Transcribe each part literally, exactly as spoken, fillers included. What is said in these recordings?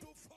to fall.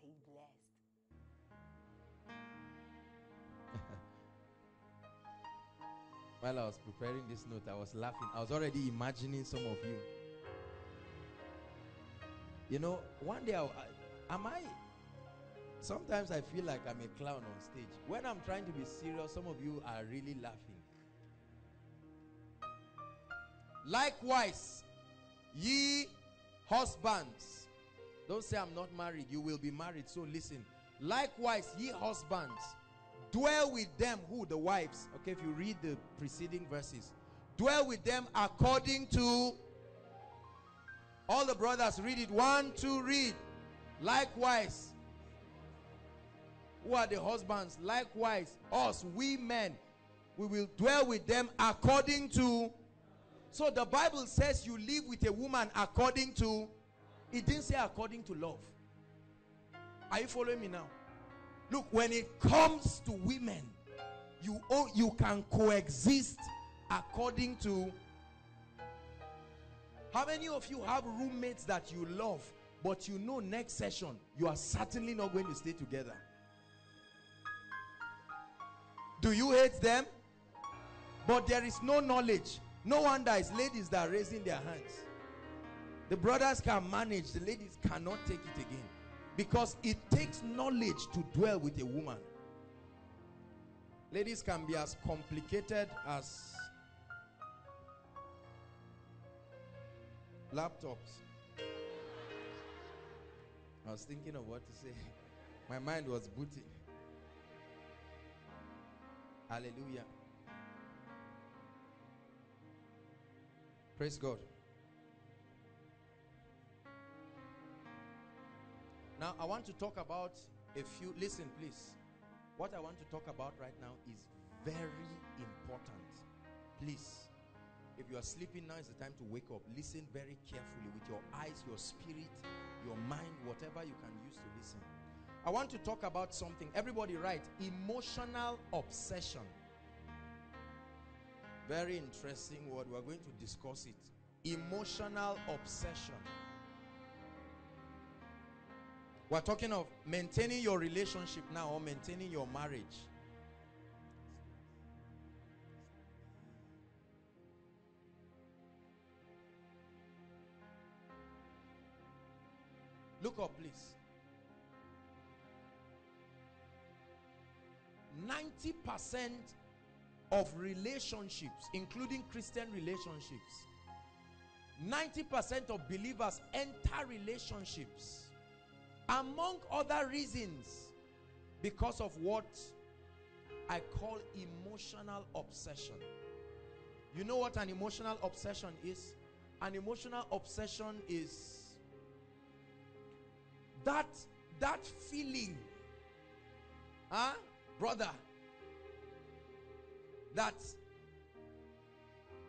Stay blessed. While I was preparing this note, I was laughing. I was already imagining some of you. You know, one day, I'll, I, am I... Sometimes I feel like I'm a clown on stage. When I'm trying to be serious, some of you are really laughing. Likewise, ye husbands. Don't say I'm not married. You will be married, so listen. Likewise, ye husbands, dwell with them who the wives okay if you read the preceding verses, dwell with them according to all the brothers. Read it. One two Read. Likewise, who are the husbands? Likewise us, we men, we will dwell with them according to. So the Bible says you live with a woman according to. It didn't say according to love. Are you following me now? Look, when it comes to women, you oh, you can coexist according to. How many of you have roommates that you love, but you know next session you are certainly not going to stay together? Do you hate them? But there is no knowledge. No wonder it's ladies that are raising their hands. The brothers can manage, the ladies cannot take it again. Because it takes knowledge to dwell with a woman. Ladies can be as complicated as laptops. I was thinking of what to say. My mind was booting. Hallelujah. Praise God. Now, I want to talk about a few... Listen, please. What I want to talk about right now is very important. Please, if you are sleeping now, it's the time to wake up. Listen very carefully with your eyes, your spirit, your mind, whatever you can use to listen. I want to talk about something. Everybody write, emotional obsession. Very interesting word. We're going to discuss it. Emotional obsession. We're talking of maintaining your relationship now, or maintaining your marriage. Look up, please. ninety percent of relationships, including Christian relationships, ninety percent of believers enter relationships, among other reasons, because of what I call emotional obsession. You know what an emotional obsession is? An emotional obsession is that that feeling, huh, brother, that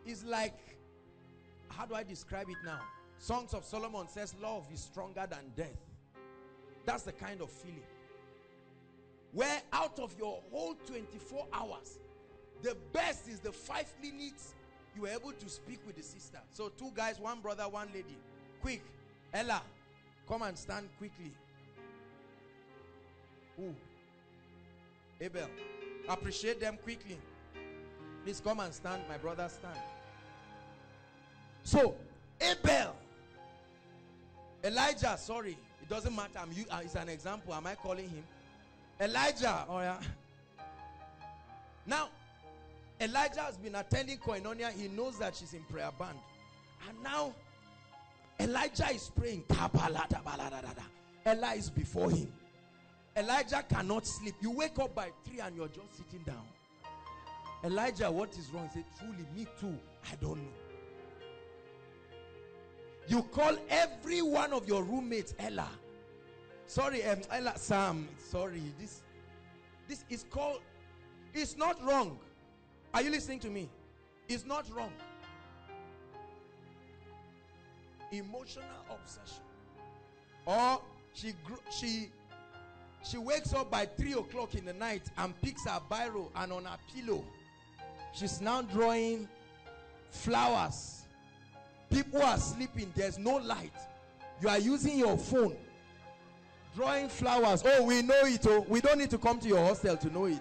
is like, how do I describe it now? Songs of Solomon says love is stronger than death. That's the kind of feeling where out of your whole twenty-four hours, the best is the five minutes you were able to speak with the sister. So two guys, one brother, one lady. Quick, Ella, come and stand quickly. Who? Abel. Appreciate them quickly. Please come and stand, my brother, stand. So, Abel. Elijah, sorry, it doesn't matter. I'm you. Uh, it's an example. Am I calling him Elijah? Oh yeah. Now, Elijah has been attending Koinonia. He knows that she's in prayer band, and now Elijah is praying. Elijah is before him. Elijah cannot sleep. You wake up by three and you're just sitting down. Elijah, what is wrong? He said, truly, me too, I don't know. You call every one of your roommates Ella. Sorry, um, Ella, Sam. Sorry, this, this is called. It's not wrong. Are you listening to me? It's not wrong. Emotional obsession. Or she she she wakes up by three o'clock in the night and picks her biro, and on her pillow, she's now drawing flowers. People are sleeping. There's no light. You are using your phone, drawing flowers. Oh, we know it. Oh, we don't need to come to your hostel to know it.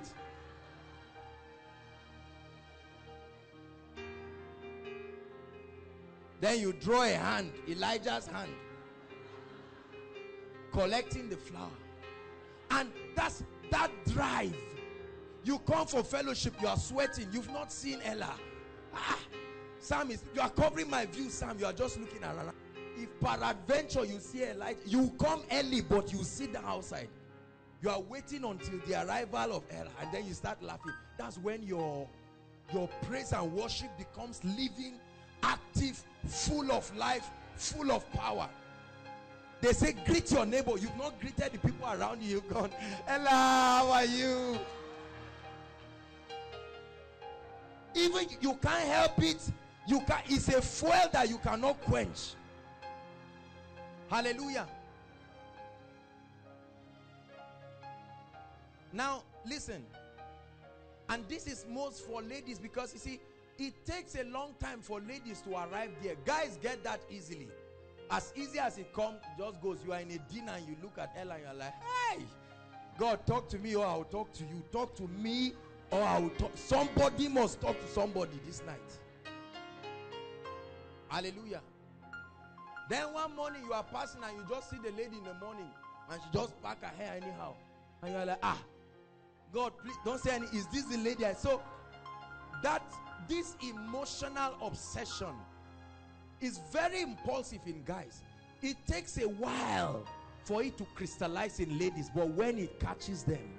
Then you draw a hand, Elijah's hand, collecting the flower. And that's that drive. You come for fellowship, you are sweating. You've not seen Ella. Ah, Sam is, you are covering my view, Sam. You are just looking around. If peradventure you see Elijah, you come early, but you sit down outside. You are waiting until the arrival of Ella, and then you start laughing. That's when your, your praise and worship becomes living, active, full of life, full of power. They say greet your neighbor. You've not greeted the people around you. You've gone, Ella, how are you? Even you can't help it. You can, it's a fuel that you cannot quench. Hallelujah. Now listen, and this is most for ladies, because you see, it takes a long time for ladies to arrive there. Guys get that easily. As easy as it comes, it just goes. You are in a dinner and you look at Ella and you are like, hey, God, talk to me or I will talk to you. Talk to me or I will talk. Somebody must talk to somebody this night. Hallelujah. Then one morning you are passing and you just see the lady in the morning and she just pack her hair anyhow. And you are like, ah, God, please don't say any. Is this the lady I saw? That this emotional obsession is very impulsive in guys. It takes a while for it to crystallize in ladies, but when it catches them,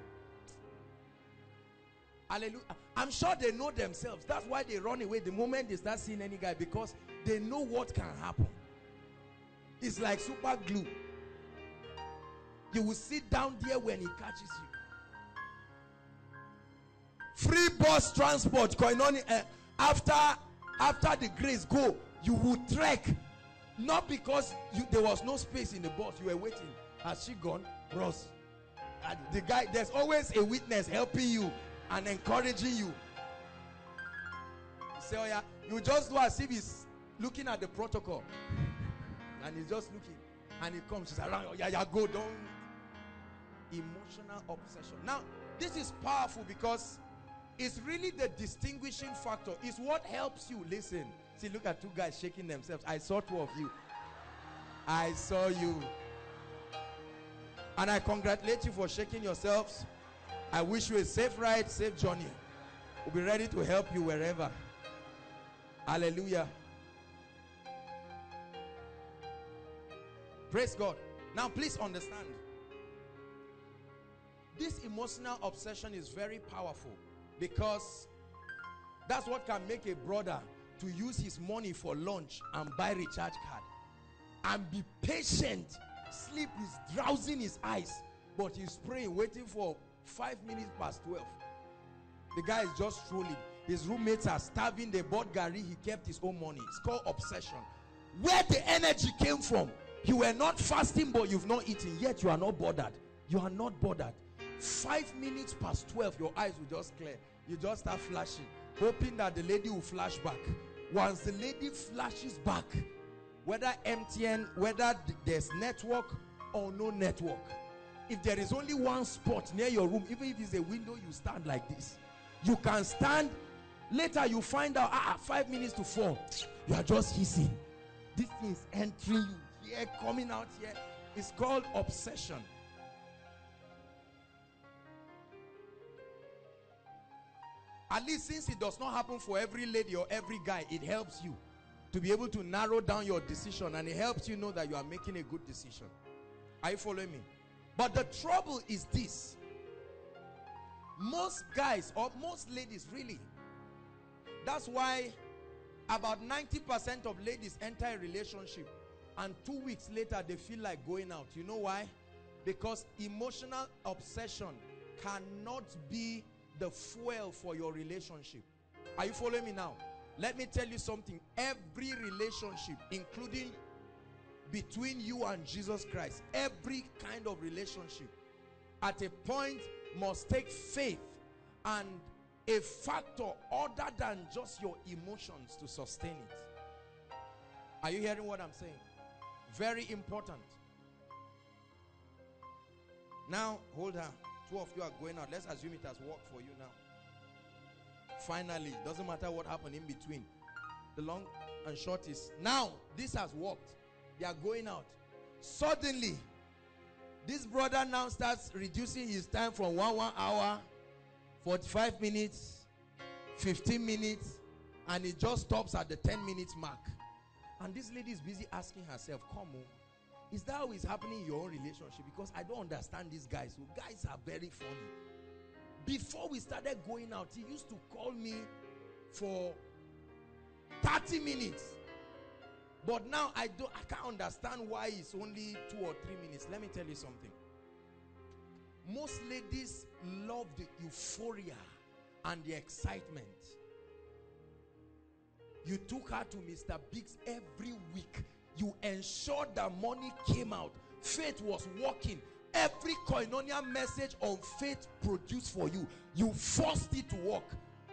hallelujah. I'm sure they know themselves. That's why they run away the moment they start seeing any guy, because they know what can happen. It's like super glue. You will sit down there when it catches you. Free bus transport, Koinonia, uh, after after the grace go, you would trek, not because you, there was no space in the bus, you were waiting. Has she gone, bros? And the guy, there's always a witness helping you and encouraging you. You say, oh yeah, you just do as if he's looking at the protocol, and he's just looking, and he comes, he's around, oh yeah, yeah, go down. Emotional obsession. Now, this is powerful because it's really the distinguishing factor. It's what helps you. Listen. See, look at two guys shaking themselves. I saw two of you. I saw you. And I congratulate you for shaking yourselves. I wish you a safe ride, safe journey. We'll be ready to help you wherever. Hallelujah. Praise God. Now, please understand. This emotional obsession is very powerful, because that's what can make a brother to use his money for lunch and buy recharge card and be patient. Sleep is drowsing his eyes, but he's praying, waiting for five minutes past twelve. The guy is just trolling. His roommates are starving. They bought Gary. He kept his own money. It's called obsession. Where the energy came from? You were not fasting, but you've not eaten yet. You are not bothered. You are not bothered. Five minutes past twelve, your eyes will just clear. You just start flashing, hoping that the lady will flash back. Once the lady flashes back, whether M T N, whether there's network or no network, if there is only one spot near your room, even if it's a window, you stand like this. You can stand. Later you find out, ah, five minutes to four, you are just hissing. This thing is entering you here, coming out here. It's called obsession. At least since it does not happen for every lady or every guy, it helps you. to be able to narrow down your decision, and it helps you know that you are making a good decision. Are you following me? But the trouble is this. Most guys or most ladies, really, that's why about ninety percent of ladies enter a relationship and two weeks later they feel like going out. You know why? Because emotional obsession cannot be the fuel for your relationship. Are you following me now? Let me tell you something. Every relationship, including between you and Jesus Christ, every kind of relationship at a point must take faith and a factor other than just your emotions to sustain it. Are you hearing what I'm saying? Very important. Now, hold on. Two of you are going out. Let's assume it has worked for you now. Finally, it doesn't matter what happened in between. The long and short is, now this has worked. They are going out. Suddenly, this brother now starts reducing his time from one, one hour, forty-five minutes, fifteen minutes, and it just stops at the ten minutes mark. And this lady is busy asking herself, come on, is that how it's happening in your own relationship? Because I don't understand these guys. So guys are very funny. Before we started going out, he used to call me for thirty minutes. But now I don't, I can't understand why it's only two or three minutes. Let me tell you something. Most ladies love the euphoria and the excitement. You took her to Mister Biggs every week. You ensured that money came out. Faith was working. Every Koinonia message on faith produced for you. You forced it to work.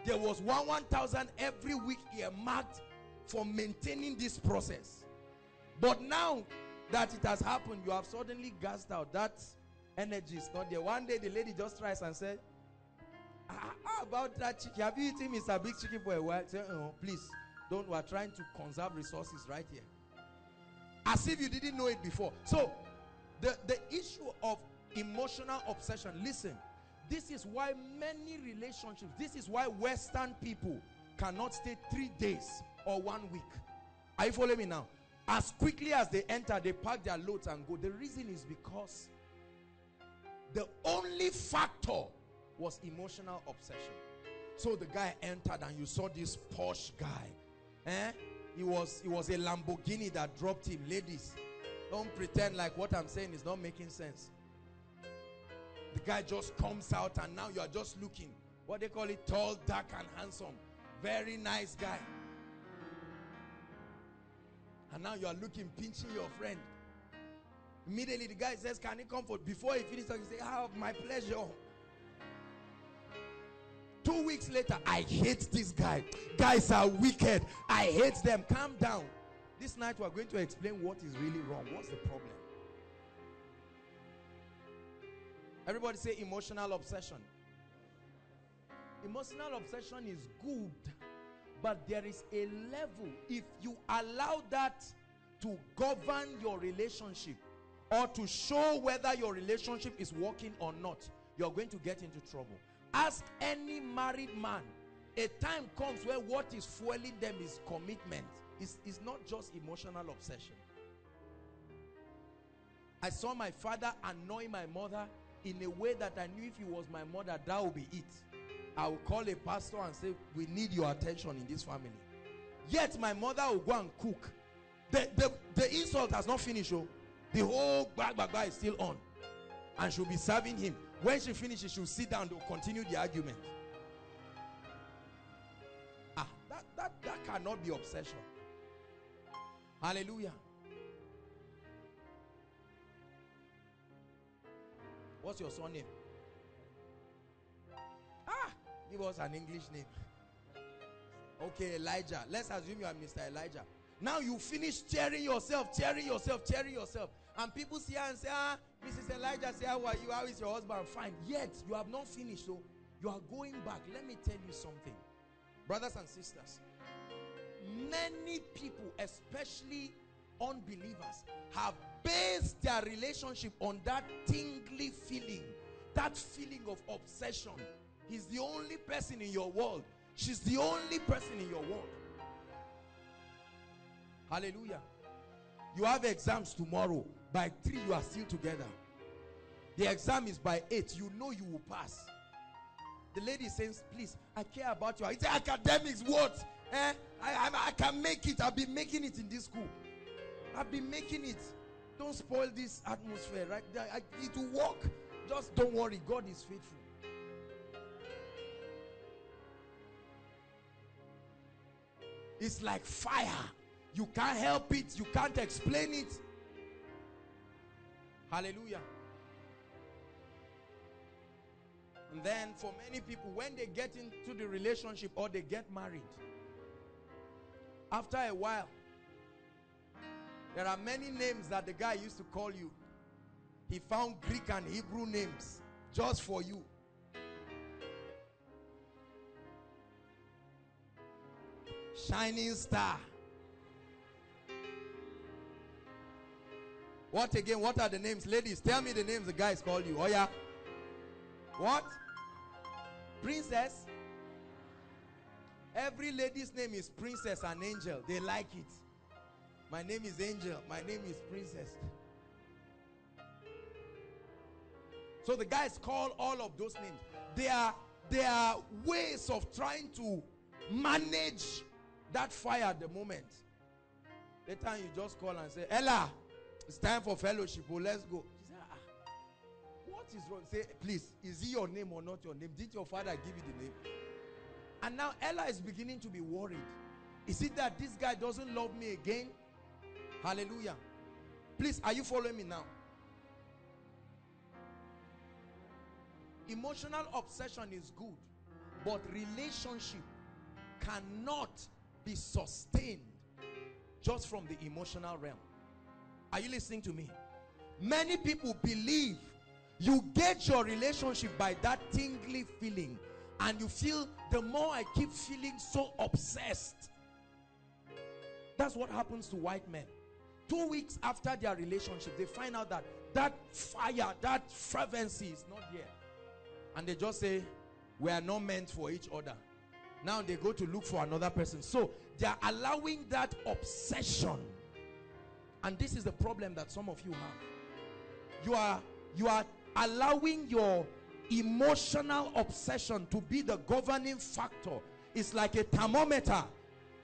There was one one thousand every week earmarked for maintaining this process. But now that it has happened, you have suddenly gassed out. That energy is not there. One day the lady just tries and said, ah, how about that chicken? Have you eaten Mister Big chicken for a while? Say, oh, please, don't. We're trying to conserve resources right here. As if you didn't know it before. So the the issue of emotional obsession, listen, this is why many relationships, this is why Western people cannot stay three days or one week. Are you following me now? As quickly as they enter, they pack their loads and go. The reason is because the only factor was emotional obsession. So the guy entered and you saw this posh guy, eh? It was, it was a Lamborghini that dropped him. Ladies, don't pretend like what I'm saying is not making sense. The guy just comes out and now you are just looking. What they call it, tall, dark and handsome. Very nice guy. And now you are looking, pinching your friend. Immediately the guy says, can he come for? Before he finishes, he says, oh, my pleasure. Two weeks later, I hate this guy. Guys are wicked. I hate them. Calm down. This night we are going to explain what is really wrong. What's the problem? Everybody say emotional obsession. Emotional obsession is good, but there is a level. If you allow that to govern your relationship or to show whether your relationship is working or not, you're going to get into trouble. Ask any married man. A time comes where what is fueling them is commitment. It's, it's not just emotional obsession. I saw my father annoy my mother in a way that I knew if he was my mother, that would be it. I will call a pastor and say, we need your attention in this family. Yet my mother will go and cook. The, the, the insult has not finished. Oh. The whole bag, bag, bag is still on. And she'll be serving him. When she finishes, she'll sit down to continue the argument. Ah, that, that, that cannot be obsession. Hallelujah. What's your surname? Ah, give us an English name. Okay, Elijah. Let's assume you are Mister Elijah. Now you finish cheering yourself, cheering yourself, cheering yourself. And people see her and say, ah, Missus Elijah, say, how are you? How is your husband? Fine. Yet, you have not finished, so you are going back. Let me tell you something. Brothers and sisters, many people, especially unbelievers, have based their relationship on that tingly feeling, that feeling of obsession. He's the only person in your world. She's the only person in your world. Hallelujah. You have exams tomorrow. By three, you are still together. The exam is by eight. You know you will pass. The lady says, please, I care about you. It's academics, what? Eh? I, I, I can make it. I've been making it in this school. I've been making it. Don't spoil this atmosphere. Right? It will work. Just don't worry. God is faithful. It's like fire. You can't help it. You can't explain it. Hallelujah. And then for many people, when they get into the relationship or they get married, after a while, there are many names that the guy used to call you. He found Greek and Hebrew names just for you. Shining star. What again? What are the names? Ladies, tell me the names the guys call you. Oh yeah. What? Princess. Every lady's name is Princess and Angel. They like it. My name is Angel. My name is Princess. So the guys call all of those names. They are, they are ways of trying to manage that fire at the moment. The time you just call and say, Ella, it's time for fellowship. Oh, let's go. She said, ah, what is wrong? Say, please, is it your name or not your name? Did your father give you the name? And now Ella is beginning to be worried. Is it that this guy doesn't love me again? Hallelujah. Please, are you following me now? Emotional obsession is good, but relationship cannot be sustained just from the emotional realm. Are you listening to me? Many people believe you get your relationship by that tingly feeling, and you feel the more I keep feeling so obsessed. That's what happens to white men. Two weeks after their relationship, they find out that that fire, that fervency is not there, and they just say, we are not meant for each other. Now they go to look for another person. So they are allowing that obsession. And this is the problem that some of you have. You are, you are allowing your emotional obsession to be the governing factor. It's like a thermometer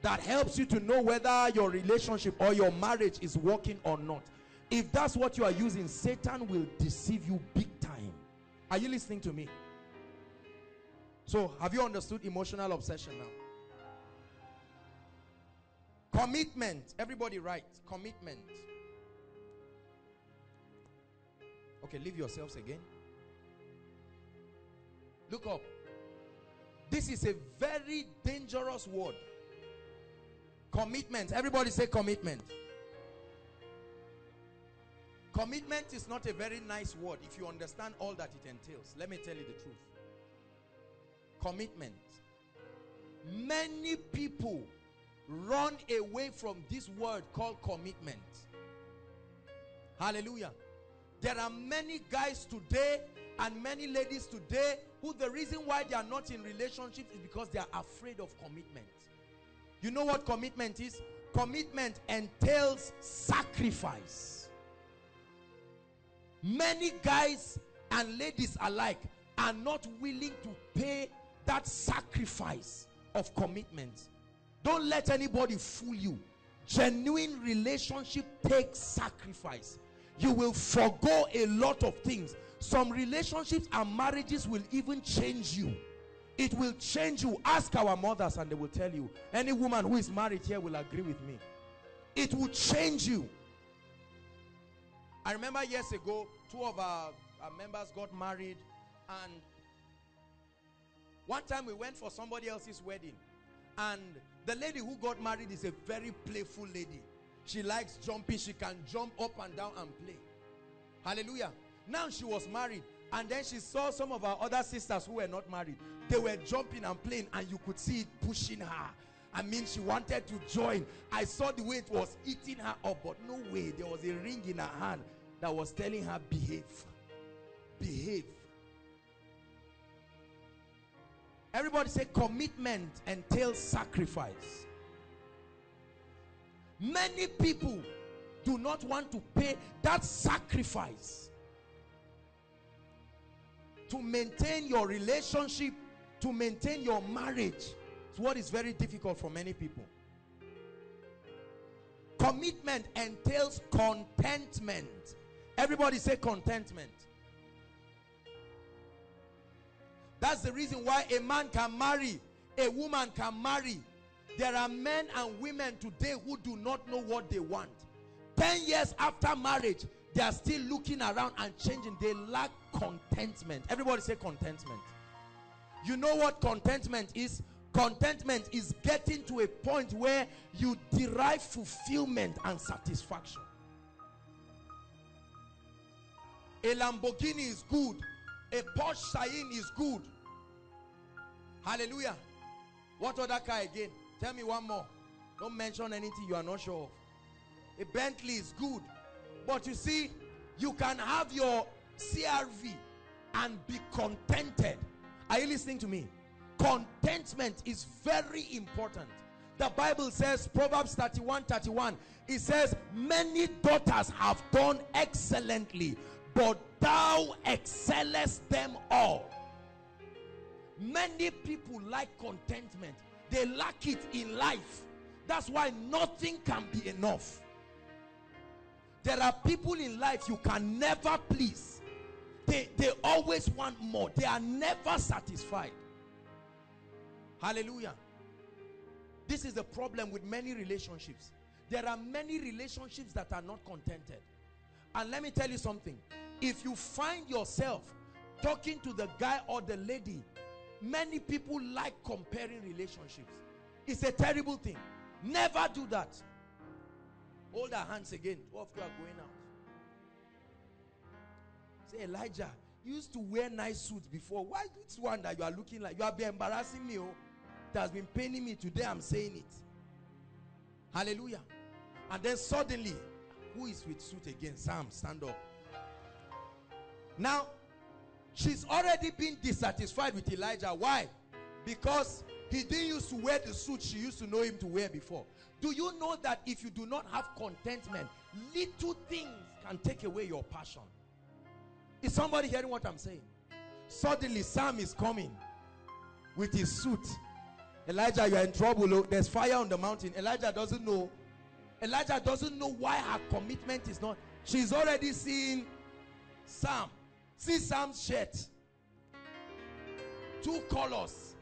that helps you to know whether your relationship or your marriage is working or not. If that's what you are using, Satan will deceive you big time. Are you listening to me? So, have you understood emotional obsession now? Commitment. Everybody write. Commitment. Okay, leave yourselves again. Look up. This is a very dangerous word. Commitment. Everybody say commitment. Commitment is not a very nice word if you understand all that it entails. Let me tell you the truth. Commitment. Many people run away from this word called commitment. Hallelujah. There are many guys today and many ladies today who the reason why they are not in relationships is because they are afraid of commitment. You know what commitment is? Commitment entails sacrifice. Many guys and ladies alike are not willing to pay that sacrifice of commitment. Don't let anybody fool you. Genuine relationship takes sacrifice. You will forgo a lot of things. Some relationships and marriages will even change you. It will change you. Ask our mothers and they will tell you. Any woman who is married here will agree with me. It will change you. I remember years ago, two of our, our members got married, and one time we went for somebody else's wedding. And the lady who got married is a very playful lady. She likes jumping. She can jump up and down and play. Hallelujah. Now she was married. And then she saw some of our other sisters who were not married. They were jumping and playing. And you could see it pushing her. I mean, she wanted to join. I saw the way it was eating her up. But no way. There was a ring in her hand that was telling her, behave. Behave. Everybody say commitment entails sacrifice. Many people do not want to pay that sacrifice to maintain your relationship, to maintain your marriage. It's what is very difficult for many people. Commitment entails contentment. Everybody say contentment. That's the reason why a man can marry, a woman can marry. There are men and women today who do not know what they want. Ten years after marriage, they are still looking around and changing. They lack contentment. Everybody say contentment. You know what contentment is? Contentment is getting to a point where you derive fulfillment and satisfaction. A Lamborghini is good. A Porsche Cayenne is good. Hallelujah. What other car again? Tell me one more. Don't mention anything you are not sure of. A Bentley is good. But you see, you can have your C R V and be contented. Are you listening to me? Contentment is very important. The Bible says, Proverbs thirty-one thirty-one, it says, many daughters have done excellently, but thou excellest them all. Many people like contentment. They lack it in life. That's why nothing can be enough. There are people in life you can never please. They, they always want more. They are never satisfied. Hallelujah. This is the problem with many relationships. There are many relationships that are not contented. And let me tell you something. If you find yourself talking to the guy or the lady, many people like comparing relationships. It's a terrible thing. Never do that. Hold our hands again. Two of you are going out. Say, Elijah, you used to wear nice suits before. Why this one that you are looking like? You have been embarrassing me. Oh, it has been paining me. Today I'm saying it. Hallelujah. And then suddenly, who is with suit again? Sam, stand up. Now, she's already been dissatisfied with Elijah. Why? Because he didn't used to wear the suit she used to know him to wear before. Do you know that if you do not have contentment, little things can take away your passion? Is somebody hearing what I'm saying? Suddenly, Sam is coming with his suit. Elijah, you are in trouble. Oh, there's fire on the mountain. Elijah doesn't know. Elijah doesn't know why her commitment is not. She's already seeing Sam. See Sam's shirt, two colors.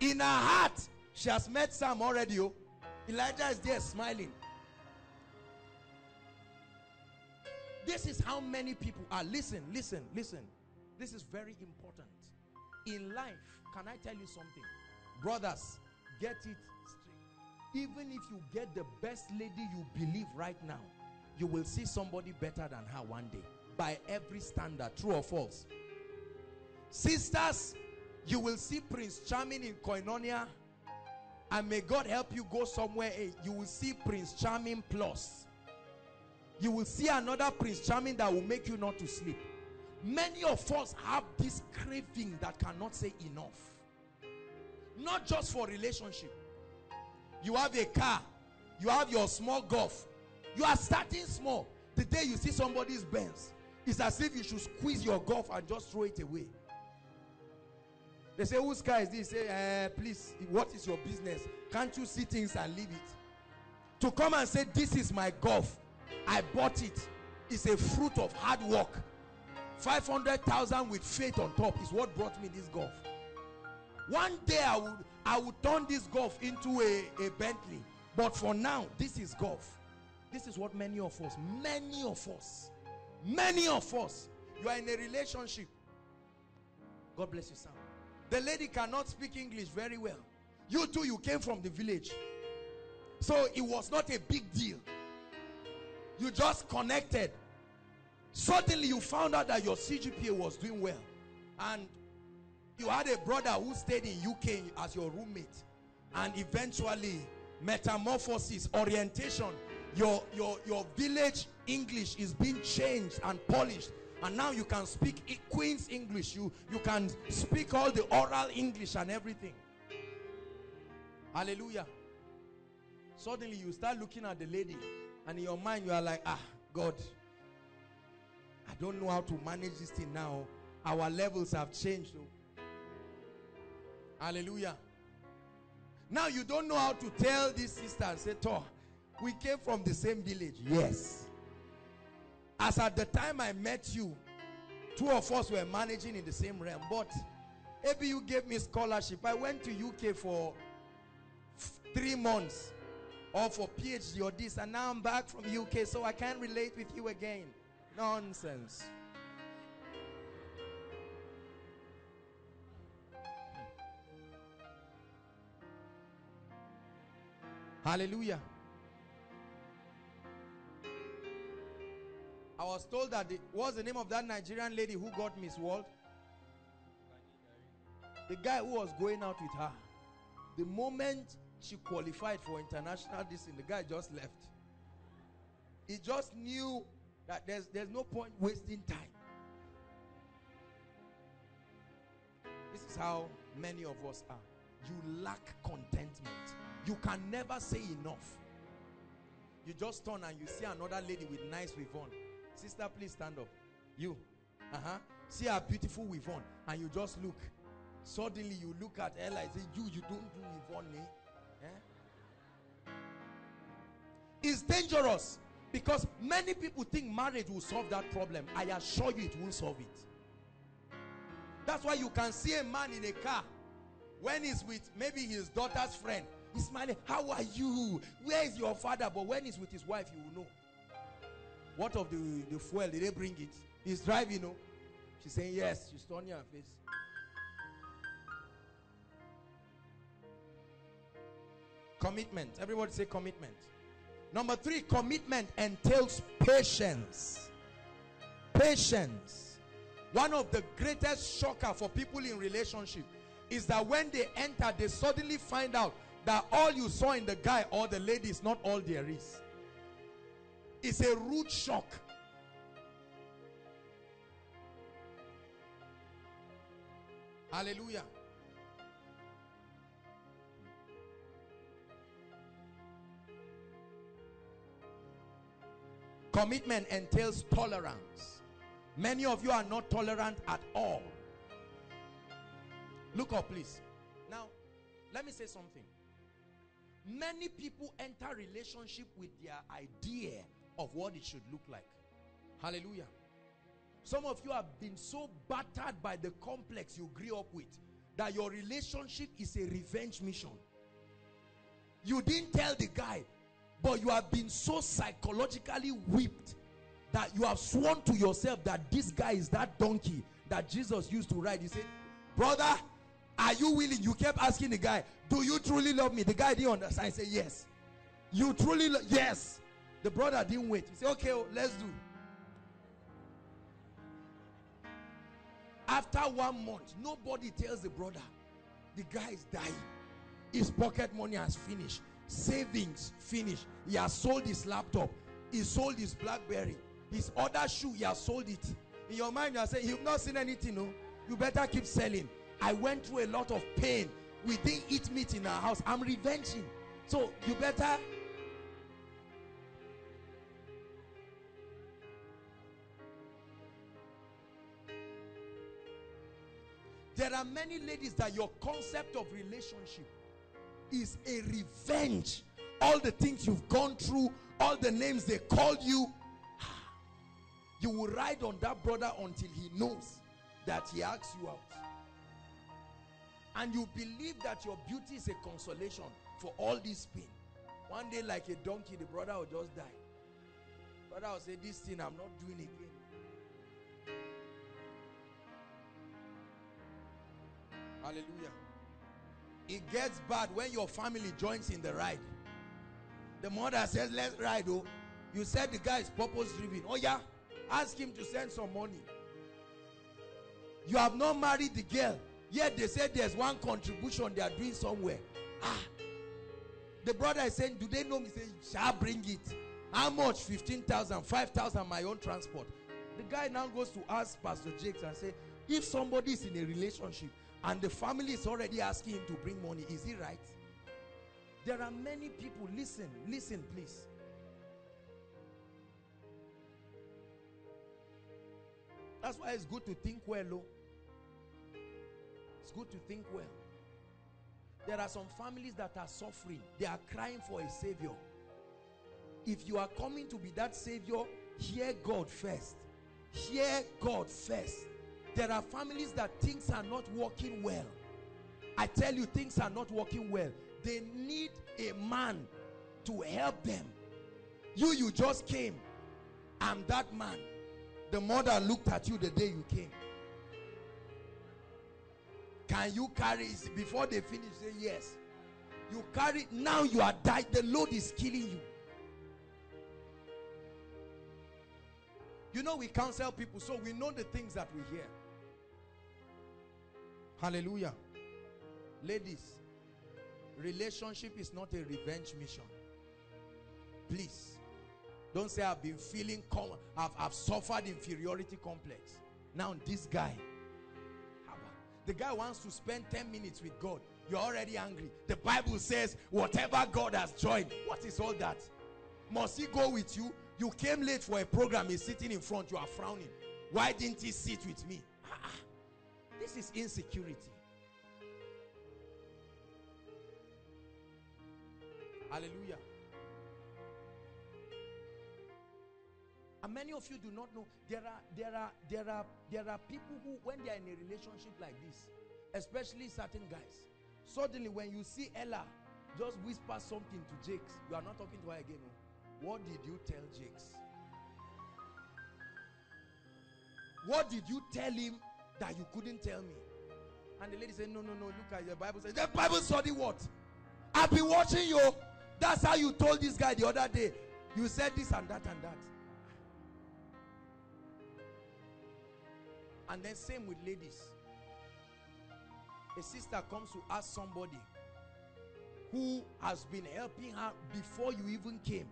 In her heart, she has met Sam already. Oh, Elijah is there smiling. This is how many people are. Listen, listen, listen. This is very important. In life, can I tell you something? Brothers, get it straight. Even if you get the best lady you believe right now, you will see somebody better than her one day, by every standard, true or false. Sisters, you will see Prince Charming in Koinonia, and may God help you go somewhere. You will see Prince Charming plus. You will see another Prince Charming that will make you not to sleep. Many of us have this craving that cannot say enough. Not just for relationship. You have a car, you have your small Golf. You are starting small. The day you see somebody's Benz, it's as if you should squeeze your Golf and just throw it away. They say, whose car is this? They say, uh, please, what is your business? Can't you see things and leave it? To come and say, this is my Golf, I bought it, it's a fruit of hard work. five hundred thousand with faith on top is what brought me this Golf. One day I would, I would turn this Golf into a, a Bentley. But for now, this is Golf. This is what many of us, many of us, many of us, you are in a relationship. God bless you, Sam. The lady cannot speak English very well. You too, you came from the village. So it was not a big deal. You just connected. Suddenly you found out that your C G P A was doing well. And you had a brother who stayed in U K as your roommate. And eventually, metamorphosis, orientation, Your, your, your village English is being changed and polished, and now you can speak Queen's English. You, you can speak all the oral English and everything. Hallelujah. Suddenly you start looking at the lady and in your mind you are like, ah, God, I don't know how to manage this thing now. Our levels have changed. Hallelujah. Now you don't know how to tell this sister and say, Tor, we came from the same village. Yes. As at the time I met you, two of us were managing in the same realm. But maybe you gave me scholarship. I went to U K for three months or for PhD or this. And now I'm back from U K, so I can't relate with you again. Nonsense. Hallelujah. I was told that the, what's the name of that Nigerian lady who got Miss World? The guy who was going out with her, the moment she qualified for international distance, the guy just left. He just knew that there's, there's no point wasting time. This is how many of us are. You lack contentment. You can never say enough. You just turn and you see another lady with nice weave on. Sister, please stand up. You. Uh-huh. See her beautiful weave on. And you just look. Suddenly you look at her and say, you, you don't do weave on, eh? eh? It's dangerous because many people think marriage will solve that problem. I assure you it won't solve it. That's why you can see a man in a car when he's with maybe his daughter's friend. He's smiling. How are you? Where is your father? But when he's with his wife, you will know. What of the, the fuel? Did they bring it? He's driving, you know. She's saying yes. She's turning her face. Commitment. Everybody say commitment. Number three, commitment entails patience. Patience. One of the greatest shocker for people in relationship is that when they enter, they suddenly find out that all you saw in the guy or the lady is not all there is. It's a rude shock. Hallelujah. Commitment entails tolerance. Many of you are not tolerant at all. Look up, please. Now, let me say something. Many people enter relationship with their idea of what it should look like. Hallelujah. Some of you have been so battered by the complex you grew up with that your relationship is a revenge mission. You didn't tell the guy, but you have been so psychologically whipped that you have sworn to yourself that this guy is that donkey that Jesus used to ride. You say, brother, are you willing? You kept asking the guy, do you truly love me? The guy didn't understand. I said, yes. You truly love? Yes. The brother didn't wait. He said, okay, let's do. After one month, nobody tells the brother. The guy is dying. His pocket money has finished. Savings finished. He has sold his laptop. He sold his BlackBerry. His other shoe, he has sold it. In your mind, you are saying, you've not seen anything, no? You better keep selling. I went through a lot of pain. We didn't eat meat in our house. I'm revenging. So you better. There are many ladies that your concept of relationship is a revenge. All the things you've gone through, all the names they called you, you will ride on that brother until he knows that he asks you out. And you believe that your beauty is a consolation for all this pain. One day, like a donkey, the brother will just die. Brother will say, this thing I'm not doing again. Hallelujah. It gets bad when your family joins in the ride. The mother says, let's ride. Oh, you said the guy is purpose driven. Oh yeah, ask him to send some money. You have not married the girl. Yet they said there's one contribution they are doing somewhere. Ah, the brother is saying, do they know me? He says, shall I bring it? How much? fifteen thousand, five thousand, my own transport. The guy now goes to ask Pastor Jakes and say, if somebody is in a relationship and the family is already asking him to bring money, is he right? There are many people, listen, listen please. That's why it's good to think well. It's good to think well. There are some families that are suffering. They are crying for a savior. If you are coming to be that savior, hear God first. Hear God first. There are families that things are not working well. I tell you, things are not working well. They need a man to help them. You, you just came. I'm that man. The mother looked at you the day you came. Can you carry it? Before they finish, say yes. You carry it. Now you are died. The load is killing you. You know, we counsel people, so we know the things that we hear. Hallelujah. Ladies, relationship is not a revenge mission. Please. Don't say, I've been feeling, I've, I've suffered inferiority complex. Now this guy, the guy wants to spend ten minutes with God. You're already angry. The Bible says, whatever God has joined. What is all that? Must he go with you? You came late for a program, he's sitting in front, you are frowning. Why didn't he sit with me? Ah, this is insecurity. Hallelujah. And many of you do not know, there are there are there are there are people who, when they are in a relationship like this, especially certain guys, suddenly when you see Ella just whisper something to Jakes, you are not talking to her again. No? What did you tell Jakes? What did you tell him that you couldn't tell me? And the lady said, no, no, no, look at the Bible. Says, the Bible study what? I've been watching you. That's how you told this guy the other day. You said this and that and that. And then same with ladies. A sister comes to ask somebody who has been helping her before you even came.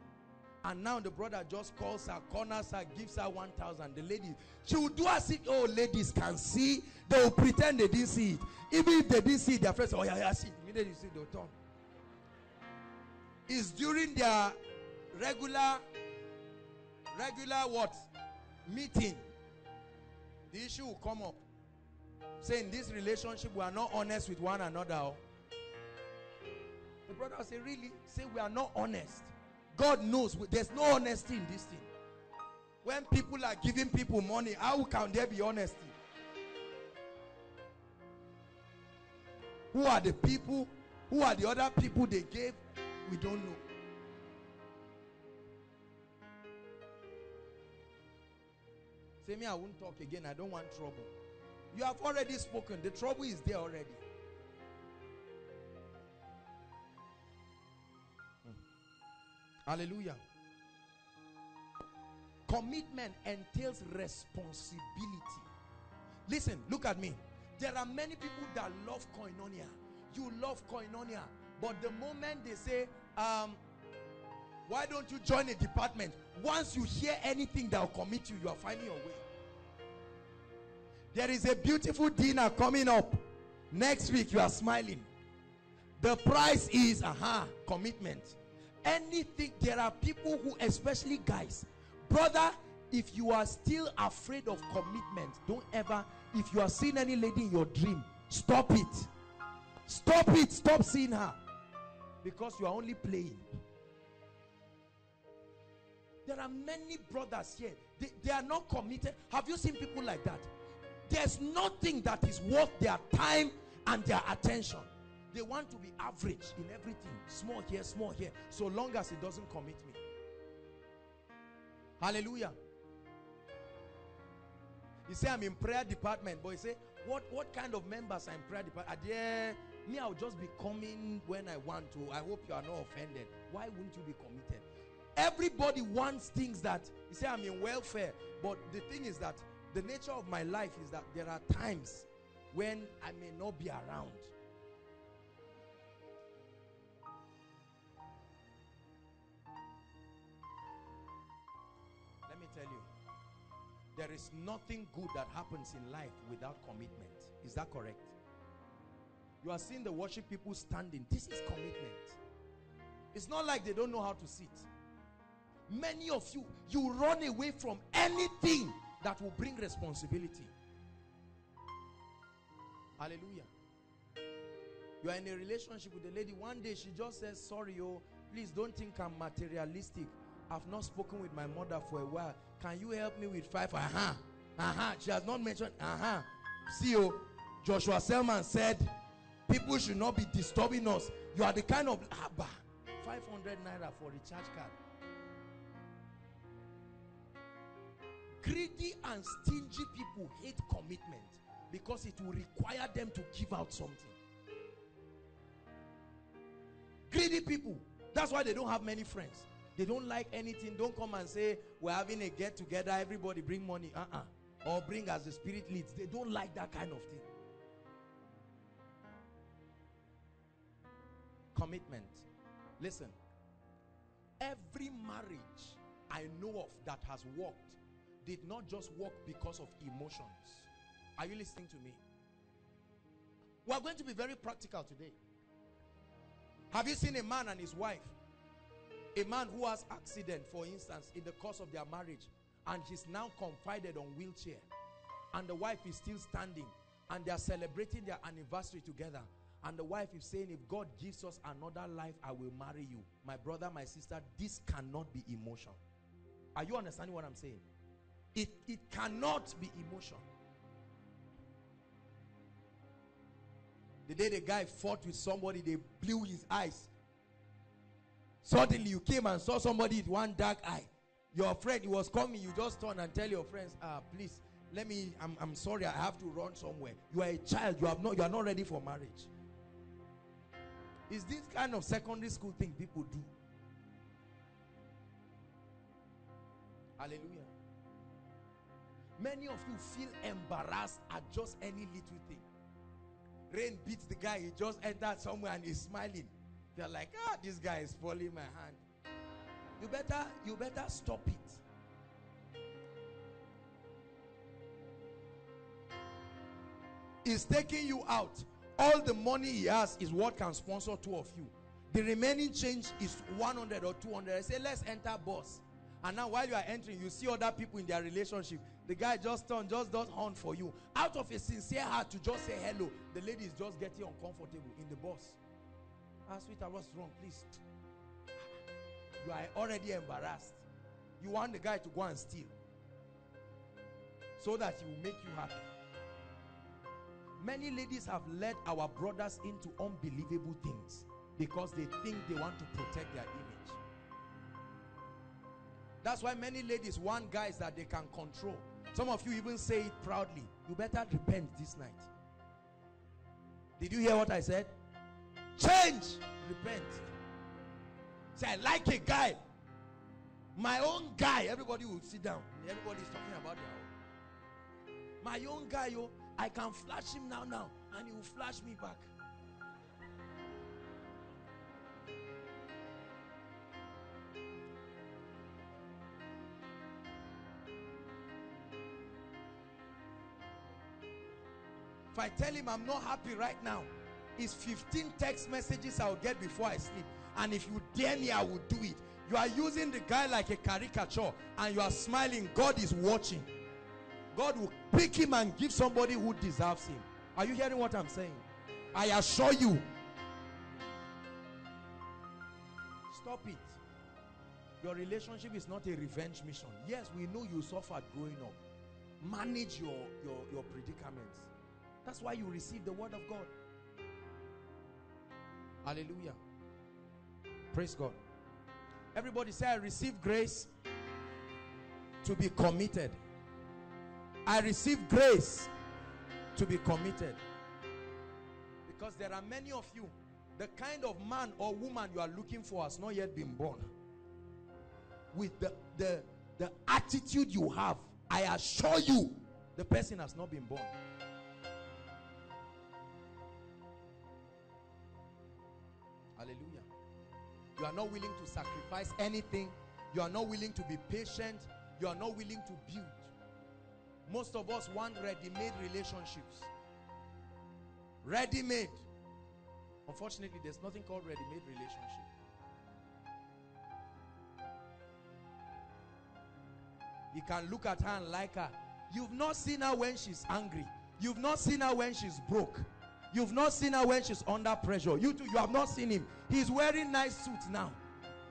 And now the brother just calls her, corners her, gives her one thousand. The lady, she will do as if, oh, ladies can see. They will pretend they didn't see it. Even if they didn't see it, their friends, oh, yeah, yeah, see it. Immediately you see the turn. It's during their regular, regular what? Meeting. The issue will come up. Say, in this relationship, we are not honest with one another. The brother will say, really? Say, we are not honest. God knows there's no honesty in this thing. When people are giving people money, how can there be honesty? Who are the people? Who are the other people they gave? We don't know. Say me, I won't talk again. I don't want trouble. You have already spoken. The trouble is there already. Hmm. Hallelujah. Commitment entails responsibility. Listen, look at me. There are many people that love Koinonia. You love Koinonia. But the moment they say, um, why don't you join a department? Once you hear anything that will commit you, you are finding your way. There is a beautiful dinner coming up next week. You are smiling. The price is aha uh-huh, commitment. Anything. There are people who, especially guys, brother, if you are still afraid of commitment, don't ever. If you are seeing any lady in your dream, stop it. Stop it. Stop seeing her, because you are only playing. There are many brothers here. They, they are not committed. Have you seen people like that? There's nothing that is worth their time and their attention. They want to be average in everything. Small here, small here. So long as it doesn't commit me. Hallelujah. You say, I'm in prayer department. But you say, what, what kind of members are in prayer department? Are there, me, I'll just be coming when I want to. I hope you are not offended. Why wouldn't you be committed? Everybody wants things that, you say, I'm in welfare, but the thing is that the nature of my life is that there are times when I may not be around. Let me tell you, there is nothing good that happens in life without commitment. Is that correct? You are seeing the worship people standing. This is commitment. It's not like they don't know how to sit. Many of you, you run away from anything that will bring responsibility. Hallelujah. You are in a relationship with a lady. One day she just says, sorry, oh, please don't think I'm materialistic. I've not spoken with my mother for a while. Can you help me with five? Uh-huh. Uh-huh. She has not mentioned. Uh-huh. See, oh, Joshua Selman said, people should not be disturbing us. You are the kind of abba. five hundred naira for a charge card. Greedy and stingy people hate commitment because it will require them to give out something. Greedy people, that's why they don't have many friends. They don't like anything. Don't come and say, we're having a get together, everybody bring money, uh-uh, or bring as the Spirit leads. They don't like that kind of thing. Commitment. Listen, every marriage I know of that has worked did not just work because of emotions. Are you listening to me? We are going to be very practical today. Have you seen a man and his wife? A man who has accident, for instance, in the course of their marriage, and he's now confided on wheelchair, and the wife is still standing, and they are celebrating their anniversary together, and the wife is saying, if God gives us another life, I will marry you. My brother, my sister, this cannot be emotion. Are you understanding what I'm saying? It, it cannot be emotion. The day the guy fought with somebody, they blew his eyes. Suddenly you came and saw somebody with one dark eye. Your friend, he was coming, you just turn and tell your friends, ah, please, let me, I'm, I'm sorry, I have to run somewhere. You are a child, you have not, you are not ready for marriage. Is this kind of secondary school thing people do? Hallelujah. Many of you feel embarrassed at just any little thing. Rain beats the guy, he just entered somewhere and he's smiling. They're like, ah, this guy is falling my hand. You better, you better stop it. He's taking you out. All the money he has is what can sponsor two of you. The remaining change is one hundred or two hundred. I say, let's enter bus. And now while you are entering, you see other people in their relationship. The guy just turns, just does horn for you. Out of a sincere heart to just say hello, the lady is just getting uncomfortable in the bus. Ah, sweetheart, what's wrong? Please. You are already embarrassed. You want the guy to go and steal so that he will make you happy. Many ladies have led our brothers into unbelievable things because they think they want to protect their image. That's why many ladies want guys that they can control. Some of you even say it proudly. You better repent this night. Did you hear what I said? Change. Repent. Say, I like a guy. My own guy. Everybody will sit down. Everybody's talking about their own. My own guy, yo. I can flash him now, now. And he will flash me back. If I tell him I'm not happy right now, it's fifteen text messages I'll get before I sleep. And if you dare me, I will do it. You are using the guy like a caricature and you are smiling. God is watching. God will pick him and give somebody who deserves him. Are you hearing what I'm saying? I assure you. Stop it. Your relationship is not a revenge mission. Yes, we know you suffered growing up. Manage your, your, your predicaments. That's why you receive the word of God. Hallelujah. Praise God. Everybody say, I receive grace to be committed. I receive grace to be committed. Because there are many of you, the kind of man or woman you are looking for has not yet been born. With the, the, the attitude you have, I assure you, the person has not been born. Hallelujah. You are not willing to sacrifice anything. You are not willing to be patient. You are not willing to build. Most of us want ready-made relationships. Ready-made. Unfortunately, there's nothing called ready-made relationship. You can look at her and like her. You've not seen her when she's angry. You've not seen her when she's broke. You've not seen her when she's under pressure. You too, you have not seen him. He's wearing nice suits now.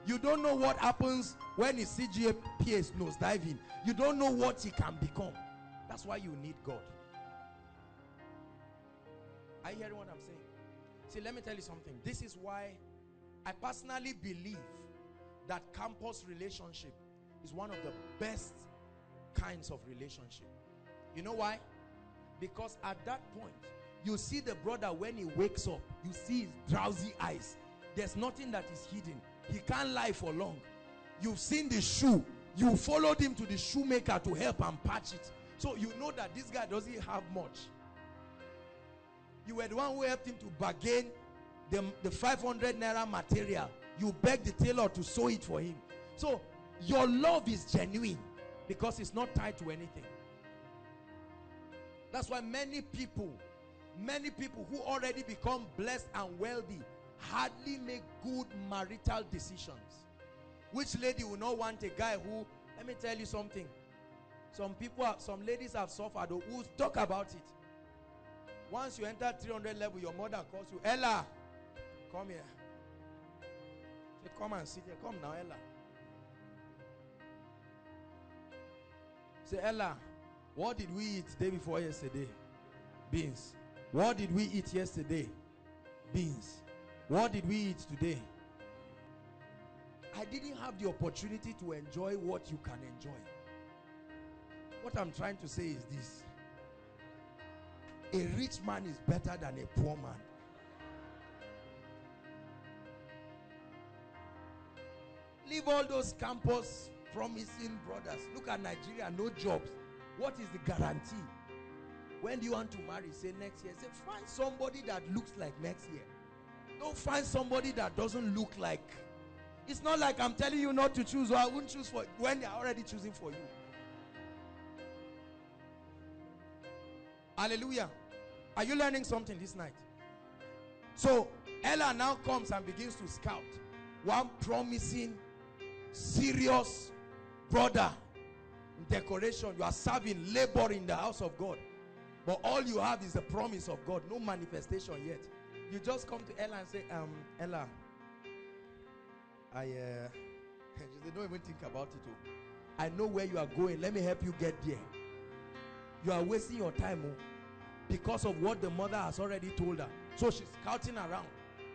You don't know what happens when his C G P A is nose diving. You don't know what he can become. That's why you need God. Are you hearing what I'm saying? See, let me tell you something. This is why I personally believe that campus relationship is one of the best kinds of relationship. You know why? Because at that point, you see the brother when he wakes up, you see his drowsy eyes. There's nothing that is hidden. He can't lie for long. You've seen the shoe. You followed him to the shoemaker to help and patch it. So you know that this guy doesn't have much. You were the one who helped him to bargain the, the five hundred naira material. You begged the tailor to sew it for him. So your love is genuine because it's not tied to anything. That's why many people, many people who already become blessed and wealthy hardly make good marital decisions. Which lady will not want a guy who, let me tell you something, some people have, some ladies have suffered who talk about it. Once you enter three hundred level, your mother calls you, Ella, come here. She come and sit here. Come now, Ella. Say, Ella, what did we eat day before yesterday? Beans. What did we eat yesterday? Beans. What did we eat today? I didn't have the opportunity to enjoy what you can enjoy. What I'm trying to say is this. A rich man is better than a poor man. Leave all those campus promising brothers. Look at Nigeria, no jobs. What is the guarantee? When do you want to marry? Say next year. Say find somebody that looks like next year. Don't find somebody that doesn't look like. It's not like I'm telling you not to choose, or I wouldn't choose for when they're already choosing for you. Hallelujah. Are you learning something this night? So Ella now comes and begins to scout one promising, serious brother. In decoration, you are serving, labor in the house of God, but all you have is the promise of God, no manifestation yet. You just come to Ella and say, um, Ella, I, uh, they don't even think about it. Oh. I know where you are going. Let me help you get there. You are wasting your time, oh, because of what the mother has already told her. So she's scouting around,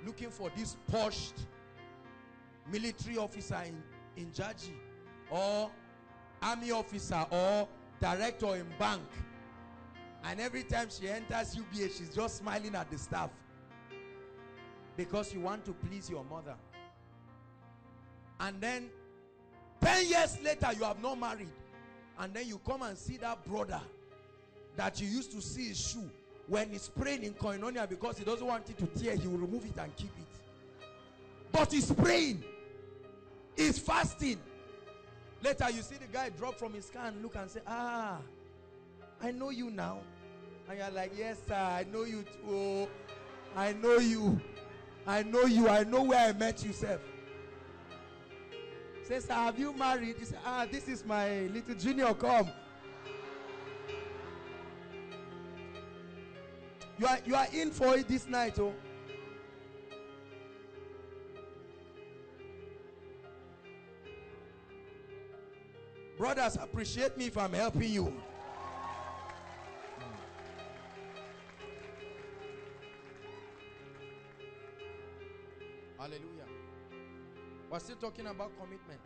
looking for this posh military officer in, in Jaji, or army officer, or director in bank. And every time she enters U B A, she's just smiling at the staff. Because you want to please your mother. And then ten years later, you have not married. And then you come and see that brother that you used to see his shoe. When he's praying in Koinonia, because he doesn't want it to tear, he will remove it and keep it. But he's praying. He's fasting. Later, you see the guy drop from his car and look and say, ah, I know you now. And you're like, yes, sir, I know you too. Oh, I know you. I know you. I know where I met you, sir. Says, sir, have you married? He says, ah, this is my little junior, come. You are, you are in for it this night, oh. Brothers, appreciate me if I'm helping you. Mm. Hallelujah. We're still talking about commitment.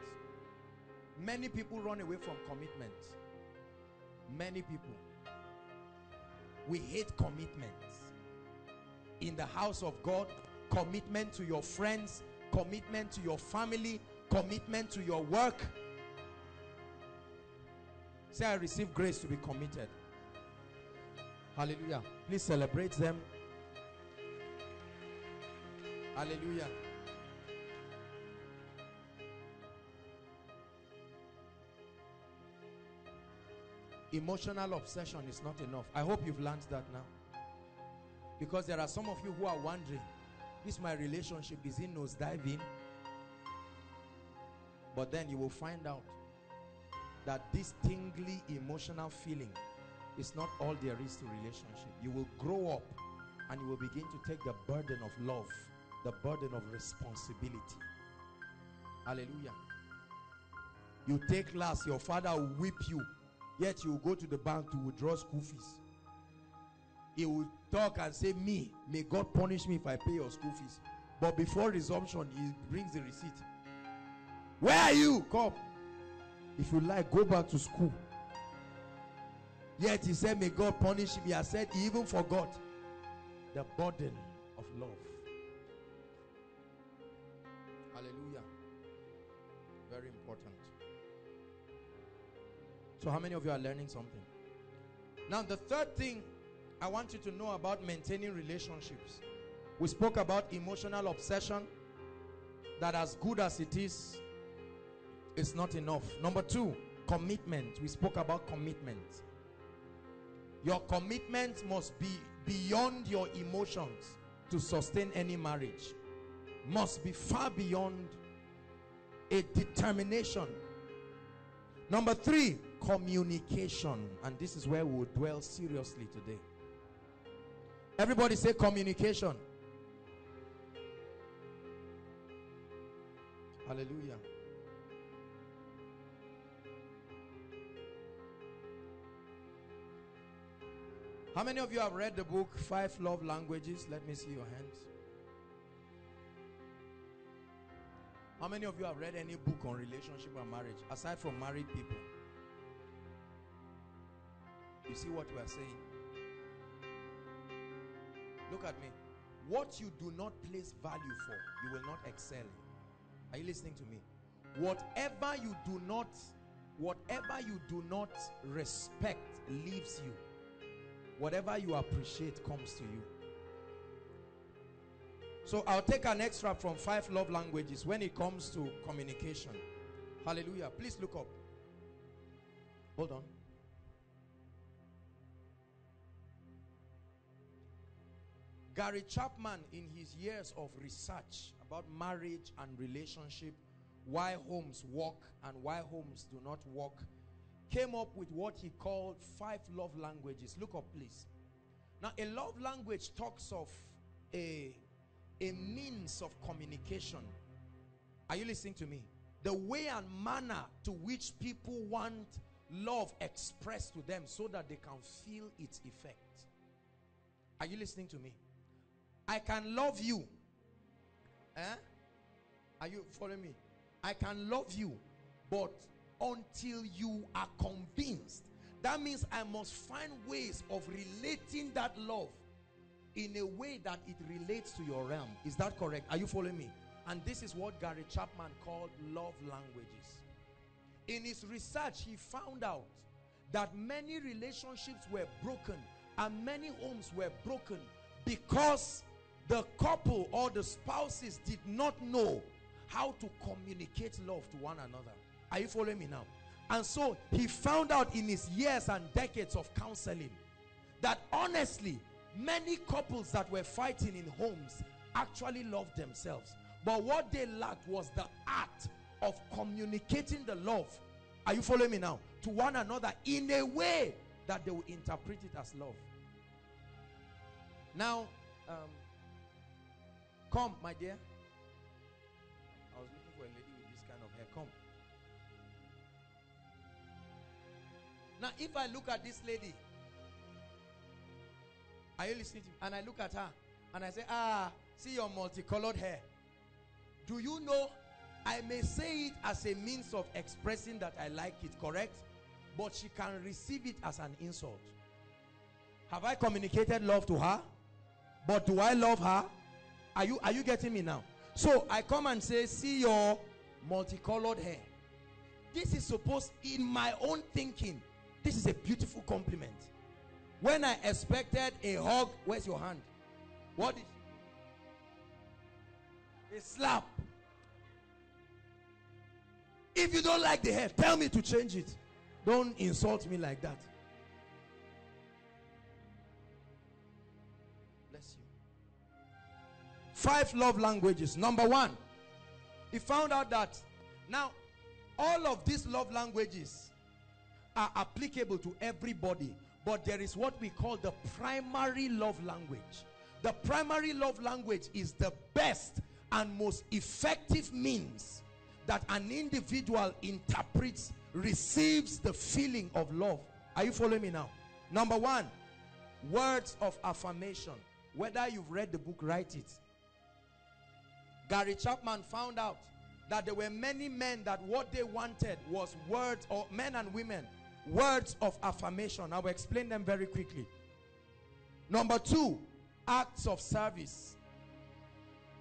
Many people run away from commitment. Many people. We hate commitment. In the house of God, commitment to your friends, commitment to your family, commitment to your work. Say, I receive grace to be committed. Hallelujah. Please celebrate them. Hallelujah. Emotional obsession is not enough. I hope you've learned that now. Because there are some of you who are wondering, this my relationship is in nose diving. But then you will find out that this tingly emotional feeling is not all there is to relationship. You will grow up and you will begin to take the burden of love, the burden of responsibility. Hallelujah. You take last, your father will whip you, yet you will go to the bank to withdraw school fees. He will talk and say, me, may God punish me if I pay your school fees. But before resumption, he brings the receipt. Where are you? Come. If you like, go back to school. Yet he said, may God punish me. I said, he even forgot the burden of love. Hallelujah. Very important. So how many of you are learning something? Now the third thing I want you to know about maintaining relationships. We spoke about emotional obsession, that as good as it is, it's not enough. Number two, commitment. We spoke about commitment. Your commitment must be beyond your emotions to sustain any marriage. Must be far beyond a determination. Number three, communication. And this is where we will dwell seriously today. Everybody say communication. Hallelujah. How many of you have read the book Five Love Languages? Let me see your hands. How many of you have read any book on relationship and marriage aside from married people? You see what we are saying? Look at me. What you do not place value for, you will not excel in. Are you listening to me? Whatever you do not, whatever you do not respect leaves you. Whatever you appreciate comes to you. So I'll take an extract from Five Love Languages when it comes to communication. Hallelujah. Please look up. Hold on. Gary Chapman, in his years of research about marriage and relationship, why homes work and why homes do not work, came up with what he called five love languages. Look up, please. Now, a love language talks of a, a means of communication. Are you listening to me? The way and manner to which people want love expressed to them so that they can feel its effect. Are you listening to me? I can love you. Eh? Are you following me? I can love you, but until you are convinced. That means I must find ways of relating that love in a way that it relates to your realm. Is that correct? Are you following me? And this is what Gary Chapman called love languages. In his research, he found out that many relationships were broken and many homes were broken because the couple or the spouses did not know how to communicate love to one another. Are you following me now? And so he found out in his years and decades of counseling that honestly, many couples that were fighting in homes actually loved themselves. But what they lacked was the art of communicating the love. Are you following me now? To one another in a way that they will interpret it as love. Now, um, come, my dear. I was looking for a lady with this kind of hair. Come. Now, if I look at this lady, are you listening to me? And I look at her and I say, ah, see your multicolored hair. Do you know, I may say it as a means of expressing that I like it, correct? But she can receive it as an insult. Have I communicated love to her? But do I love her? Are you, are you getting me now? So I come and say, see your multicolored hair. This is supposed, in my own thinking, this is a beautiful compliment. When I expected a hug, where's your hand? What is a slap? If you don't like the hair, tell me to change it. Don't insult me like that. Bless you. Five love languages. Number one, he found out that now all of these love languages are applicable to everybody, but there is what we call the primary love language. The primary love language is the best and most effective means that an individual interprets, receives the feeling of love. Are you following me now? Number one, words of affirmation. Whether you've read the book, write it. Gary Chapman found out that there were many men that what they wanted was words, or men and women, words of affirmation. I will explain them very quickly. Number two, acts of service.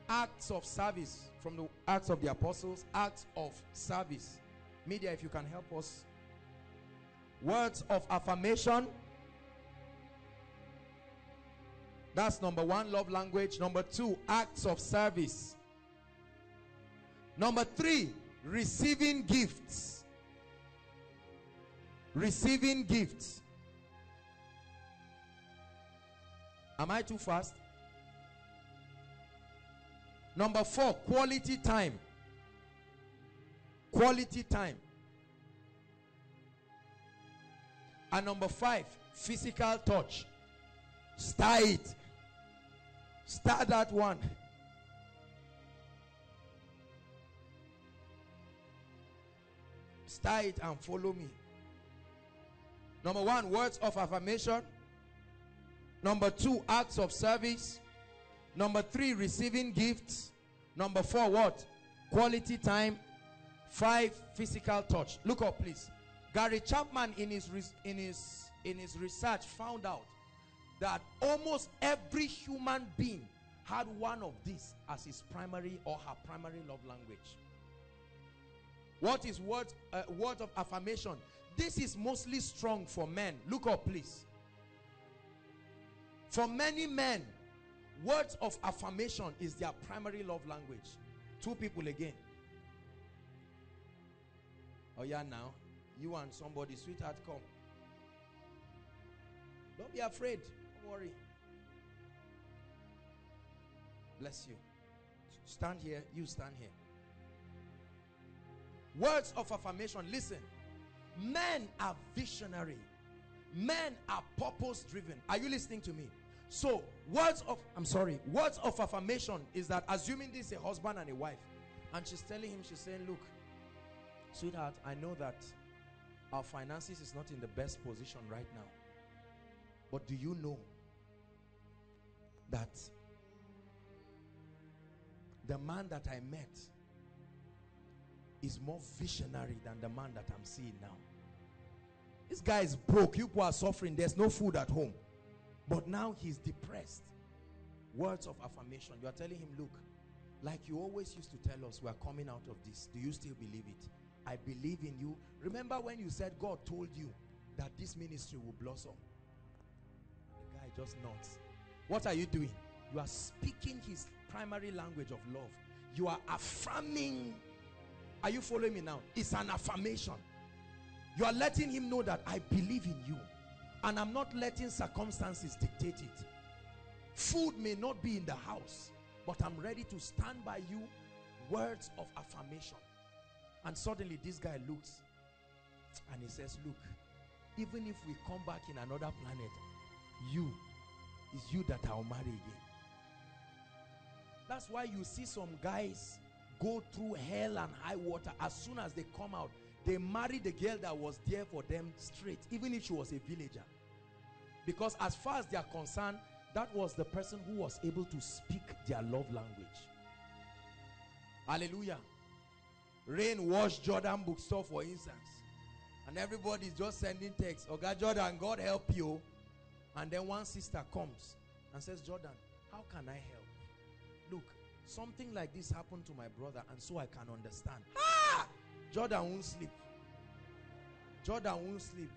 Acts of service, from the Acts of the Apostles, acts of service. Media, if you can help us. Words of affirmation. That's number one, love language. Number two, acts of service. Number three, receiving gifts. Receiving gifts. Am I too fast? Number four, quality time. Quality time. And number five, physical touch. Star it. Star that one. Star it and follow me. Number one, words of affirmation. Number two, acts of service. Number three, receiving gifts. Number four, what? Quality time. Five, physical touch. Look up, please. Gary Chapman in his in his in his research found out that almost every human being had one of these as his primary or her primary love language. What is words, uh, words of affirmation? This is mostly strong for men. Look up, please. For many men, words of affirmation is their primary love language. Two people again. Oh yeah, now. You and somebody, sweetheart, come. Don't be afraid. Don't worry. Bless you. Stand here. You stand here. Words of affirmation. Listen. Men are visionary. Men are purpose driven. Are you listening to me? So words of, I'm sorry, words of affirmation is that, assuming this is a husband and a wife, and she's telling him, she's saying, look, sweetheart, I know that our finances is not in the best position right now, but do you know that the man that I met is more visionary than the man that I'm seeing now? This guy is broke. You people are suffering. There's no food at home. But now he's depressed. Words of affirmation. You are telling him, look, like you always used to tell us, we are coming out of this. Do you still believe it? I believe in you. Remember when you said God told you that this ministry will blossom? The guy just nods. What are you doing? You are speaking his primary language of love. You are affirming. Are you following me now? It's an affirmation. You are letting him know that I believe in you. And I'm not letting circumstances dictate it. Food may not be in the house, but I'm ready to stand by you. Words of affirmation. And suddenly this guy looks and he says, look, even if we come back in another planet, you, it's you that I'll marry again. That's why you see some guys go through hell and high water. As soon as they come out, they marry the girl that was there for them straight, even if she was a villager. Because as far as they are concerned, that was the person who was able to speak their love language. Hallelujah. Rain washed Jordan bookstore, for instance. And everybody's just sending texts. Oh God, Jordan, God help you. And then one sister comes and says, Jordan, how can I help? Look, something like this happened to my brother, and so I can understand. Ah! Jordan won't sleep. Jordan won't sleep.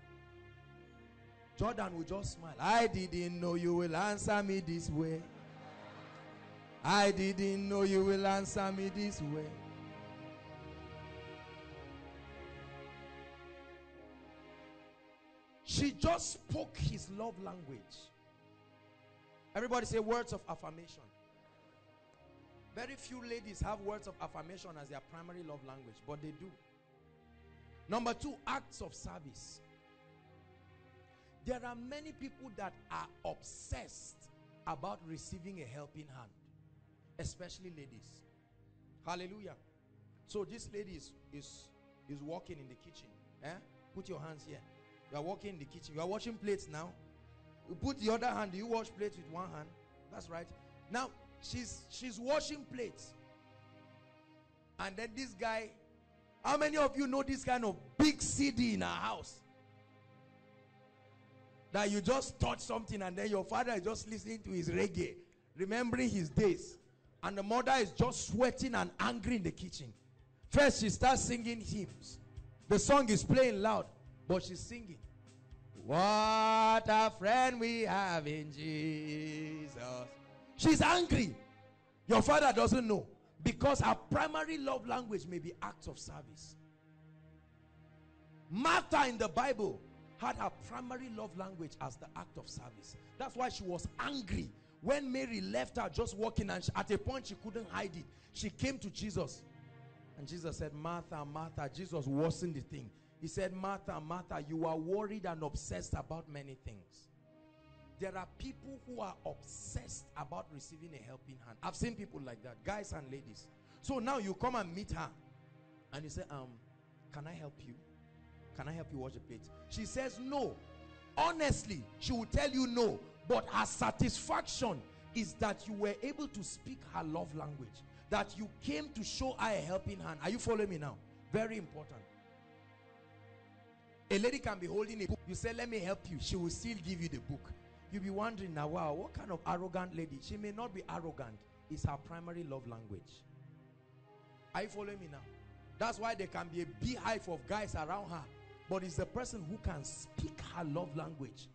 Jordan will just smile. I didn't know you will answer me this way. I didn't know you will answer me this way. She just spoke his love language. Everybody say words of affirmation. Very few ladies have words of affirmation as their primary love language, but they do. Number two, acts of service. There are many people that are obsessed about receiving a helping hand, especially ladies. Hallelujah. So this lady is is, is walking in the kitchen. Eh? Put your hands here. You are walking in the kitchen. You are washing plates now. You put the other hand. You wash plates with one hand. That's right. Now she's she's washing plates. And then this guy, how many of you know this kind of big C D in our house? That you just touch something and then your father is just listening to his reggae, remembering his days. And the mother is just sweating and angry in the kitchen. First she starts singing hymns. The song is playing loud, but she's singing. What a friend we have in Jesus. She's angry. Your father doesn't know. Because her primary love language may be acts of service. Martha in the Bible had her primary love language as the act of service. That's why she was angry when Mary left her just walking, and she, at a point she couldn't hide it. She came to Jesus and Jesus said, Martha, Martha. Jesus wasn't the thing. He said, Martha, Martha, you are worried and obsessed about many things. There are people who are obsessed about receiving a helping hand. I've seen people like that, guys and ladies. So now you come and meet her and you say, um, can I help you? Can I help you wash the plate? She says no. Honestly, she will tell you no. But her satisfaction is that you were able to speak her love language. That you came to show her a helping hand. Are you following me now? Very important. A lady can be holding a book. You say, let me help you. She will still give you the book. You'll be wondering now, wow, what kind of arrogant lady? She may not be arrogant. It's her primary love language. Are you following me now? That's why there can be a beehive of guys around her. But it's the person who can speak her love language.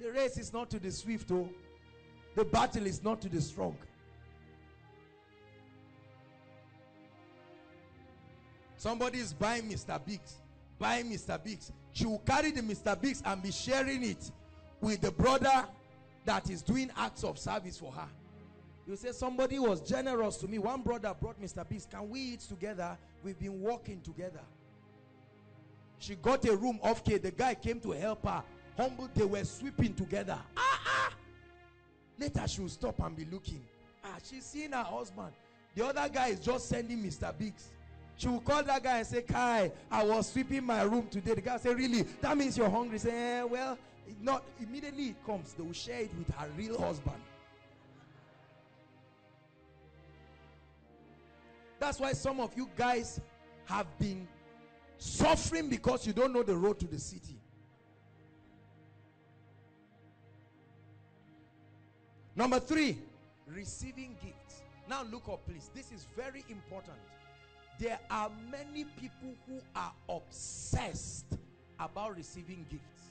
The race is not to the swift, oh. The battle is not to the strong. Somebody is buying Mister Biggs. Buying Mister Biggs. She will carry the Mister Biggs and be sharing it with the brother that is doing acts of service for her. You say, somebody was generous to me. One brother brought Mister Biggs. Can we eat together? We've been walking together. She got a room off K. The guy came to help her. Humble, they were sweeping together. Ah, ah. Later she will stop and be looking. Ah, she's seeing her husband. The other guy is just sending Mister Biggs. She will call that guy and say, Kai, I was sweeping my room today. The guy say, really? That means you're hungry. Say, eh, well, not immediately it comes. They will share it with her real husband. That's why some of you guys have been suffering because you don't know the road to the city. Number three, receiving gifts. Now look up, please. This is very important. There are many people who are obsessed about receiving gifts,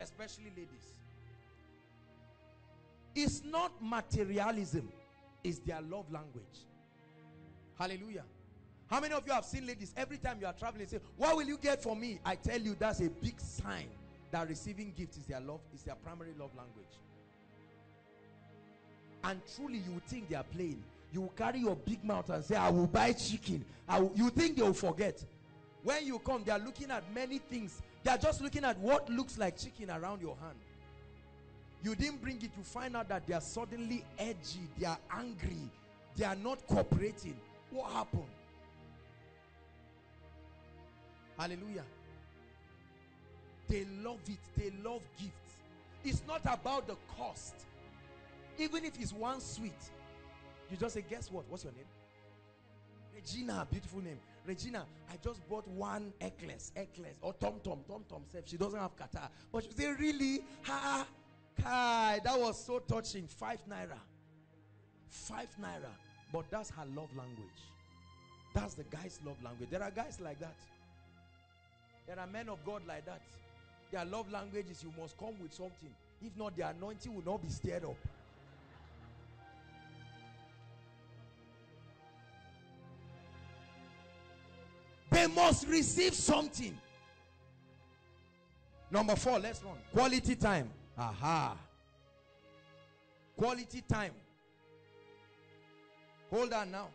especially ladies. It's not materialism, it's their love language. Hallelujah. How many of you have seen ladies, every time you are traveling, say, what will you get for me? I tell you, that's a big sign that receiving gifts is their love, is their primary love language. And truly, you think they are playing. You will carry your big mouth and say, I will buy chicken. I will, you think they will forget. When you come, they are looking at many things. They are just looking at what looks like chicken around your hand. You didn't bring it, you find out that they are suddenly edgy. They are angry. They are not cooperating. What happened? Hallelujah. They love it. They love gifts. It's not about the cost. Even if it's one sweet, you just say, guess what? What's your name? Regina, beautiful name. Regina, I just bought one necklace, necklace, or Tom Tom, Tom Tom self. She doesn't have kata. But she say, really? Ha! Kai, that was so touching. Five naira. Five naira. But that's her love language. That's the guy's love language. There are guys like that. There are men of God like that. Their love language is you must come with something. If not, the anointing will not be stirred up. They must receive something. Number four, let's run. Quality time. Aha. Quality time. Hold on now.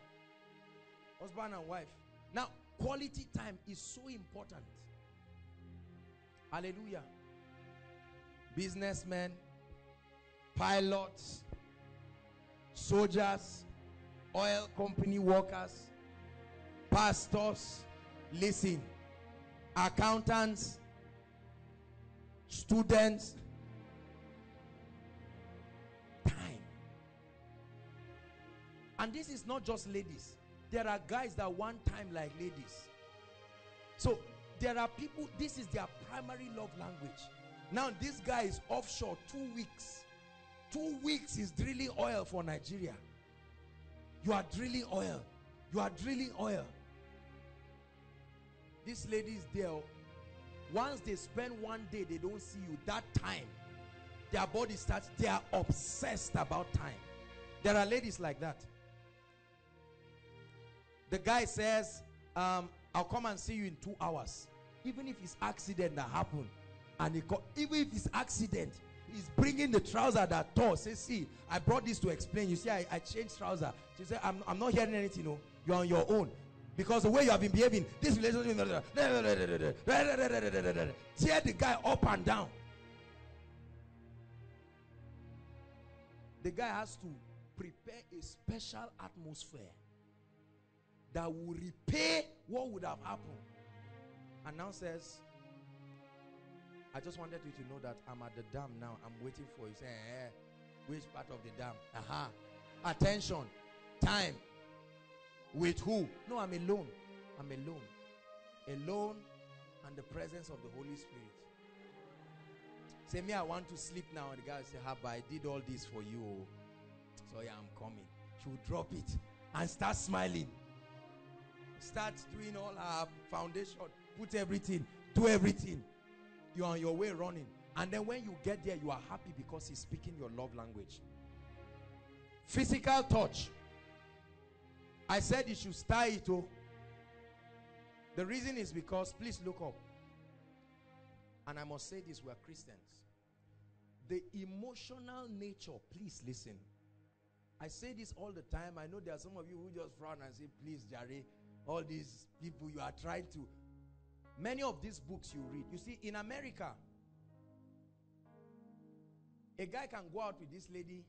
Husband and wife. Now, quality time is so important. Hallelujah. businessmen, pilots, soldiers, oil company workers, pastors, listen, accountants, students. Time. And this is not just ladies. There are guys that want time like ladies. So there are people, this is their primary love language. Now this guy is offshore two weeks. Two weeks is drilling oil for Nigeria. You are drilling oil. You are drilling oil. This lady is there. Once they spend one day, they don't see you. That time, their body starts, they are obsessed about time. There are ladies like that. The guy says, um, I'll come and see you in two hours. Even if it's accident that happened, and he even if it's accident, he's bringing the trouser that tore. Say, see, I brought this to explain. You see, I, I changed trouser. She said, I'm, I'm not hearing anything. No, you're on your own. Because the way you have been behaving, this relationship, tear the guy up and down. The guy has to prepare a special atmosphere that will repay what would have happened. And now says, I just wanted you to know that I'm at the dam now. I'm waiting for you. Say, eh, which part of the dam? Aha. Uh-huh. Attention. Time. With who? No, I'm alone. I'm alone. Alone and the presence of the Holy Spirit. Say, me, I want to sleep now. And the guy will say, ah, but I did all this for you. So, yeah, I'm coming. She will drop it and start smiling. Start doing all her foundation. Put everything. Do everything. You're on your way running. And then when you get there, you are happy because he's speaking your love language. Physical touch. I said you should style it. Oh. The reason is because, please look up. And I must say this, we are Christians. The emotional nature, please listen. I say this all the time. I know there are some of you who just frown and say, please, Jerry, all these people you are trying to... Many of these books you read, you see, in America, a guy can go out with this lady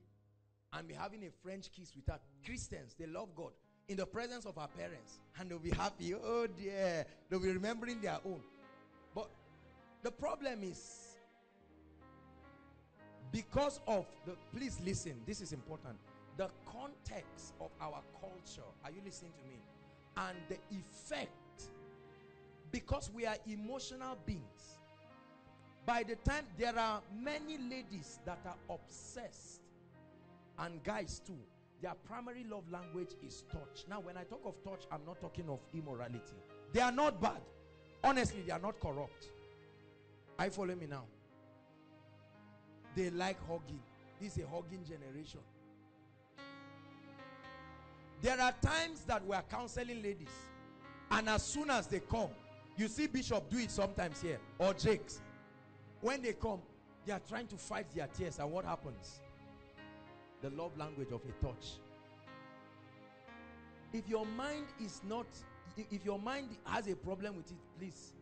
and be having a French kiss with her. Christians, they love God. In the presence of her parents, and they'll be happy. Oh dear, they'll be remembering their own. But the problem is, because of the, please listen, this is important, the context of our culture, are you listening to me? And the effect, because we are emotional beings, by the time, there are many ladies that are obsessed, and guys too. Their primary love language is touch. Now, when I talk of touch, I'm not talking of immorality. They are not bad. Honestly, they are not corrupt. Are you following me now? They like hugging. This is a hugging generation. There are times that we are counseling ladies, and as soon as they come, you see Bishop do it sometimes here, or Jakes. When they come, they are trying to fight their tears, and what happens? The love language of a touch. If your mind is not, if your mind has a problem with it, please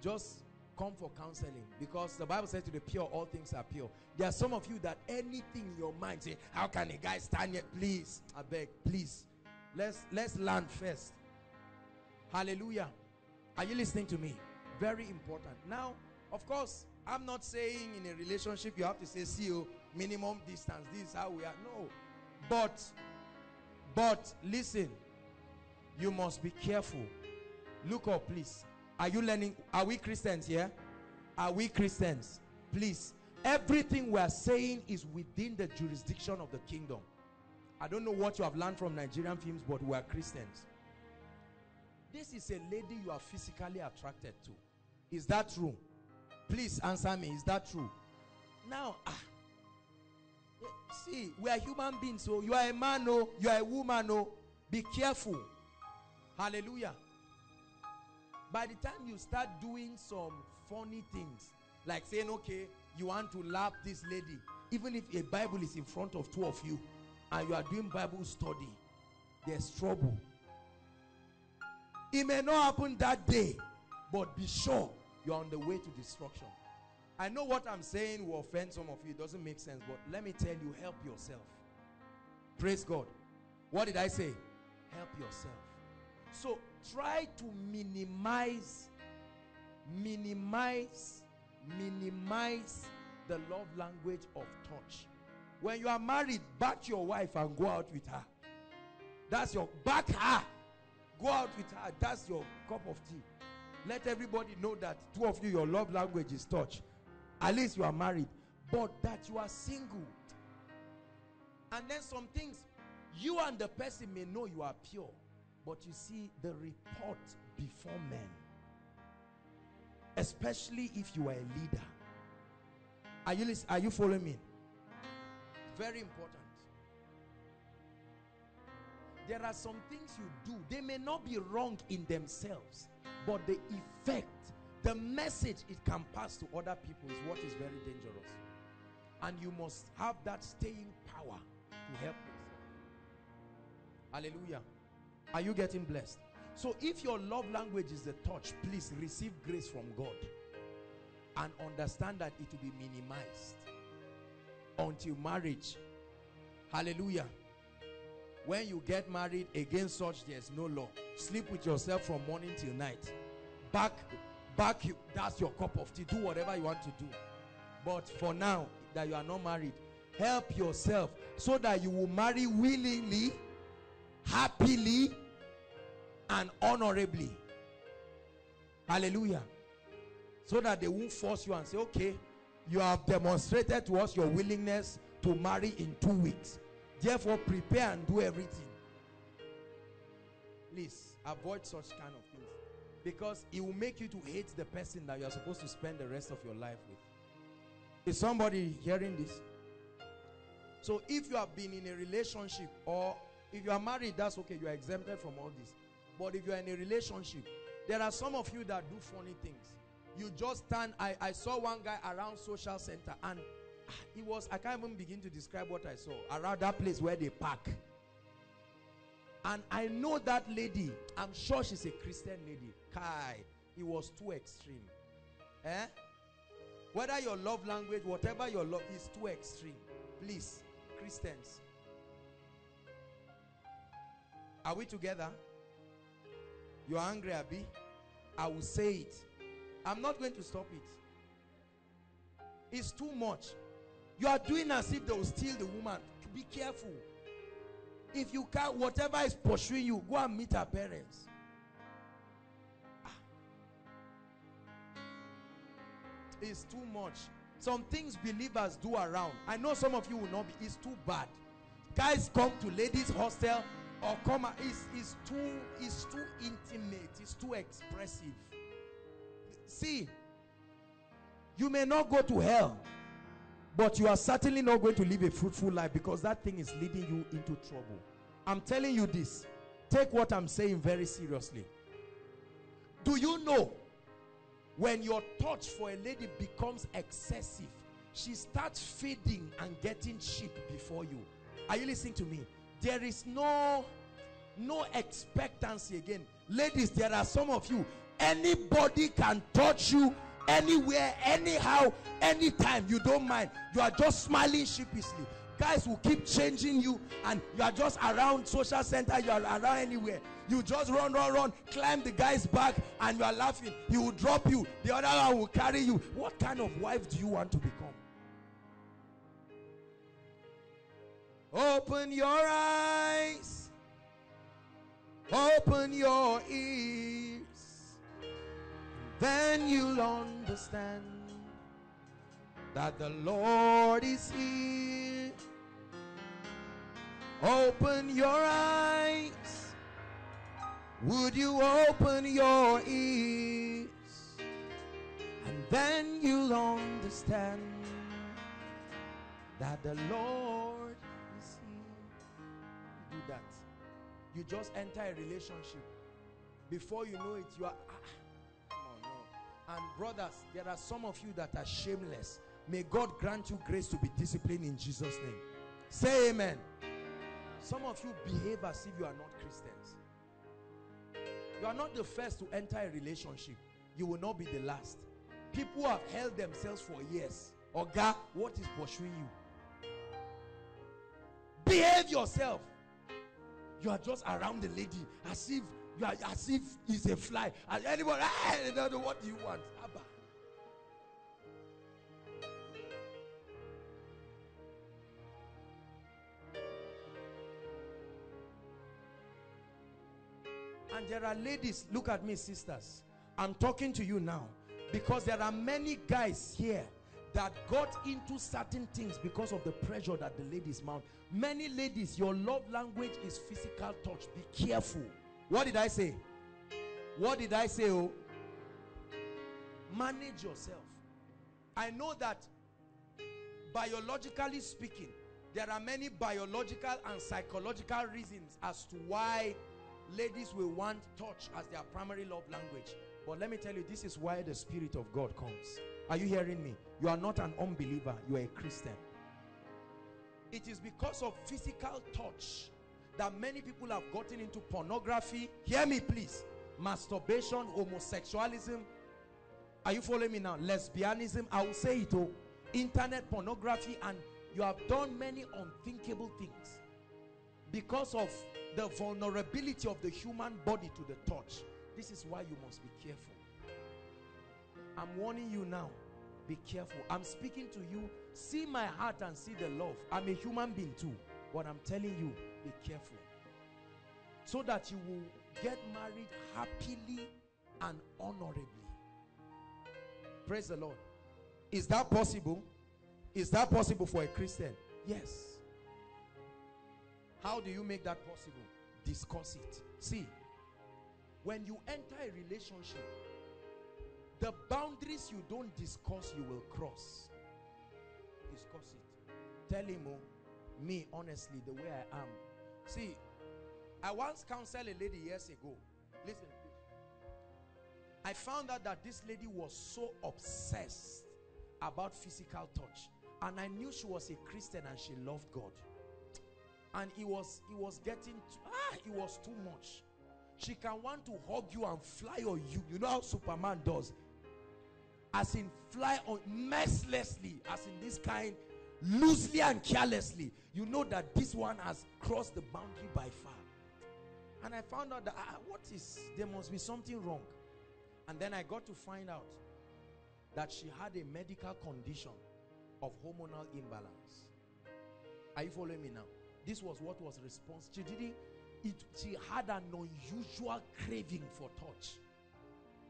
just come for counseling, because the Bible says to the pure all things are pure. There are some of you that anything in your mind say, how can a guy stand here? Please, I beg, please, let's let's land first. Hallelujah. Are you listening to me? Very important. Now, of course, I'm not saying in a relationship you have to say, see you, minimum distance, this is how we are. No. But, but, listen, you must be careful. Look up, please. Are you learning? Are we Christians here? Are we Christians? Please. Everything we are saying is within the jurisdiction of the kingdom. I don't know what you have learned from Nigerian films, but we are Christians. This is a lady you are physically attracted to. Is that true? Please answer me. Is that true? Now, ah, see, we are human beings. So you are a man, oh, you are a woman, oh. Be careful. Hallelujah. By the time you start doing some funny things, like saying, okay, you want to lap this lady, even if a Bible is in front of two of you, and you are doing Bible study, there's trouble. It may not happen that day, but be sure you're on the way to destruction. I know what I'm saying will offend some of you. It doesn't make sense, but let me tell you, help yourself. Praise God. What did I say? Help yourself. So try to minimize, minimize, minimize the love language of touch. When you are married, back your wife and go out with her. That's your back her. Go out with her. That's your cup of tea. Let everybody know that two of you, your love language is touch. At least you are married, but that you are single. And then some things, you and the person may know you are pure, but you see the report before men. Especially if you are a leader. Are you listening? Are you following me? Very important. There are some things you do. They may not be wrong in themselves, but the effect, the message it can pass to other people is what is very dangerous. And you must have that staying power to help yourself. Hallelujah. Are you getting blessed? So if your love language is the touch, please receive grace from God and understand that it will be minimized until marriage. Hallelujah. When you get married, against such there's no law. Sleep with yourself from morning till night. Back, back you, that's your cup of tea. Do whatever you want to do. But for now that you are not married, help yourself so that you will marry willingly, happily, and honorably. Hallelujah. So that they won't force you and say, okay, you have demonstrated to us your willingness to marry in two weeks. Therefore, prepare and do everything. Please, avoid such kind of things. Because it will make you to hate the person that you are supposed to spend the rest of your life with. Is somebody hearing this? So if you have been in a relationship, or if you are married, that's okay. You are exempted from all this. But if you are in a relationship, there are some of you that do funny things. You just stand. I, I saw one guy around social center and it was, I can't even begin to describe what I saw around that place where they park. And I know that lady, I'm sure she's a Christian lady. Kai, it was too extreme. Eh? Whether your love language, whatever your love is, too extreme. Please, Christians, are we together? You're angry, Abi? I will say it. I'm not going to stop it. It's too much. You are doing as if they will steal the woman. Be careful. If you can't, whatever is pursuing you, go and meet her parents. Ah. It's too much. Some things believers do around. I know some of you will not be. It's too bad. Guys come to ladies' hostel or come. It's, it's too. It's too intimate. It's too expressive. See, you may not go to hell, but you are certainly not going to live a fruitful life because that thing is leading you into trouble. I'm telling you this. Take what I'm saying very seriously. Do you know when your touch for a lady becomes excessive, she starts feeding and getting cheap before you? Are you listening to me? There is no, no expectancy again. Ladies, there are some of you, anybody can touch you anywhere, anyhow, anytime. You don't mind. You are just smiling sheepishly. Guys will keep changing you and you are just around social center. You are around anywhere. You just run, run, run, climb the guy's back and you are laughing. He will drop you. The other one will carry you. What kind of wife do you want to become? Open your eyes. Open your ears. Then you'll understand that the Lord is here. Open your eyes. Would you open your ears? And then you'll understand that the Lord is here. Do that. You just enter a relationship. Before you know it, you are... Ah, no, no. And brothers, there are some of you that are shameless. May God grant you grace to be disciplined in Jesus' name. Say amen. Some of you behave as if you are not Christians. You are not the first to enter a relationship. You will not be the last. People have held themselves for years. Or God, what is pursuing you? Behave yourself. You are just around the lady as if you are, as if it's a fly. And anyone, I don't know what you want. Abba. And there are ladies, look at me, sisters. I'm talking to you now because there are many guys here that got into certain things because of the pressure that the ladies mount. Many ladies, your love language is physical touch. Be careful. What did I say? What did I say? Oh, manage yourself. I know that biologically speaking, there are many biological and psychological reasons as to why ladies will want touch as their primary love language. But let me tell you, this is why the Spirit of God comes. Are you hearing me? You are not an unbeliever. You are a Christian. It is because of physical touch that many people have gotten into pornography. Hear me, please. Masturbation, homosexualism. Are you following me now? Lesbianism. I will say it all. Internet pornography. And you have done many unthinkable things because of the vulnerability of the human body to the touch. This is why you must be careful. I'm warning you now. Be careful. I'm speaking to you. See my heart and see the love. I'm a human being too, but I'm telling you, be careful, so that you will get married happily and honorably. Praise the Lord. Is that possible? Is that possible for a Christian? Yes. How do you make that possible? Discuss it. See, when you enter a relationship, the boundaries you don't discuss, you will cross. Discuss it. Tell him, oh, me, honestly, the way I am. See, I once counseled a lady years ago. Listen, please. I found out that this lady was so obsessed about physical touch. And I knew she was a Christian and she loved God. And it was it was getting too, ah, it was too much. She can want to hug you and fly on you. You know how Superman does, as in fly on mercilessly, as in this kind, loosely and carelessly. You know that this one has crossed the boundary by far. And I found out that ah, what is there must be something wrong. And then I got to find out that she had a medical condition of hormonal imbalance. Are you following me now? This was what was response. She didn't. It, she had an unusual craving for touch,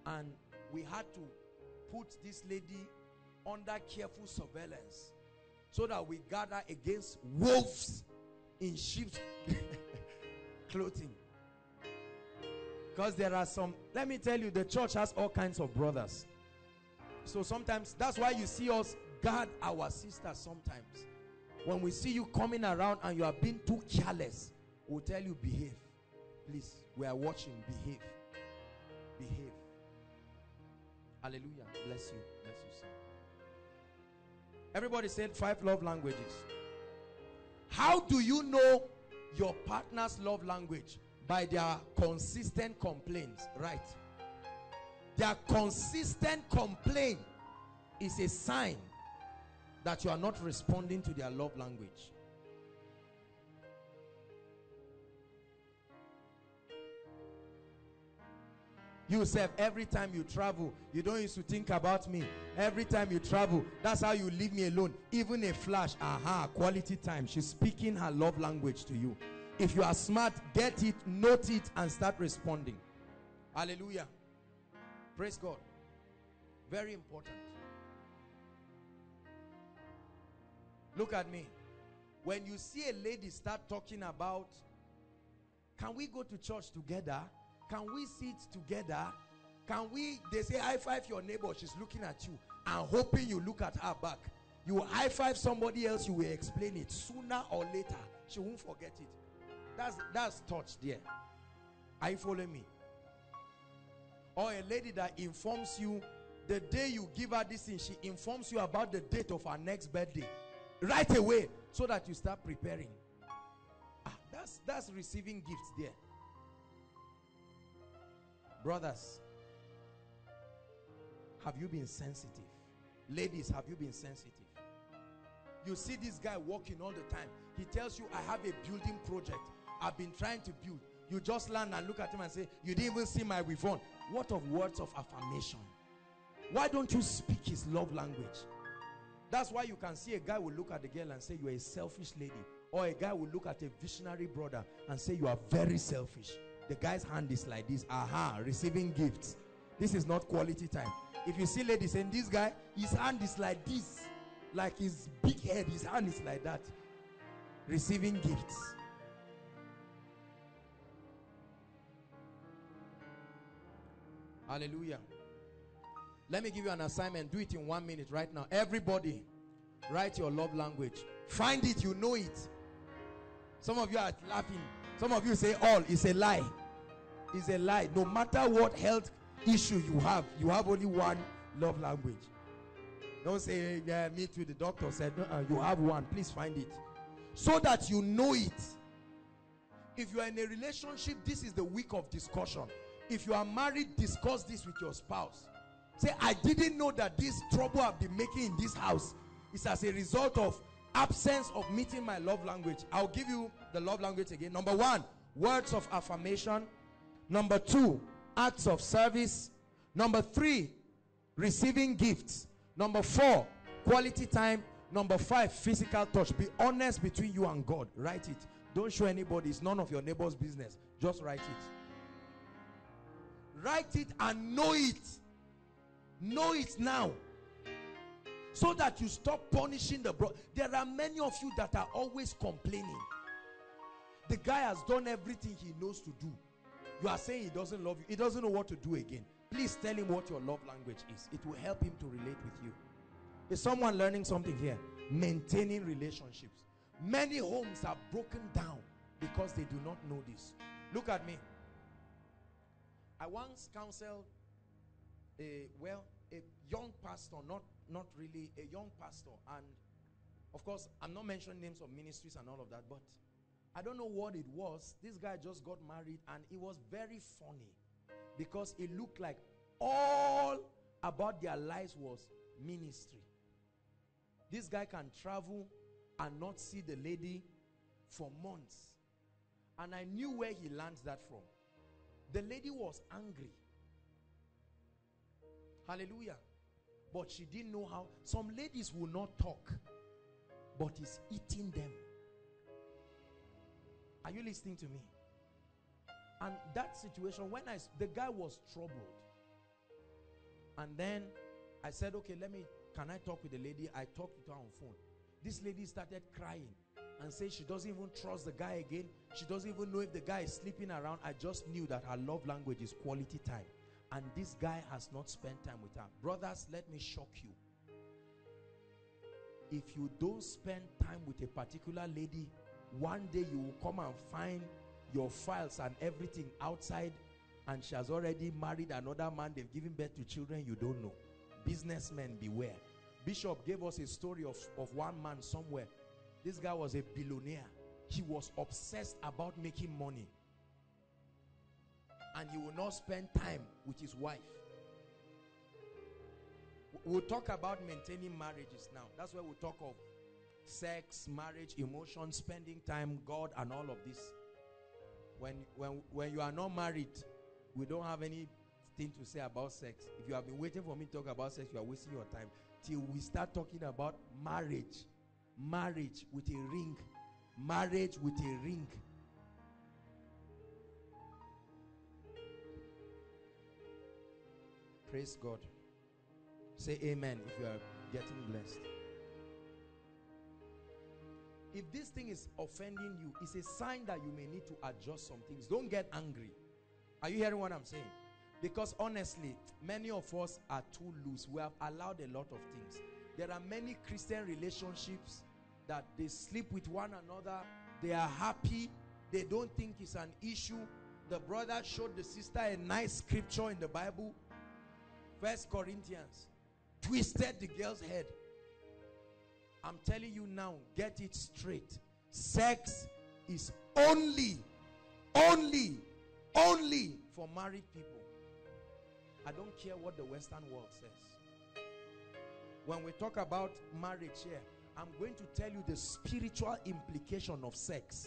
and we had to put this lady under careful surveillance so that we guard her against wolves in sheep's clothing. Because there are some. Let me tell you, the church has all kinds of brothers. So sometimes that's why you see us guard our sisters sometimes. When we see you coming around and you are being too careless, we'll tell you, behave. Please, we are watching. Behave. Behave. Hallelujah. Bless you. Bless you, sir. Everybody said five love languages. How do you know your partner's love language? By their consistent complaints. Right. Their consistent complaint is a sign that you are not responding to their love language. You say, every time you travel, you don't used to think about me. Every time you travel, that's how you leave me alone. Even a flash, aha, quality time. She's speaking her love language to you. If you are smart, get it, note it, and start responding. Hallelujah. Praise God. Very important. Look at me. When you see a lady start talking about, can we go to church together? Can we sit together? Can we, they say, high five your neighbor. She's looking at you and hoping you look at her back. You high five somebody else, you will explain it. Sooner or later, she won't forget it. That's, that's touch there. Are you following me? Or a lady that informs you, the day you give her this thing, she informs you about the date of her next birthday. Right away, so that you start preparing. Ah, that's that's receiving gifts there. Brothers, Have you been sensitive? Ladies, have you been sensitive? You see this guy walking all the time. He tells you, I have a building project. I've been trying to build. You just land and look at him and say, you didn't even see my weavon. What of words of affirmation? Why don't you speak his love language? That's why you can see a guy will look at the girl and say, you're a selfish lady. Or a guy will look at a visionary brother and say, you are very selfish. The guy's hand is like this. Aha, receiving gifts. This is not quality time. If you see ladies and this guy, his hand is like this. Like his big head, his hand is like that. Receiving gifts. Hallelujah. Let me give you an assignment. Do it in one minute right now. Everybody, write your love language. Find it, you know it. Some of you are laughing. Some of you say all. It's a lie. It's a lie. No matter what health issue you have, you have only one love language. Don't say, yeah, me too. The doctor said, no, uh, you have one. Please find it. So that you know it. If you are in a relationship, this is the week of discussion. If you are married, discuss this with your spouse. Say, I didn't know that this trouble I've been making in this house is as a result of absence of meeting my love language. I'll give you the love language again. Number one, words of affirmation. Number two, acts of service. Number three, receiving gifts. Number four, quality time. Number five, physical touch. Be honest between you and God. Write it. Don't show anybody. It's none of your neighbor's business. Just write it. Write it and know it. Know it now, so that you stop punishing the brother. There are many of you that are always complaining. The guy has done everything he knows to do. You are saying he doesn't love you. He doesn't know what to do again. Please tell him what your love language is. It will help him to relate with you. Is someone learning something here? Maintaining relationships. Many homes are broken down because they do not know this. Look at me. I once counseled A, well, a young pastor, not, not really a young pastor. And of course, I'm not mentioning names of ministries and all of that, but I don't know what it was. This guy just got married and it was very funny because it looked like all about their lives was ministry. This guy can travel and not see the lady for months. And I knew where he learned that from. The lady was angry. Hallelujah. But she didn't know how. Some ladies will not talk, but it's eating them. Are you listening to me? And that situation, when I, the guy was troubled. And then I said, okay, let me, can I talk with the lady? I talked to her on phone. This lady started crying and said she doesn't even trust the guy again. She doesn't even know if the guy is sleeping around. I just knew that her love language is quality time. And this guy has not spent time with her. Brothers, let me shock you. If you don't spend time with a particular lady, one day you will come and find your files and everything outside, and she has already married another man. They've given birth to children you don't know. Businessmen, beware. Bishop gave us a story of, of one man somewhere. This guy was a billionaire. He was obsessed about making money. And he will not spend time with his wife. We'll talk about maintaining marriages now. That's where we'll talk of sex, marriage, emotion, spending time, God, and all of this. When, when, when you are not married, we don't have anything to say about sex. If you have been waiting for me to talk about sex, you are wasting your time. Till we start talking about marriage. Marriage with a ring. Marriage with a ring. Praise God. Say amen if you are getting blessed. If this thing is offending you, it's a sign that you may need to adjust some things. Don't get angry. Are you hearing what I'm saying? Because honestly, many of us are too loose. We have allowed a lot of things. There are many Christian relationships that they sleep with one another. They are happy. They don't think it's an issue. The brother showed the sister a nice scripture in the Bible. First Corinthians, twisted the girl's head. I'm telling you now, get it straight. Sex is only, only, only for married people. I don't care what the Western world says. When we talk about marriage here, I'm going to tell you the spiritual implication of sex.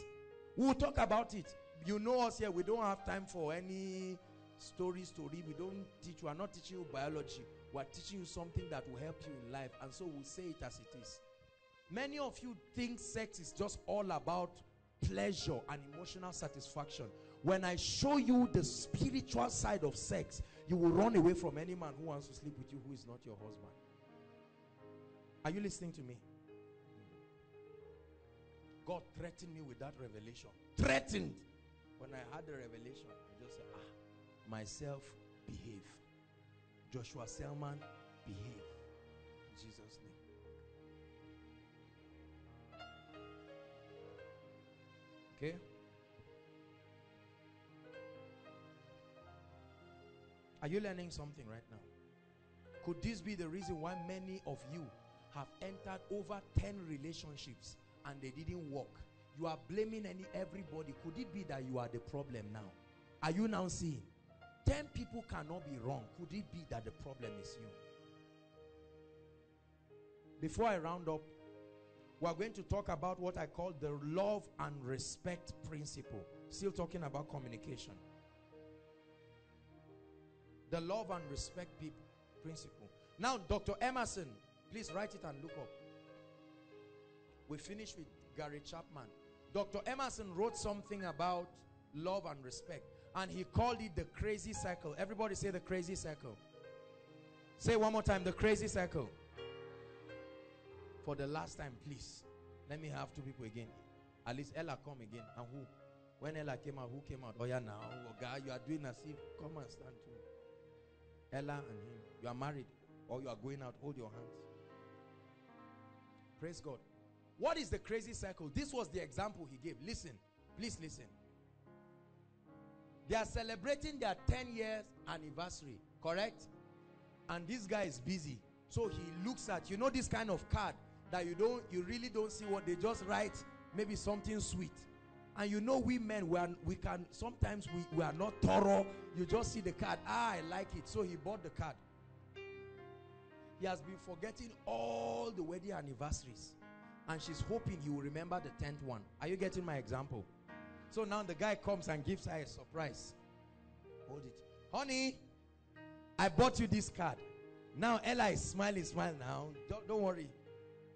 We'll talk about it. You know us here, we don't have time for any story, story. We don't teach, we are not teaching you biology. We are teaching you something that will help you in life. And so we'll say it as it is. Many of you think sex is just all about pleasure and emotional satisfaction. When I show you the spiritual side of sex, you will run away from any man who wants to sleep with you who is not your husband. Are you listening to me? God threatened me with that revelation. Threatened. When I had the revelation, I just said, ah, myself, behave. Joshua Selman, behave. In Jesus' name. Okay. Are you learning something right now? Could this be the reason why many of you have entered over ten relationships and they didn't work? You are blaming any everybody. Could it be that you are the problem now? Are you now seeing? ten people cannot be wrong. Could it be that the problem is you? Before I round up, we are going to talk about what I call the love and respect principle. Still talking about communication. The love and respect principle. Now, Doctor Emerson, please write it and look up. We finish with Gary Chapman. Doctor Emerson wrote something about love and respect. And he called it the crazy cycle. Everybody say the crazy cycle. Say one more time, the crazy cycle. For the last time, please. Let me have two people again. At least Ella come again. And who? When Ella came out, who came out? Oh yeah, now. Oh, God, you are doing as if. Come and stand too. Ella and him. You are married. Or you are going out. Hold your hands. Praise God. What is the crazy cycle? This was the example he gave. Listen. Please listen. They are celebrating their ten years anniversary. Correct? And this guy is busy. So he looks at, you know, this kind of card that you don't, you really don't see what they just write, maybe something sweet. And you know, we men, we, are, we can, sometimes we, we are not thorough. You just see the card. Ah, I like it. So he bought the card. He has been forgetting all the wedding anniversaries. And she's hoping he will remember the tenth one. Are you getting my example? So now the guy comes and gives her a surprise. Hold it. Honey, I bought you this card. Now Ella is smiling, smile now. Don't, don't worry.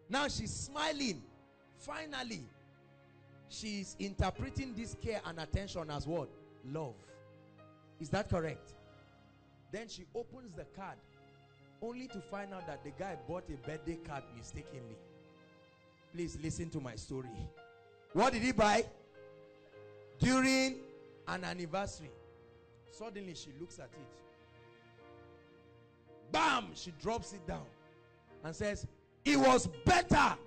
Now she's smiling. Finally, she's interpreting this care and attention as what? Love. Is that correct? Then she opens the card only to find out that the guy bought a birthday card mistakenly. Please listen to my story. What did he buy? During an anniversary. Suddenly she looks at it. Bam! She drops it down and says, it was better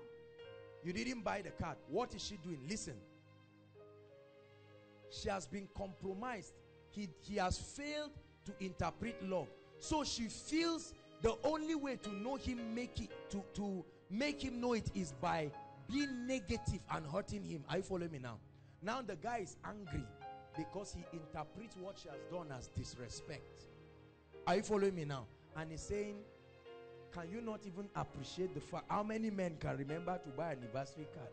you didn't buy the card. What is she doing? Listen. She has been compromised. He, he has failed to interpret love. So she feels the only way to know him, make it, to, to make him know it is by being negative and hurting him. Are you following me now? Now the guy is angry because he interprets what she has done as disrespect. Are you following me now? And he's saying, can you not even appreciate the fact? How many men can remember to buy an anniversary card?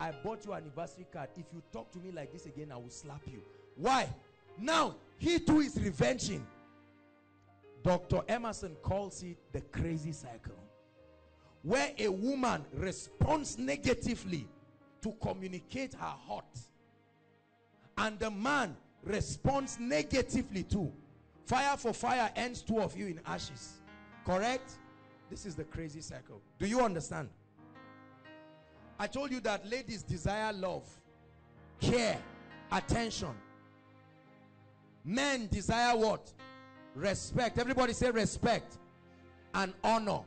I bought you an anniversary card. If you talk to me like this again, I will slap you. Why? Now, he too is revenging. Doctor Emerson calls it the crazy cycle, where a woman responds negatively to communicate her heart, and the man responds negatively too. Fire for fire ends two of you in ashes. Correct? This is the crazy cycle. Do you understand? I told you that ladies desire love, care, attention. Men desire what? Respect. Everybody say respect and honor.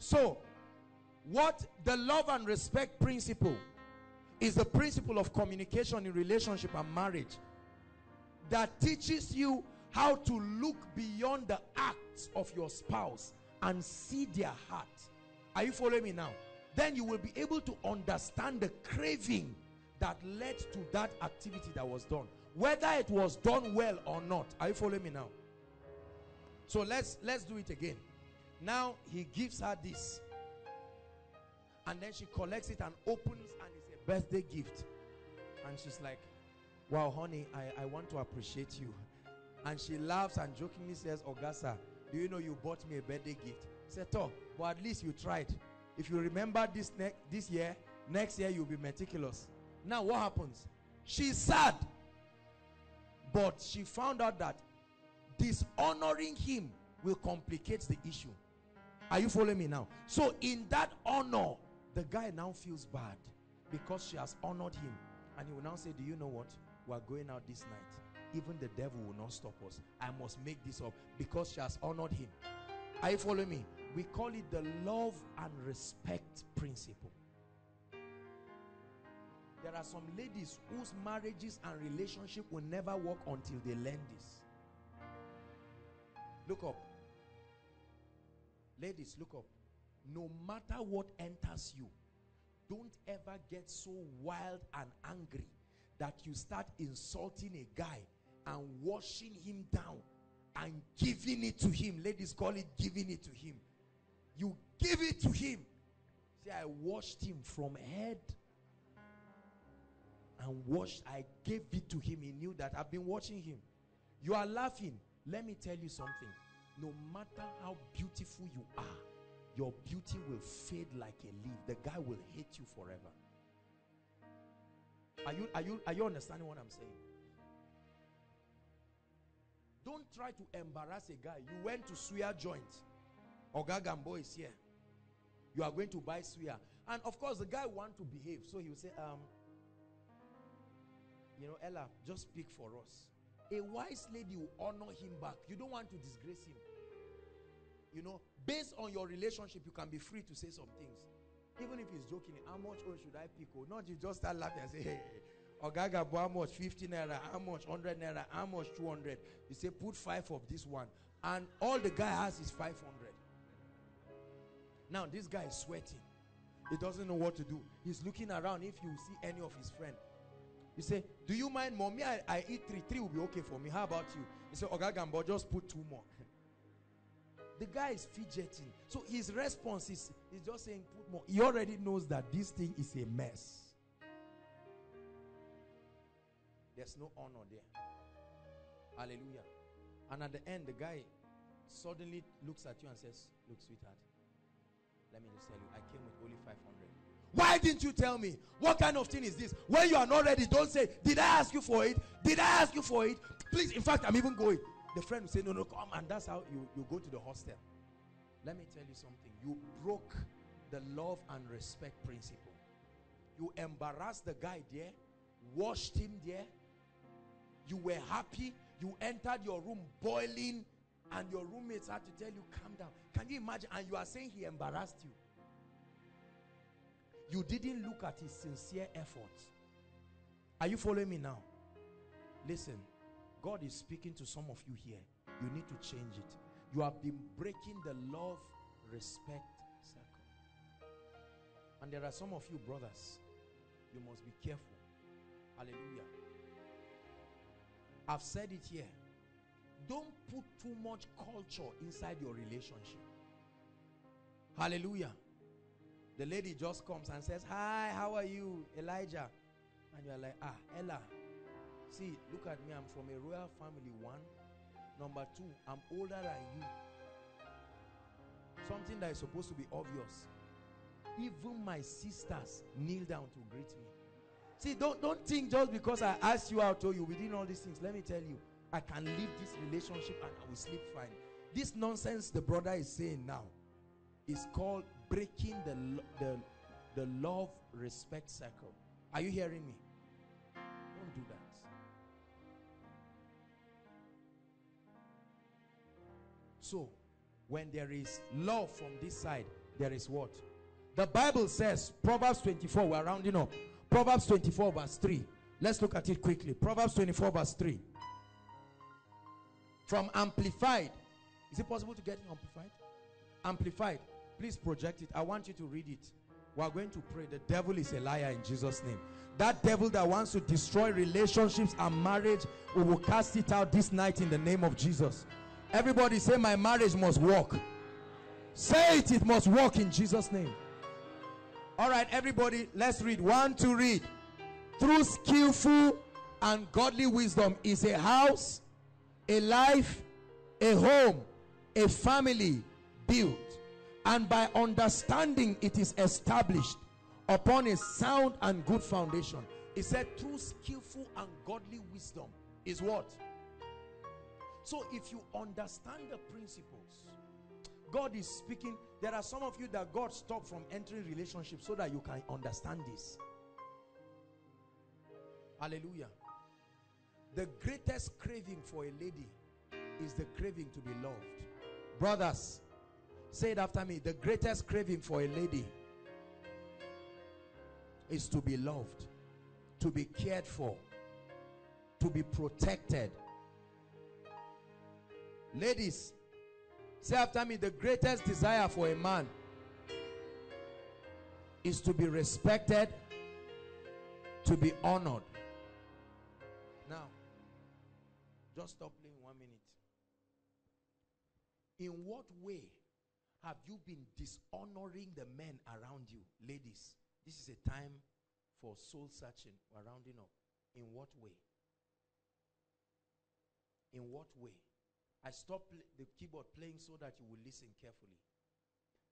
So, what the love and respect principle is the principle of communication in relationship and marriage that teaches you how to look beyond the acts of your spouse and see their heart. Are you following me now? Then you will be able to understand the craving that led to that activity that was done, whether it was done well or not. Are you following me now? So let's let's do it again. Now he gives her this, and then she collects it and opens, and it's a birthday gift. And she's like, wow, honey, I, I want to appreciate you. And she laughs and jokingly says, Ogasa, do you know you bought me a birthday gift? Said, oh, but at least you tried. If you remember this ne this year, next year you'll be meticulous. Now what happens? She's sad. But she found out that dishonoring him will complicate the issue. Are you following me now? So in that honor, the guy now feels bad because she has honored him. And he will now say, do you know what? We are going out this night. Even the devil will not stop us. I must make this up because she has honored him. Are you following me? We call it the love and respect principle. There are some ladies whose marriages and relationships will never work until they learn this. Look up. Ladies, look up. No matter what enters you, don't ever get so wild and angry that you start insulting a guy and washing him down and giving it to him. Ladies, call it giving it to him. You give it to him. See, I washed him from head and washed. I gave it to him. He knew that I've been watching him. You are laughing. Let me tell you something. No matter how beautiful you are, your beauty will fade like a leaf. The guy will hate you forever. Are you, are you, are you understanding what I'm saying? Don't try to embarrass a guy. You went to suya joint. Oga Gambo is here. You are going to buy suya. And of course, the guy wants to behave. So he will say, um, you know, Ella, just speak for us. A wise lady will honor him back. You don't want to disgrace him. You know, based on your relationship, you can be free to say some things. Even if he's joking, how much oil should I pick? Oh, not you just start laughing and say, hey, Ogaga, how much? fifty naira, how much? one hundred naira, how much? two hundred. You say, put five of this one. And all the guy has is five hundred. Now, this guy is sweating. He doesn't know what to do. He's looking around if you see any of his friends. You say, do you mind, mommy? I, I eat three. Three will be okay for me. How about you? You say, Ogaga, but just put two more. The guy is fidgeting. So his response is, is just saying, put more. He already knows that this thing is a mess. There's no honor there. Hallelujah. And at the end, the guy suddenly looks at you and says, look, sweetheart, let me just tell you, I came with only five hundred. Why didn't you tell me? What kind of thing is this? When you are not ready, don't say, did I ask you for it? Did I ask you for it? Please, in fact, I'm even going. The friend will say, no, no, come. And that's how you, you go to the hostel. Let me tell you something. You broke the love and respect principle. You embarrassed the guy there. Washed him there. You were happy. You entered your room boiling. And your roommates had to tell you, calm down. Can you imagine? And you are saying he embarrassed you. You didn't look at his sincere efforts. Are you following me now? Listen. God is speaking to some of you here. You need to change it. You have been breaking the love, respect circle. And there are some of you brothers. You must be careful. Hallelujah. I've said it here. Don't put too much culture inside your relationship. Hallelujah. The lady just comes and says, hi, how are you, Elijah? And you're like, ah, Ella. See, look at me. I'm from a royal family, one. Number two, I'm older than you. Something that is supposed to be obvious. Even my sisters kneel down to greet me. See, don't, don't think just because I asked you out or you within all these things. Let me tell you, I can leave this relationship and I will sleep fine. This nonsense the brother is saying now is called breaking the, the, the love respect circle. Are you hearing me? Don't do that. So, when there is love from this side, there is what? The Bible says, Proverbs twenty-four, we're rounding up. Proverbs twenty-four verse three. Let's look at it quickly. Proverbs twenty-four verse three. From Amplified. Is it possible to get it Amplified? Amplified. Please project it. I want you to read it. We are going to pray. The devil is a liar in Jesus' name. That devil that wants to destroy relationships and marriage, we will cast it out this night in the name of Jesus. Everybody say, my marriage must work. Say it, it must work in Jesus' name. All right, everybody, let's read. One, two, read. Through skillful and godly wisdom is a house, a life, a home, a family built. And by understanding it is established upon a sound and good foundation. It said through skillful and godly wisdom is what? So if you understand the principles, God is speaking. There are some of you that God stopped from entering relationships so that you can understand this. Hallelujah. The greatest craving for a lady is the craving to be loved. Brothers, say it after me. The greatest craving for a lady is to be loved, to be cared for, to be protected. Ladies, say after me, the greatest desire for a man is to be respected, to be honored. Now, just stop playing one minute. In what way have you been dishonoring the men around you? Ladies, this is a time for soul searching or rounding up. In what way? In what way? I stopped the keyboard playing so that you will listen carefully.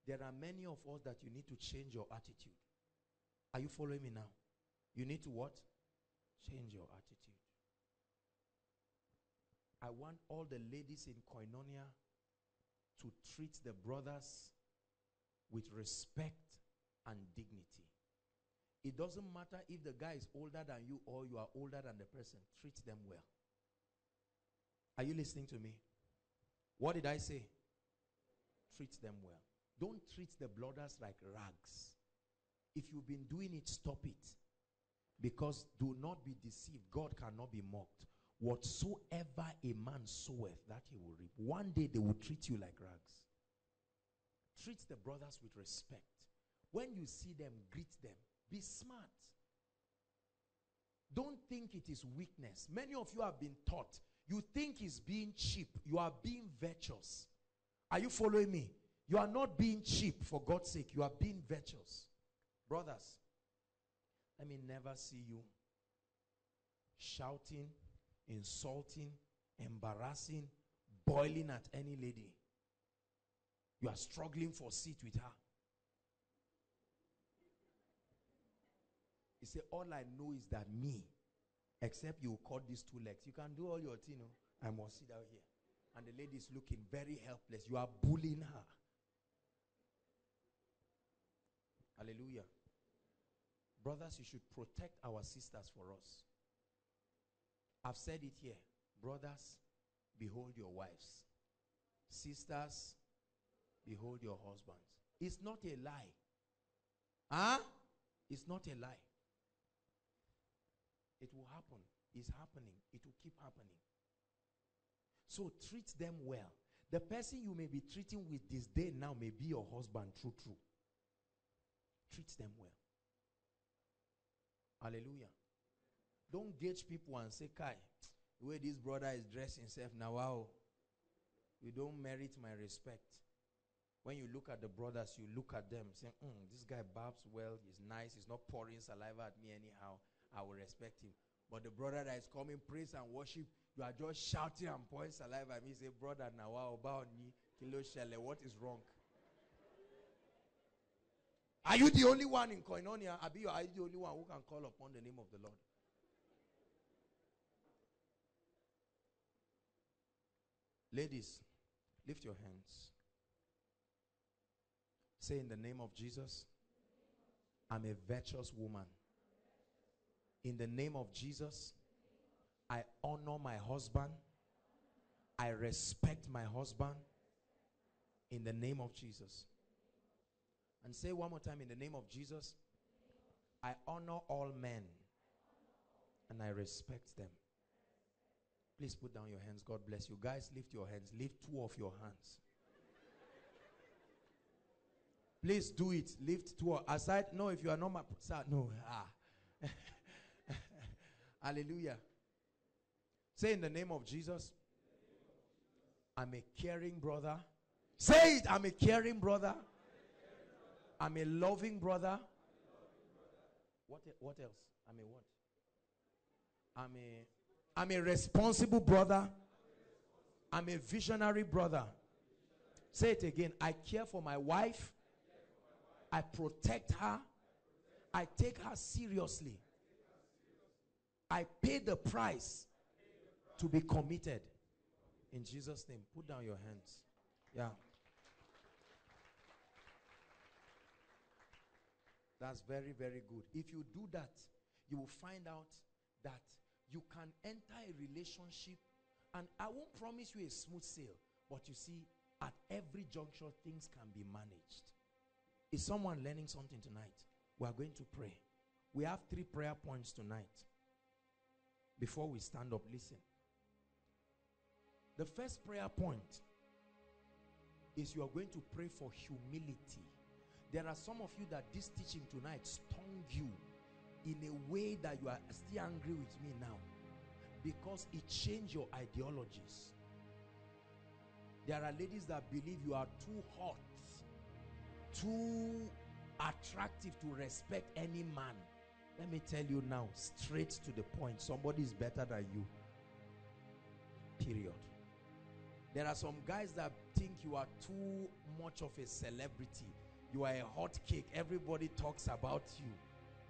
There are many of us that you need to change your attitude. Are you following me now? You need to what? Change your attitude. I want all the ladies in Koinonia to treat the brothers with respect and dignity. It doesn't matter if the guy is older than you or you are older than the person. Treat them well. Are you listening to me? What did I say? Treat them well. Don't treat the brothers like rags. If you've been doing it, stop it. Because do not be deceived. God cannot be mocked. Whatsoever a man soweth, that he will reap. One day they will treat you like rags. Treat the brothers with respect. When you see them, greet them. Be smart. Don't think it is weakness. Many of you have been taught. You think it's being cheap. You are being virtuous. Are you following me? You are not being cheap, for God's sake. You are being virtuous. Brothers, let me never see you shouting, insulting, embarrassing, boiling at any lady. You are struggling for a seat with her. He said, all I know is that me, except you cut these two legs. You can do all your thing. You know? I must sit down here. And the lady is looking very helpless. You are bullying her. Hallelujah. Brothers, you should protect our sisters for us. I've said it here. Brothers, behold your wives. Sisters, behold your husbands. It's not a lie. Huh? It's not a lie. It will happen. It's happening. It will keep happening. So treat them well. The person you may be treating with disdain now may be your husband. True, true. Treat them well. Hallelujah. Don't gauge people and say, Kai, the way this brother is dressed himself now, wow, you don't merit my respect. When you look at the brothers, you look at them, saying, mm, this guy babs well, he's nice, he's not pouring saliva at me anyhow. I will respect him. But the brother that is coming, praise and worship, you are just shouting and pouring saliva at me. Say, brother, now, wow, about me, kilo shele, what is wrong? Are you the only one in Koinonia? Abi, are you the only one who can call upon the name of the Lord? Ladies, lift your hands. Say, in the name of Jesus, I'm a virtuous woman. In the name of Jesus, I honor my husband. I respect my husband. In the name of Jesus. And say one more time, in the name of Jesus, I honor all men and I respect them. Please put down your hands. God bless you. Guys, lift your hands. Lift two of your hands. Please do it. Lift two. Aside, no, if you are not my... Sir, no. Ah. Hallelujah. Say, in the name of Jesus, I'm a caring brother. Say it. I'm a caring brother. I'm a loving brother. What, what else? I'm a what? I'm a, I'm a responsible brother. I'm a visionary brother. Say it again. I care for my wife. I protect her. I take her seriously. I pay the price to be committed. In Jesus' name, put down your hands. Yeah. That's very, very good. If you do that, you will find out that you can enter a relationship, and I won't promise you a smooth sail, but you see, at every juncture, things can be managed. Is someone learning something tonight? We are going to pray. We have three prayer points tonight. Before we stand up, listen. The first prayer point is you are going to pray for humility. There are some of you that this teaching tonight stung you in a way that you are still angry with me now, because it changed your ideologies. There are ladies that believe you are too hot, too attractive to respect any man. Let me tell you now, straight to the point, somebody is better than you. Period. There are some guys that think you are too much of a celebrity. You are a hot cake. Everybody talks about you.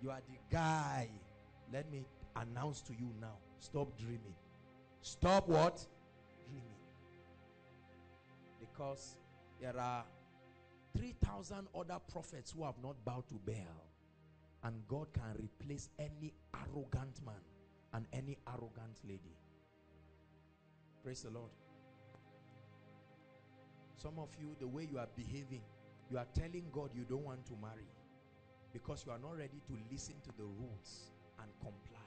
You are the guy. Let me announce to you now, stop dreaming. Stop what? Dreaming. Because there are three thousand other prophets who have not bowed to Baal. And God can replace any arrogant man and any arrogant lady. Praise the Lord. Some of you, the way you are behaving, you are telling God you don't want to marry because you are not ready to listen to the rules and comply.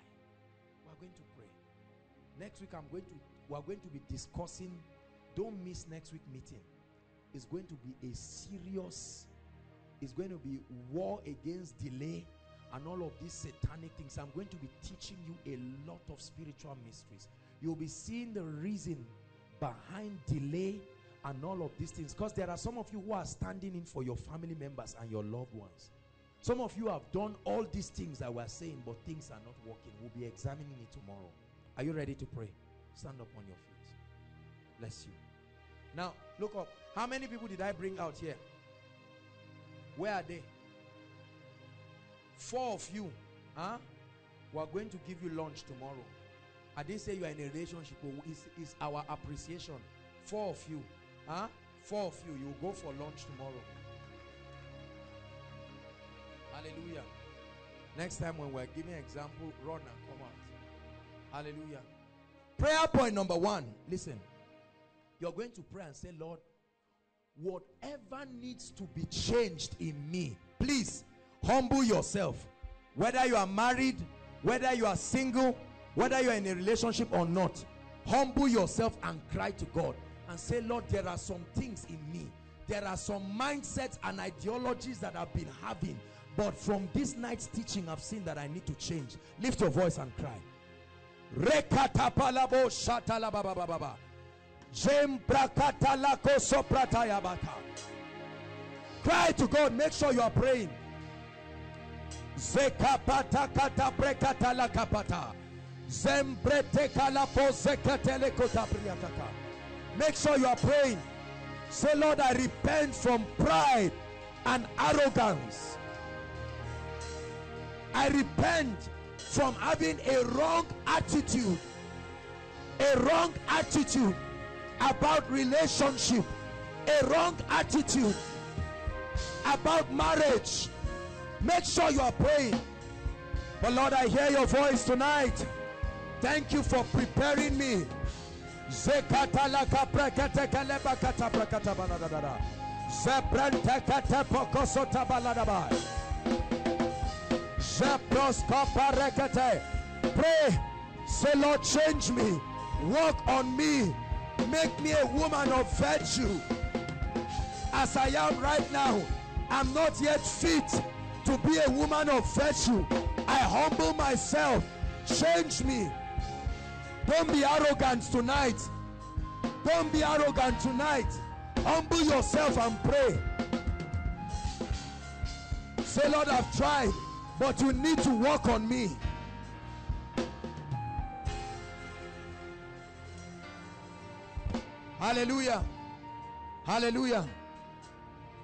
We are going to pray. Next week, I'm going to, we are going to be discussing. Don't miss next week's meeting. It's going to be a serious, it's going to be war against delay and all of these satanic things. I'm going to be teaching you a lot of spiritual mysteries. You'll be seeing the reason behind delay and all of these things. Because there are some of you who are standing in for your family members and your loved ones. Some of you have done all these things that we're saying, but things are not working. We'll be examining it tomorrow. Are you ready to pray? Stand up on your feet. Bless you. Now, look up. How many people did I bring out here? Where are they? Four of you. Huh? We're going to give you lunch tomorrow. I didn't say you are in a relationship. It's, it's our appreciation. Four of you. Huh? Four of you. You'll go for lunch tomorrow. Hallelujah. Next time when we're giving example, run and come out. Hallelujah. Prayer point number one. Listen. You're going to pray and say, Lord, whatever needs to be changed in me, please humble yourself. Whether you are married, whether you are single, whether you are in a relationship or not, humble yourself and cry to God and say, Lord, there are some things in me. There are some mindsets and ideologies that I've been having. But from this night's teaching, I've seen that I need to change. Lift your voice and cry. Rekatapalabo shatalababababa. Cry to God. Make sure you are praying. Make sure you are praying. Say, Lord, I repent from pride and arrogance. I repent from having a wrong attitude. A wrong attitude about relationship, a wrong attitude about marriage. Make sure you are praying. But Lord, I hear your voice tonight. Thank you for preparing me. Pray. Say, Lord, change me. Work on me. Make me a woman of virtue. As I am right now, I'm not yet fit to be a woman of virtue. I humble myself. Change me. Don't be arrogant tonight. Don't be arrogant tonight. Humble yourself and pray. Say, Lord, I've tried, but you need to work on me. Hallelujah. Hallelujah.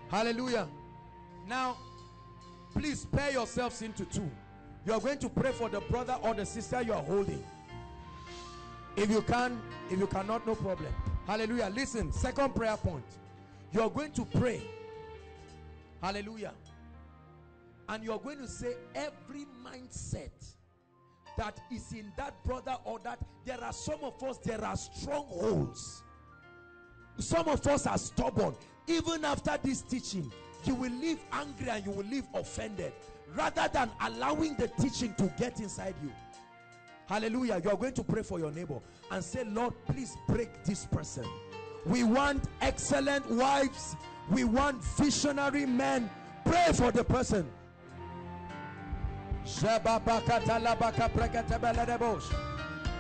Hallelujah. Now, please pair yourselves into two. You are going to pray for the brother or the sister you are holding. If you can, if you cannot, no problem. Hallelujah. Listen, second prayer point. You are going to pray. Hallelujah. And you are going to say, every mindset that is in that brother or that, there are some of us, there are strongholds. Some of us are stubborn. Even after this teaching, you will leave angry and you will leave offended, rather than allowing the teaching to get inside you. Hallelujah. You are going to pray for your neighbor and say, Lord, please break this person. We want excellent wives. We want visionary men. Pray for the person.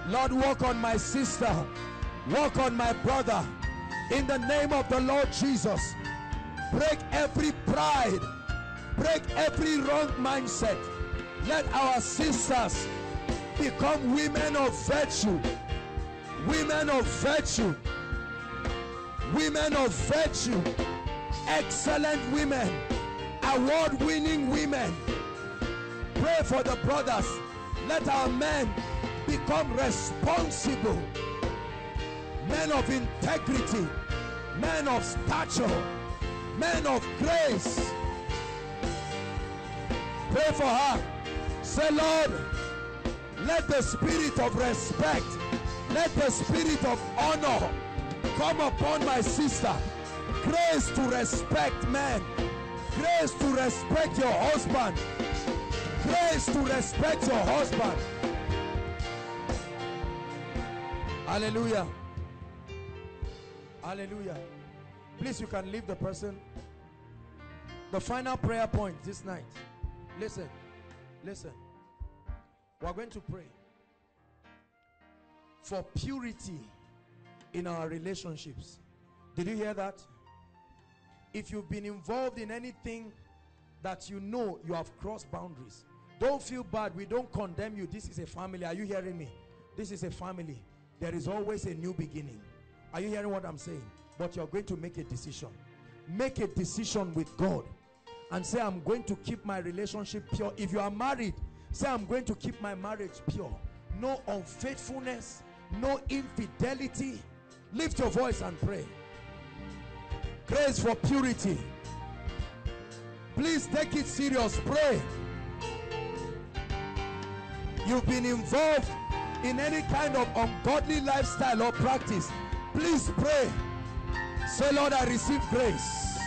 Lord, work on my sister, work on my brother, in the name of the Lord Jesus. Break every pride, break every wrong mindset. Let our sisters become women of virtue, women of virtue, women of virtue, excellent women, award-winning women. Pray for the brothers. Let our men become responsible, men of integrity, men of stature, men of grace. Pray for her. Say, Lord, let the spirit of respect, let the spirit of honor come upon my sister. Grace to respect men, grace to respect your husband, grace to respect your husband. Hallelujah. Hallelujah. Please, you can leave the person. The final prayer point this night. Listen. Listen. We are going to pray for purity in our relationships. Did you hear that? If you've been involved in anything that you know you have crossed boundaries, don't feel bad. We don't condemn you. This is a family. Are you hearing me? This is a family. There is always a new beginning. Are you hearing what I'm saying? But you're going to make a decision. Make a decision with God and say, I'm going to keep my relationship pure. If you are married, say, I'm going to keep my marriage pure. No unfaithfulness, no infidelity. Lift your voice and pray. Grace for purity. Please take it serious. Pray. You've been involved in any kind of ungodly lifestyle or practice. Please pray. Say, Lord, I receive grace.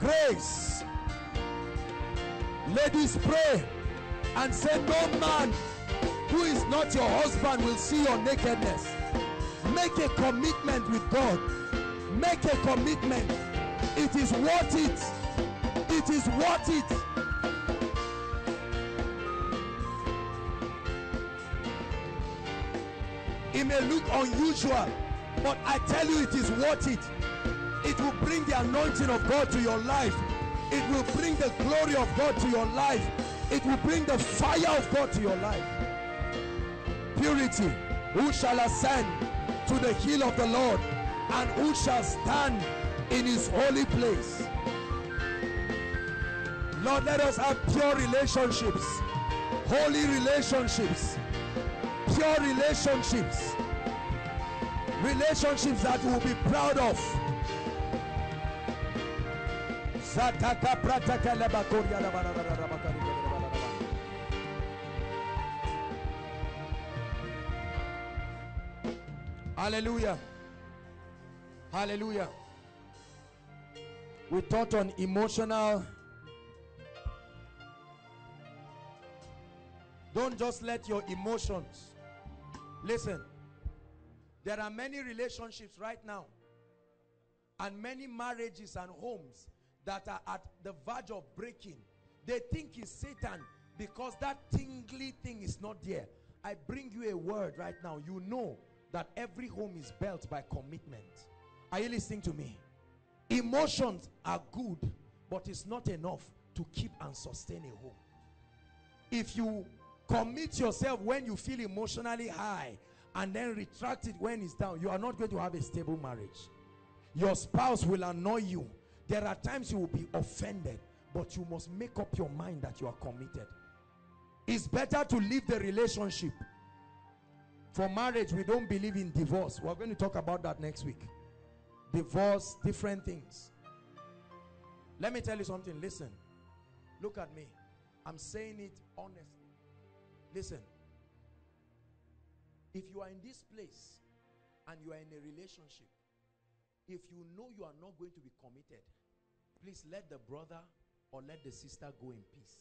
Grace. Ladies, pray and say, no man who is not your husband will see your nakedness. Make a commitment with God. Make a commitment. It is worth it. It is worth it. It may look unusual, but I tell you, it is worth it. It will bring the anointing of God to your life. It will bring the glory of God to your life. It will bring the fire of God to your life. Purity. Who shall ascend to the hill of the Lord, and who shall stand in his holy place? Lord, let us have pure relationships, holy relationships, pure relationships, relationships that we'll be proud of. Hallelujah. Hallelujah. We taught on emotional. Don't just let your emotions. Listen, there are many relationships right now and many marriages and homes that are at the verge of breaking. They think it's Satan because that tingly thing is not there. I bring you a word right now. You know that every home is built by commitment. Are you listening to me? Emotions are good, but it's not enough to keep and sustain a home. If you commit yourself when you feel emotionally high and then retract it when it's down, you are not going to have a stable marriage. Your spouse will annoy you. There are times you will be offended, but you must make up your mind that you are committed. It's better to leave the relationship. For marriage, we don't believe in divorce. We're going to talk about that next week. Divorce, different things. Let me tell you something. Listen. Look at me. I'm saying it honestly. Listen. If you are in this place and you are in a relationship, if you know you are not going to be committed, please let the brother or let the sister go in peace.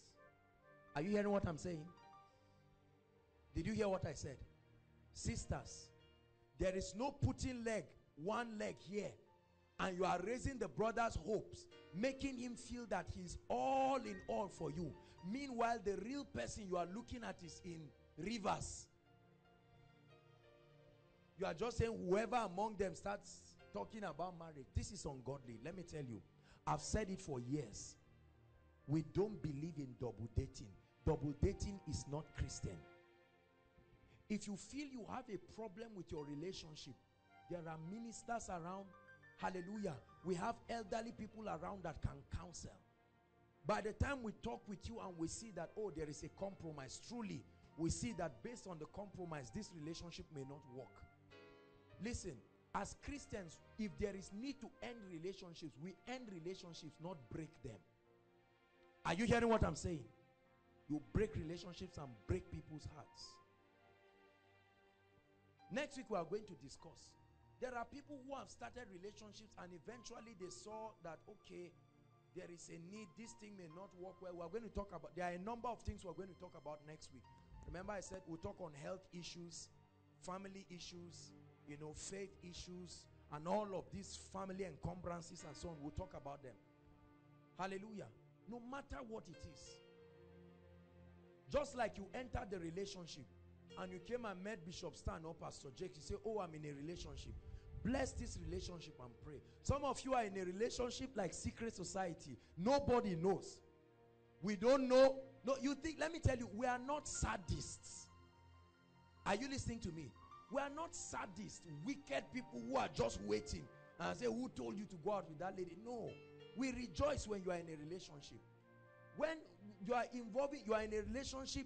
Are you hearing what I'm saying? Did you hear what I said? Sisters, there is no putting leg, one leg here, and you are raising the brother's hopes, making him feel that he's all in all for you. Meanwhile, the real person you are looking at is in reverse. You are just saying whoever among them starts talking about marriage, this is ungodly. Let me tell you, I've said it for years. We don't believe in double dating. Double dating is not Christian. If you feel you have a problem with your relationship, there are ministers around. Hallelujah. We have elderly people around that can counsel. By the time we talk with you and we see that, oh, there is a compromise, truly, we see that based on the compromise, this relationship may not work. Listen, as Christians, if there is need to end relationships, we end relationships, not break them. Are you hearing what I'm saying? You break relationships and break people's hearts. Next week, we are going to discuss. There are people who have started relationships and eventually they saw that, okay, there is a need. This thing may not work well. We are going to talk about, there are a number of things we are going to talk about next week. Remember I said we'll talk on health issues, family issues, you know, faith issues, and all of these family encumbrances and so on. We'll talk about them. Hallelujah. No matter what it is. Just like you entered the relationship and you came and met Bishop Stan or Pastor Jake, you say, oh, I'm in a relationship. Bless this relationship and pray. Some of you are in a relationship like secret society. Nobody knows. We don't know. No, you think, let me tell you, we are not sadists. Are you listening to me? We are not sadists, wicked people who are just waiting and say, who told you to go out with that lady? No. We rejoice when you are in a relationship. When you are involving, you are in a relationship,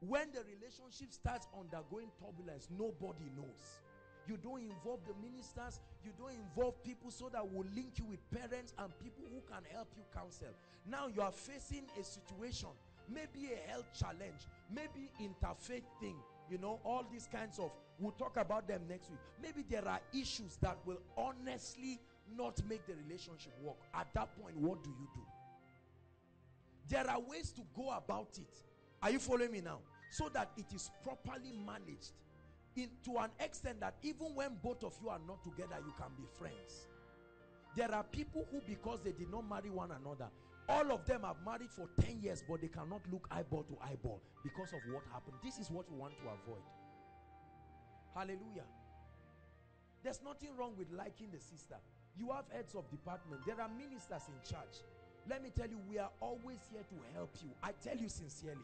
when the relationship starts undergoing turbulence, nobody knows. You don't involve the ministers, you don't involve people so that will link you with parents and people who can help you counsel. Now you are facing a situation, maybe a health challenge, maybe interfaith thing, you know, all these kinds of, we'll talk about them next week. Maybe there are issues that will honestly not make the relationship work. At that point, what do you do? There are ways to go about it. Are you following me now? So that it is properly managed in, to an extent that even when both of you are not together, you can be friends. There are people who, because they did not marry one another, all of them have married for ten years, but they cannot look eyeball to eyeball because of what happened. This is what we want to avoid. Hallelujah. There's nothing wrong with liking the sister. You have heads of department. There are ministers in charge. Let me tell you, we are always here to help you. I tell you sincerely.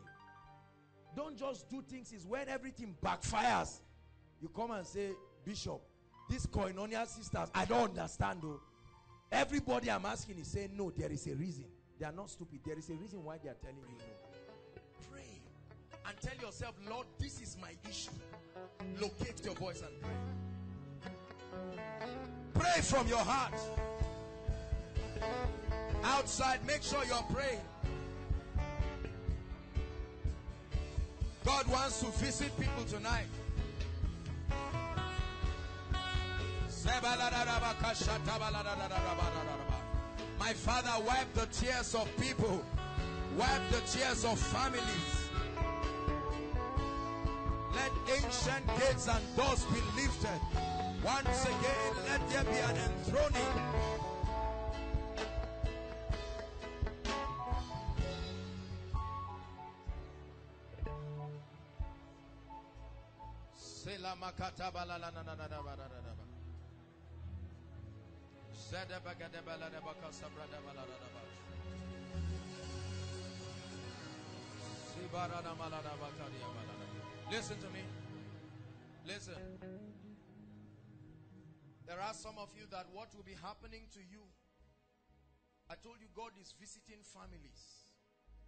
Don't just do things. Is when everything backfires, you come and say, Bishop, these Koinonia sisters, I don't understand though. Everybody I'm asking is saying no. There is a reason. They are not stupid. There is a reason why they are telling you no. Pray and tell yourself, Lord, this is my issue. Locate your voice and pray. Pray from your heart. Outside, make sure you're praying. God wants to visit people tonight. My Father, wipe the tears of people. Wipe the tears of families. Let ancient gates and doors be lifted. Once again, let there be an enthroning. Listen to me. Listen. There are some of you that what will be happening to you, I told you God is visiting families.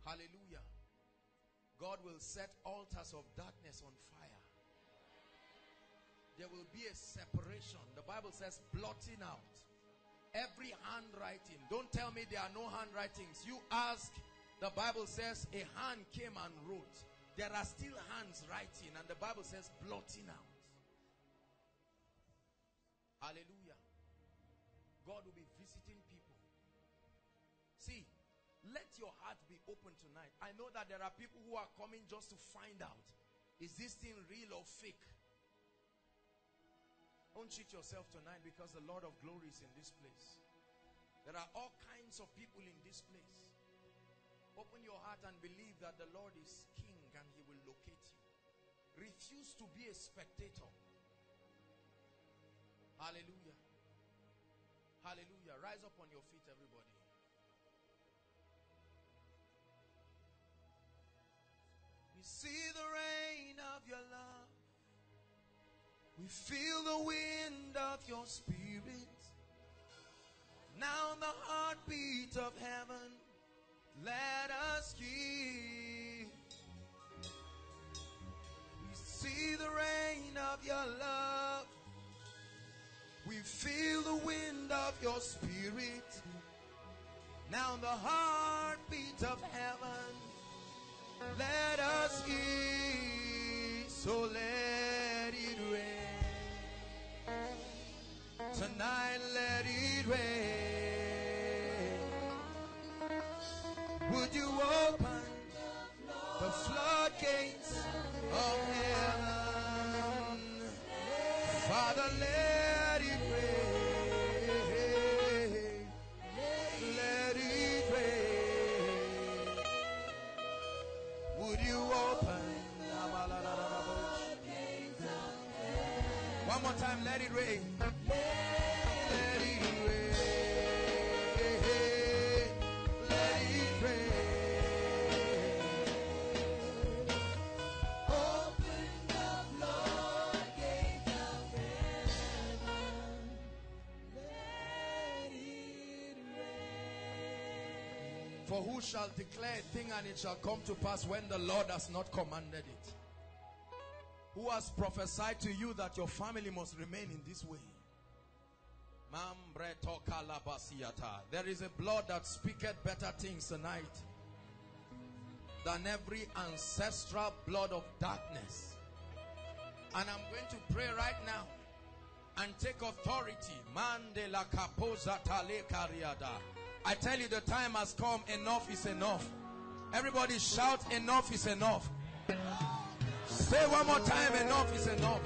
Hallelujah. God will set altars of darkness on fire. There will be a separation. The Bible says blotting out every handwriting. Don't tell me there are no handwritings. You ask, the Bible says a hand came and wrote. There are still hands writing, and the Bible says blotting out. Hallelujah. God will be visiting people. See, let your heart be open tonight. I know that there are people who are coming just to find out, is this thing real or fake? Don't cheat yourself tonight, because the Lord of glory is in this place. There are all kinds of people in this place. Open your heart and believe that the Lord is king and he will locate you. Refuse to be a spectator. Hallelujah. Hallelujah. Rise up on your feet, everybody. We see the rain of your love. We feel the wind of your spirit. Now the heartbeat of heaven, let us give. We see the rain of your love. We feel the wind of your spirit. Now the heartbeat of heaven, let us give. So let it rain. Tonight let it rain. Would you open the floodgates of heaven? Father, let it rain. Let it rain. Would you open? One more time, let it rain. Let it rain. Let it rain. Open the floodgates of heaven. Let it rain. For who shall declare a thing and it shall come to pass when the Lord has not commanded it? Who has prophesied to you that your family must remain in this way? There is a blood that speaketh better things tonight than every ancestral blood of darkness. And I'm going to pray right now and take authority. I tell you, the time has come. Enough is enough. Everybody shout, enough is enough. Say one more time, enough is enough.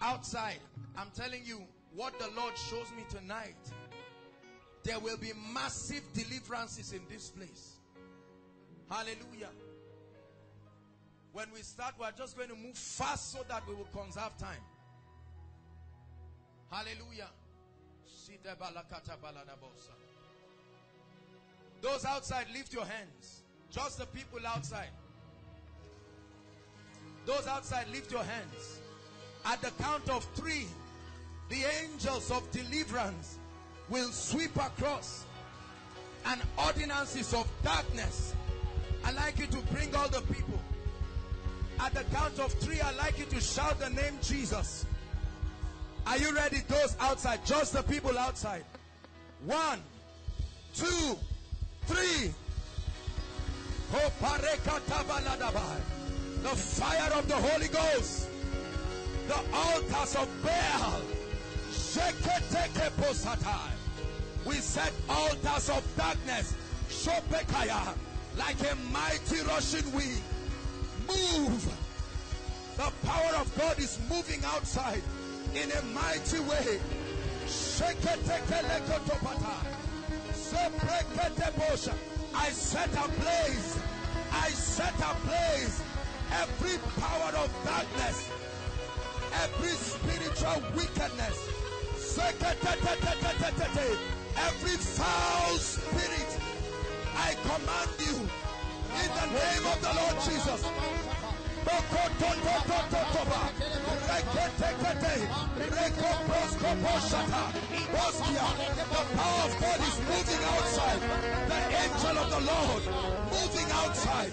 Outside, I'm telling you, what the Lord shows me tonight, there will be massive deliverances in this place. Hallelujah. When we start, we're just going to move fast so that we will conserve time. Hallelujah. Those outside, lift your hands. Just the people outside. Those outside, lift your hands. At the count of three, the angels of deliverance will sweep across, and ordinances of darkness. I'd like you to bring all the people. At the count of three, I'd like you to shout the name Jesus. Are you ready? Those outside, just the people outside. One, two, three. The fire of the Holy Ghost, the altars of Baal, we set altars of darkness, like a mighty rushing wind. Move. The power of God is moving outside in a mighty way. I set ablaze. I set ablaze every power of darkness, every spiritual wickedness, every foul spirit. I command you in the name of the Lord Jesus. The power of God is moving outside. The angel of the Lord moving outside.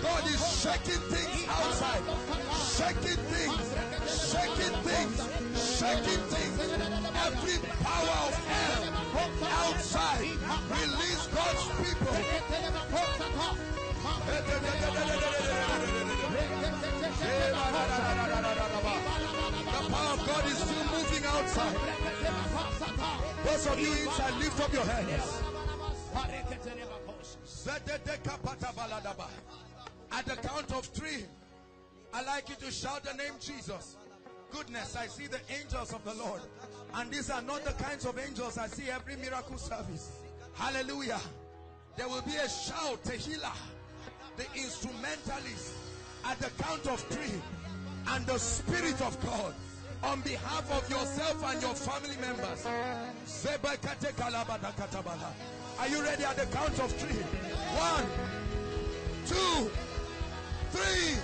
God is shaking things outside, shaking things, shaking things, shaking things. Every power of hell outside, release God's people. The power of God is still moving outside. Those of you inside, lift up your hands. At the count of three, I'd like you to shout the name Jesus. Goodness, I see the angels of the Lord. And these are not the kinds of angels I see every miracle service. Hallelujah. There will be a shout, a healer, the instrumentalist, at the count of three. And the Spirit of God, on behalf of yourself and your family members. Are you ready? At the count of three. One. Two. Three.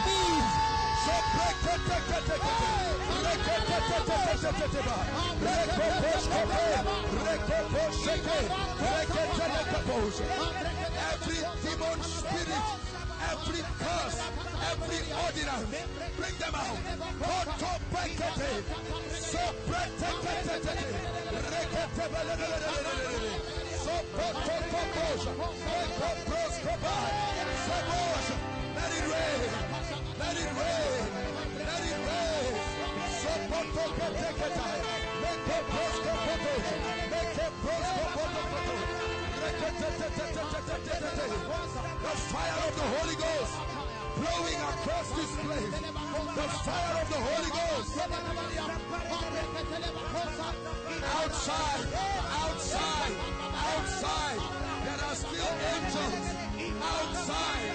Move. So every demon spirit, every curse, every ordinance, bring them out. Let it rain, let it rain, let it rain. The fire of the Holy Ghost blowing across this place. The fire of the Holy Ghost outside, outside. Outside, there are still angels. Outside,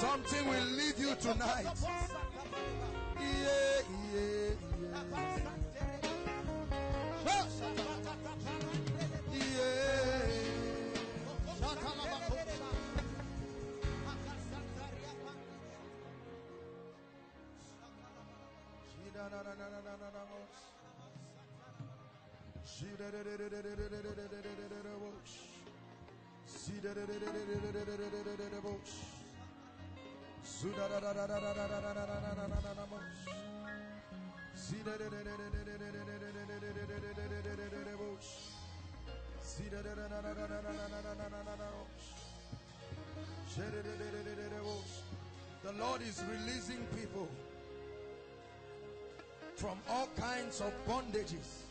Something will lead you tonight. Yeah, yeah, yeah. Oh. Yeah. The Lord is releasing people from all kinds of bondages.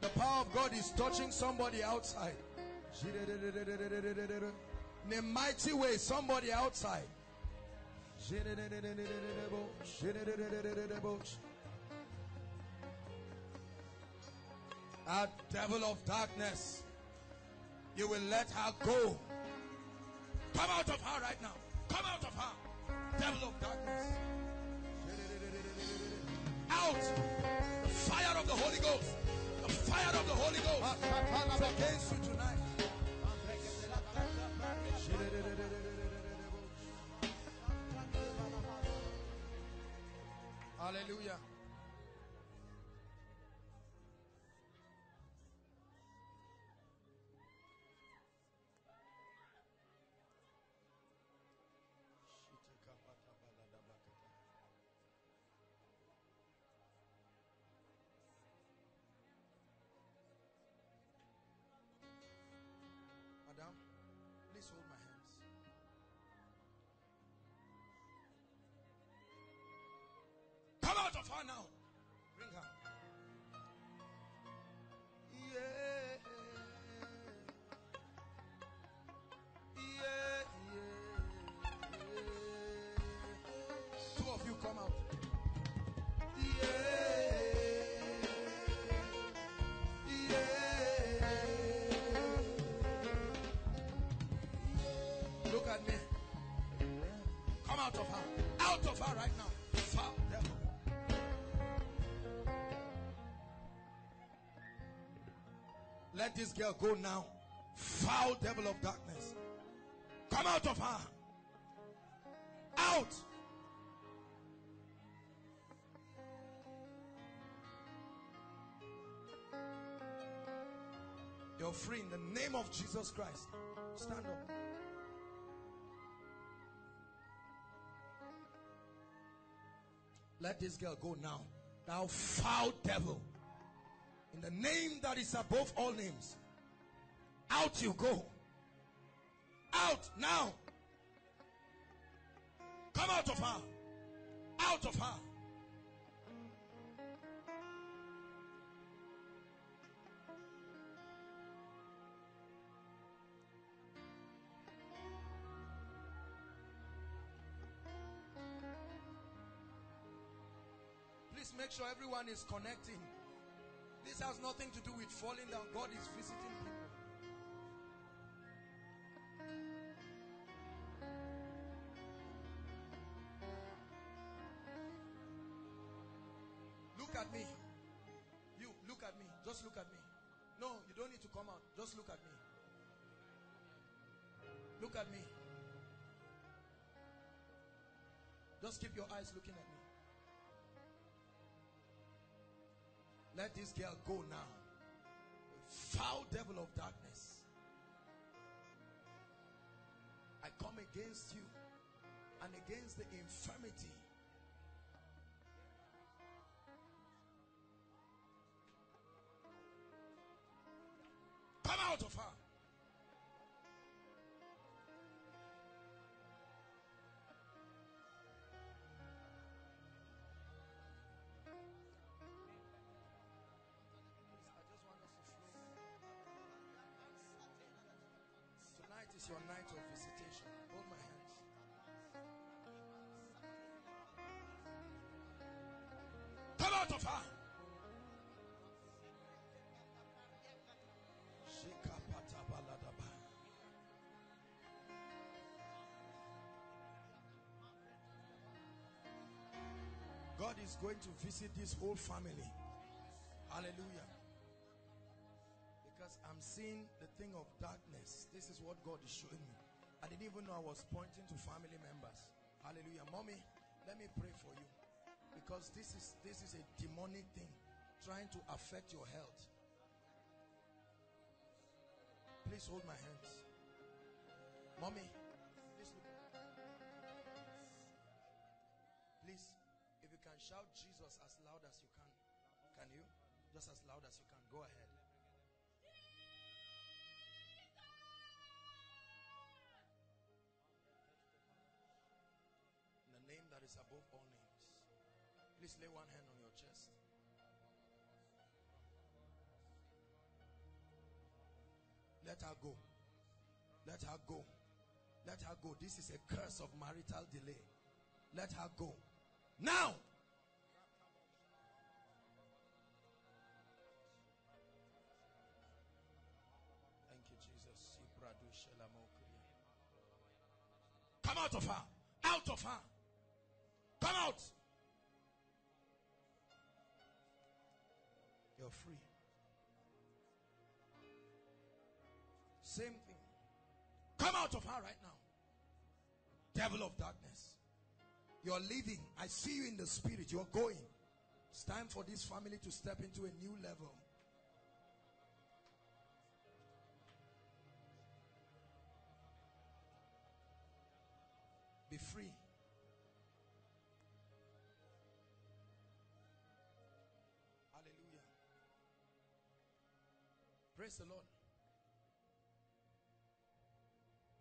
The power of God is touching somebody outside. In a mighty way, somebody outside. Our devil of darkness, you will let her go. Come out of her right now. Come out of her. Devil of darkness, out! The fire of the Holy Ghost, the fire of the Holy Ghost is against you tonight. Hallelujah. Madam, please hold my hands. Come out of her now. Bring her. Yeah. Yeah. Yeah. Two of you come out. Yeah. Look at me. Come out of her. Out of her right now. Foul devil. Let this girl go now. Foul devil of darkness. Come out of her. Out. You're free in the name of Jesus Christ. Stand up. Let this girl go now. Thou foul devil. In the name that is above all names. Out you go. Out now. Come out of her. Out of her. Make sure everyone is connecting. This has nothing to do with falling down. God is visiting people. Look at me. You, look at me. Just look at me. No, you don't need to come out. Just look at me. Look at me. Just keep your eyes looking at me. Let this girl go now. Foul devil of darkness. I come against you and against the infirmity. Come out of her. Tonight is your night of visitation. Hold my hands. Come out of her. God is going to visit this whole family. Hallelujah. Because I'm seeing the thing of darkness. This is what God is showing me. I didn't even know I was pointing to family members. Hallelujah. Mommy, let me pray for you. Because this is, this is a demonic thing trying to affect your health. Please hold my hands. Mommy, please look. Please, if you can shout Jesus as loud as you can. Can you? Just as loud as you can. Go ahead. The name that is above all names. Please lay one hand on your chest. Let her go. Let her go. Let her go. This is a curse of marital delay. Let her go. Now! Thank you, Jesus. Come out of her. Out of her. Come out. You're free. Same thing. Come out of her right now. Devil of darkness. You're leaving. I see you in the spirit. You're going. It's time for this family to step into a new level. Be free. Hallelujah. Praise the Lord.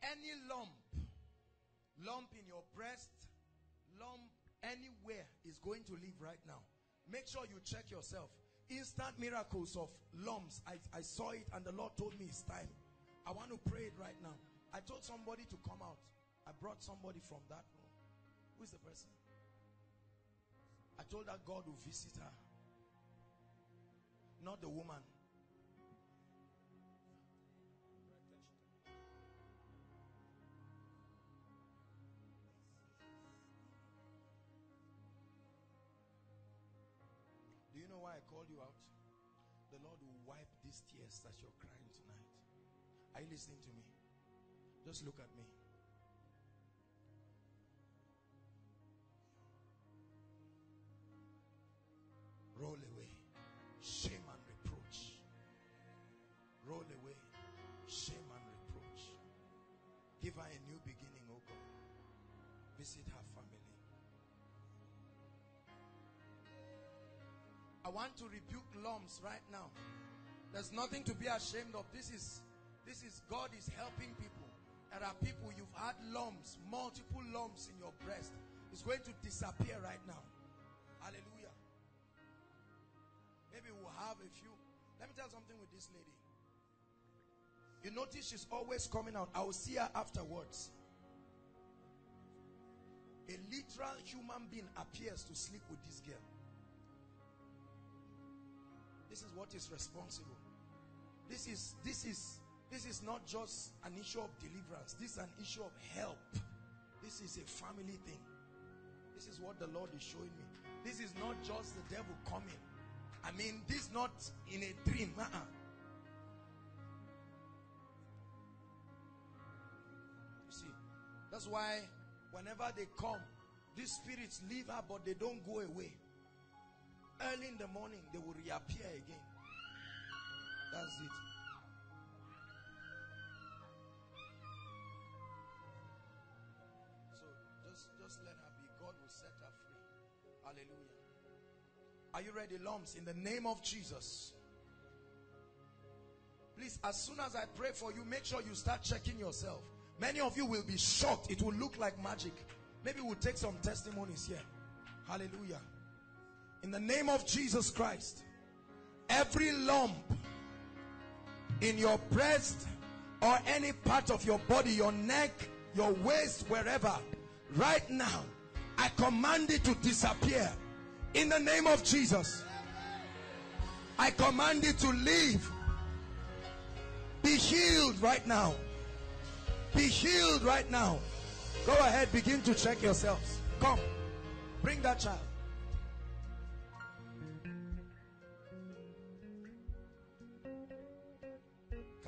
Any lump, lump in your breast, lump anywhere is going to leave right now. Make sure you check yourself. Instant miracles of lumps. I, I saw it and the Lord told me it's time. I want to pray it right now. I told somebody to come out. I brought somebody from that room. Who is the person? I told her God will visit her. Not the woman. Do you know why I called you out? The Lord will wipe these tears that you're crying tonight. Are you listening to me? Just look at me. Roll away shame and reproach. Roll away shame and reproach. Give her a new beginning, oh God. Visit her family. I want to rebuke lumps right now. There's nothing to be ashamed of. This is, this is God is helping people. There are people, you've had lumps, multiple lumps in your breast. It's going to disappear right now. Hallelujah. Maybe we'll have a few. Let me tell you something with this lady. You notice she's always coming out. I will see her afterwards. A literal human being appears to sleep with this girl. This is what is responsible. This is, this is, this is not just an issue of deliverance. This is an issue of help. This is a family thing. This is what the Lord is showing me. This is not just the devil coming. I mean, this is not in a dream. Uh-uh. You see, that's why whenever they come, these spirits leave her, but they don't go away. Early in the morning, they will reappear again. That's it. So, just, just let her be. God will set her free. Hallelujah. Are you ready, lumps? In the name of Jesus. Please, as soon as I pray for you, make sure you start checking yourself. Many of you will be shocked. It will look like magic. Maybe we'll take some testimonies here. Hallelujah. In the name of Jesus Christ, every lump in your breast or any part of your body, your neck, your waist, wherever, right now, I command it to disappear. In the name of Jesus, I command it to leave. Be healed right now. Be healed right now. Go ahead, begin to check yourselves. Come, bring that child.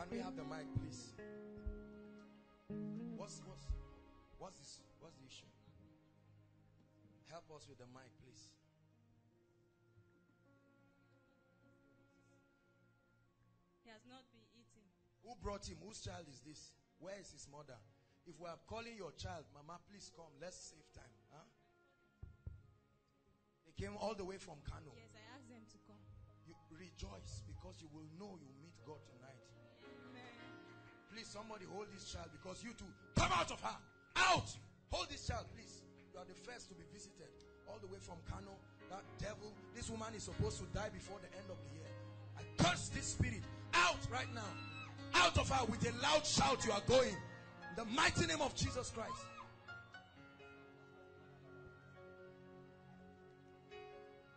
Can we have the mic, please? What's what's what's this? What's the issue? Help us with the mic, please. He has not been eating. Who brought him? Whose child is this? Where is his mother? If we are calling your child, Mama, please come. Let's save time. Huh? They came all the way from Kano. Yes, I asked them to come. You rejoice because you will know you meet God tonight. Amen. Please, somebody hold this child, because you two, come out of her. Out! Hold this child, please. You are the first to be visited. All the way from Kano. That devil. This woman is supposed to die before the end of the year. I curse this spirit. Out right now. Out of her with a loud shout. You are going. In the mighty name of Jesus Christ.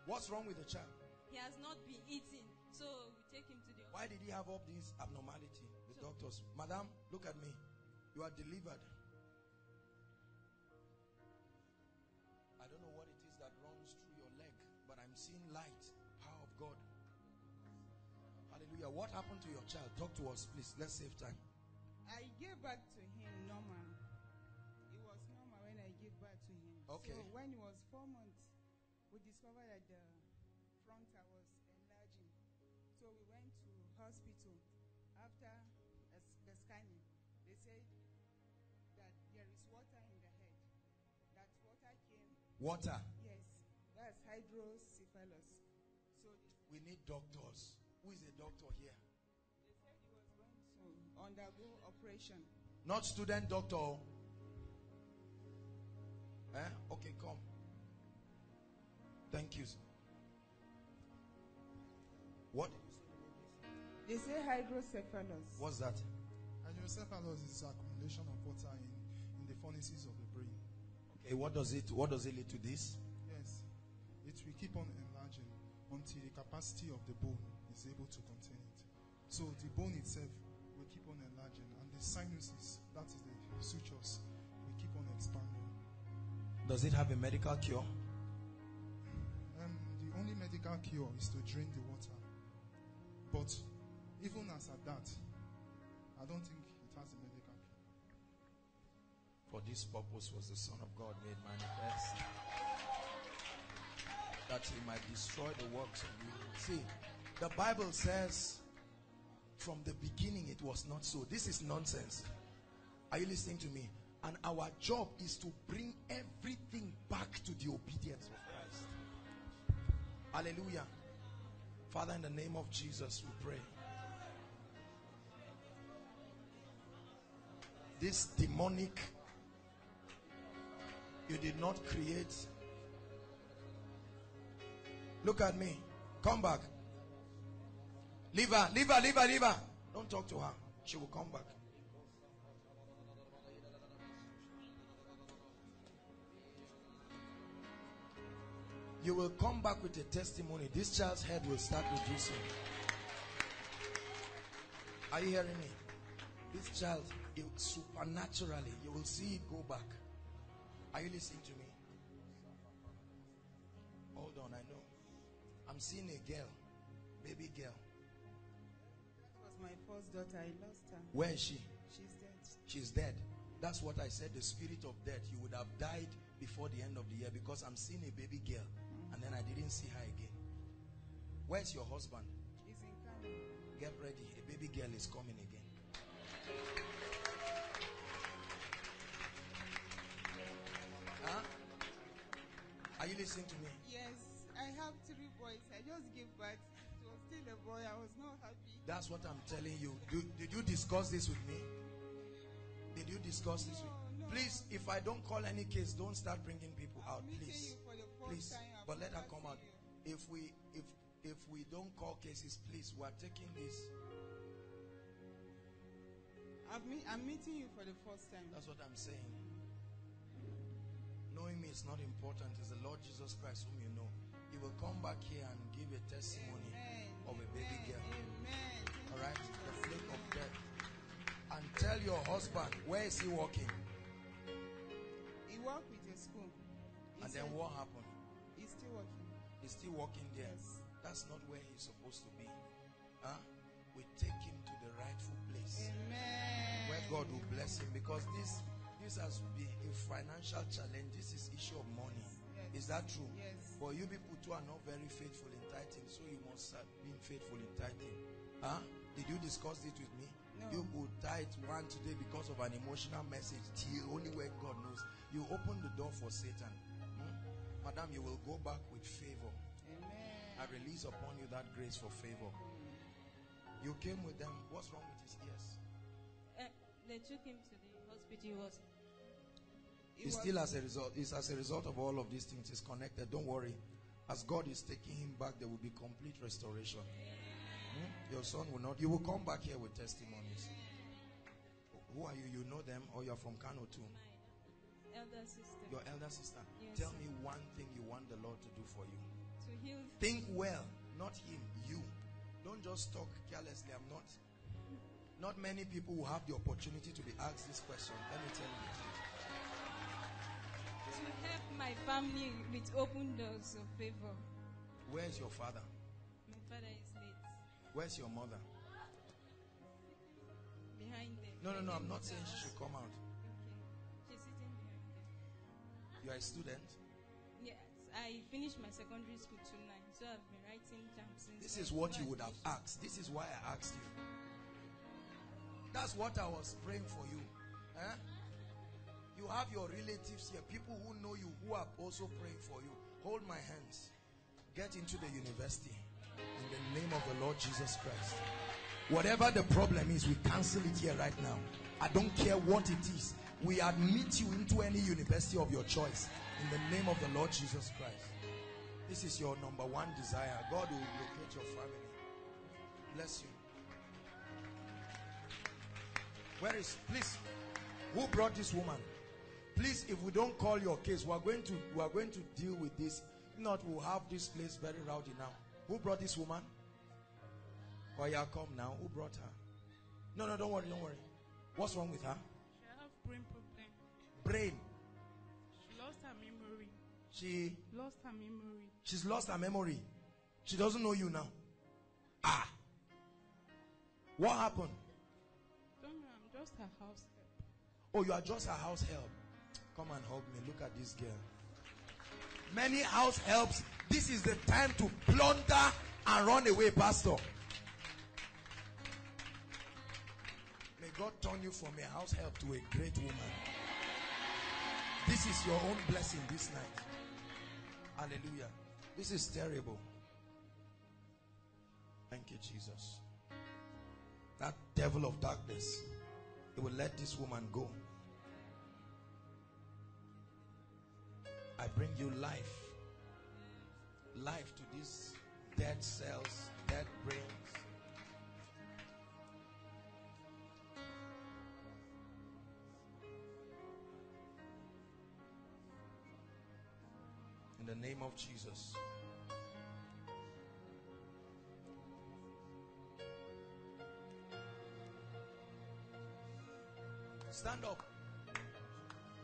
What's wrong with the child? He has not been eating. So we take him to the hospital. Why did he have all this abnormality? The so, doctors. Madam, look at me. You are delivered. I don't know what it is that runs through your leg, but I'm seeing light. Power of God. Hallelujah. What happened to your child? Talk to us, please. Let's save time. I gave birth to him normal. It was normal when I gave birth to him. Okay. So when he was four months, we discovered that the frontal was enlarging. So we went to hospital. After the scanning, they said that there is water in the head. That water came. Water? Yes. That's hydrocephalus. So we need doctors. Who is a doctor here? They said he was going to undergo operation. Not student doctor. Eh? Okay, come. Thank you. What? They say hydrocephalus. What's that? Hydrocephalus is accumulation of water in, in the furnaces of the brain. Okay, what does it what does it lead to this? Yes. It will keep on enlarging until the capacity of the bone is able to contain it. So the bone itself will keep on enlarging, and the sinuses, that is the sutures, will keep on expanding. Does it have a medical cure? Um, the only medical cure is to drain the water. But even as at that, I don't think it has a medical cure. For this purpose was the Son of God made manifest, that he might destroy the works of the evil. See, the Bible says from the beginning it was not so. This is nonsense. Are you listening to me? And our job is to bring everything back to the obedience of Christ. Hallelujah. Father, in the name of Jesus, we pray. This demonic, you did not create. Look at me. Come back. Leave her, leave her, leave her, leave her. Don't talk to her. She will come back. You will come back with a testimony. This child's head will start reducing. Are you hearing me? This child, it, supernaturally, you will see it go back. Are you listening to me? Hold on, I know. I'm seeing a girl, baby girl. My first daughter, I lost her. Where is she? She's dead. She's dead. That's what I said. The spirit of death. You would have died before the end of the year, because I'm seeing a baby girl, mm-hmm. and then I didn't see her again. Where's your husband? He's in Canada. Get ready. A baby girl is coming again. Huh? Are you listening to me? Yes. I have three boys. I just gave birth. I was still a boy. I was not happy. That's what I'm telling you. Do, did you discuss this with me? Did you discuss this no, with me? No. Please, if I don't call any case, don't start bringing people I'm out. Please, please. But let her come out. You. If we, if if we don't call cases, please, we are taking this. I'm, meet, I'm meeting you for the first time. That's what I'm saying. Knowing me is not important. It's the Lord Jesus Christ whom you know. He will come back here and give a testimony Amen. Of a baby girl. Amen. All right? The flake of death. And tell your husband, where is he working? He worked with a school. He and then what happened? He's still working. He's still working there. Yes. That's not where he's supposed to be. Huh? We take him to the the rightful place. Amen. Where God will bless him, because this this has been a financial challenge. This is issue of money. Yes. Is that true? Yes. But you people too are not very faithful in tithing, so you must have been faithful in tithing. Huh? Did you discuss it with me? No. You could tithe one today because of an emotional message. Till only where God knows. You open the door for Satan. Hmm? Madam, you will go back with favor. Amen. I release upon you that grace for favor. You came with them. What's wrong with his ears? Uh, they took him to the hospital. He was. It's was, still as a result. It's as a result of all of these things. It's connected. Don't worry. As God is taking him back, there will be complete restoration. Hmm? Your son will not. You will come back here with testimonies. Who are you? You know them, or you're from Kano too? My elder sister. Your elder sister. Yes, Tell sir. me one thing you want the Lord to do for you. To heal. Think well, not him. You. Don't just talk carelessly. I'm not. Not many people will have the opportunity to be asked this question. Let me tell you. To help my family with open doors of favor. Where's your father? My father is late. Where's your mother? Behind them. No, no, no. I'm not saying she should come out. Okay. She's sitting behind them. You are a student? Yes. I finished my secondary school tonight, so I've been writing jams since. This is what you would have asked. This is why I asked you. That's what I was praying for you. Eh? You have your relatives here, people who know you, who are also praying for you. Hold my hands. Get into the university in the name of the Lord Jesus Christ. Whatever the problem is, we cancel it here right now. I don't care what it is. We admit you into any university of your choice in the name of the Lord Jesus Christ. This is your number one desire. God will locate your family. Bless you. Where is, please, who brought this woman? Please, if we don't call your case, we are going to we are going to deal with this. If not, we'll have this place very rowdy now. Who brought this woman? Oya, come now. Who brought her? No, no, don't worry, don't worry. What's wrong with her? Brain problem. Brain. She lost her memory. She lost her memory. She's lost her memory. She doesn't know you now. Ah. What happened? Don't know. I'm just her house help. Oh, you are just her house help. Come and help me. Look at this girl. Many house helps. This is the time to plunder and run away, Pastor. May God turn you from a house help to a great woman. This is your own blessing this night. Hallelujah. This is terrible. Thank you, Jesus. That devil of darkness, he will let this woman go. I bring you life. Life to these dead cells, dead brains. In the name of Jesus. Stand up.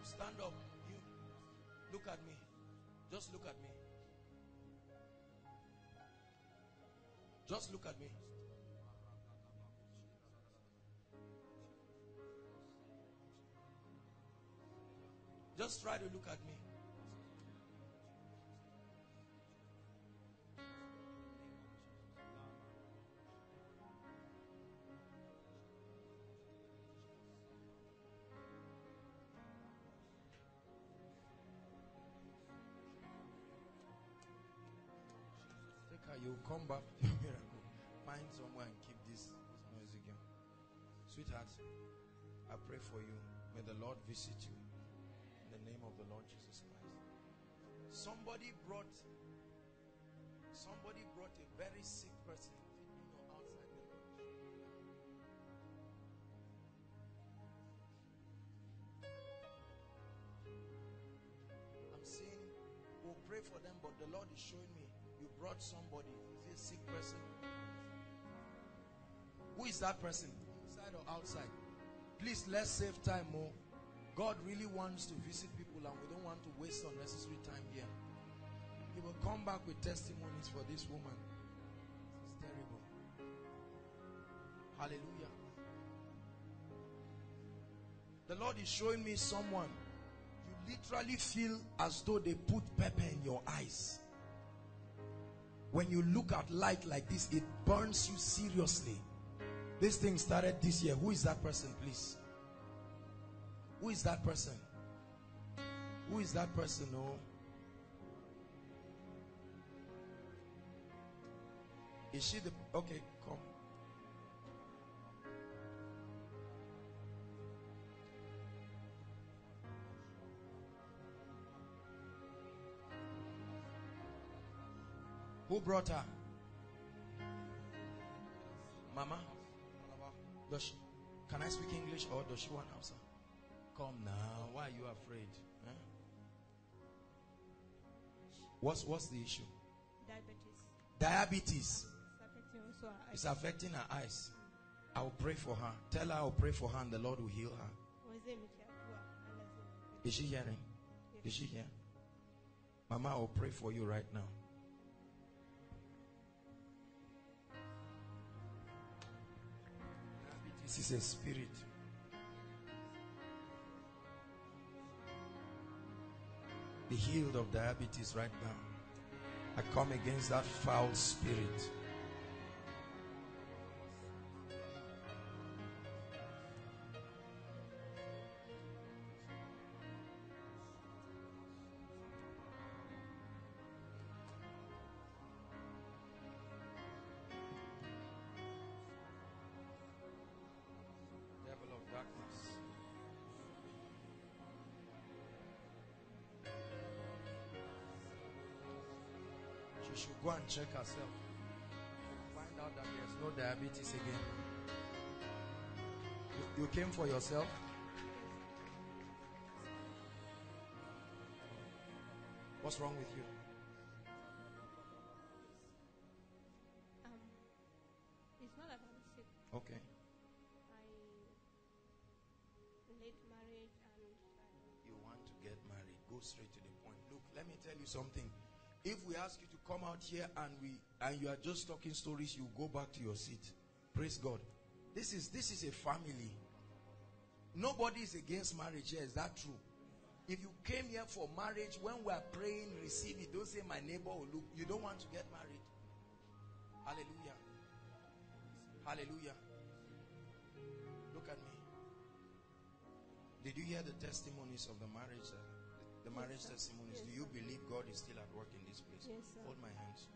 Stand up. You look at me. Just look at me. Just look at me. Just try to look at me. You come back to your miracle. Find somewhere and keep this music on. Sweetheart, I pray for you. May the Lord visit you in the name of the Lord Jesus Christ. Somebody brought somebody brought a very sick person. You know, outside the church. I'm saying we'll pray for them, but the Lord is showing me. You brought somebody who's a sick person. Who is that person? Inside or outside? Please, let's save time more. God really wants to visit people and we don't want to waste unnecessary time here. He will come back with testimonies for this woman. It's terrible. Hallelujah. The Lord is showing me someone. You literally feel as though they put pepper in your eyes. When you look at light like this, it burns you seriously. This thing started this year. Who is that person, please? Who is that person? Who is that person? Oh, is she the... Okay, come. Who brought her? Mama? Does she, can I speak English or does she want Hausa? Come now. Why are you afraid? Huh? What's, what's the issue? Diabetes. Diabetes. It's affecting her eyes. I will pray for her. Tell her I will pray for her and the Lord will heal her. Is she hearing? Is she here? Mama, I will pray for you right now. This is a spirit. Be healed of diabetes right now. I come against that foul spirit. Go and check herself. Find out that there's no diabetes again. You, you came for yourself? What's wrong with you? Um, it's not about sick. Okay. I late marriage and... I... You want to get married. Go straight to the point. Look, let me tell you something. If we ask you to come out here and we and you are just talking stories, you go back to your seat. Praise God. This is this is a family. Nobody is against marriage here. Is that true? If you came here for marriage, when we are praying, receive it. Don't say my neighbor will look. You don't want to get married. Hallelujah. Hallelujah. Look at me. Did you hear the testimonies of the marriage there? The marriage yes, testimonies. Yes, do you believe God is still at work in this place? Yes, sir. Hold my hands.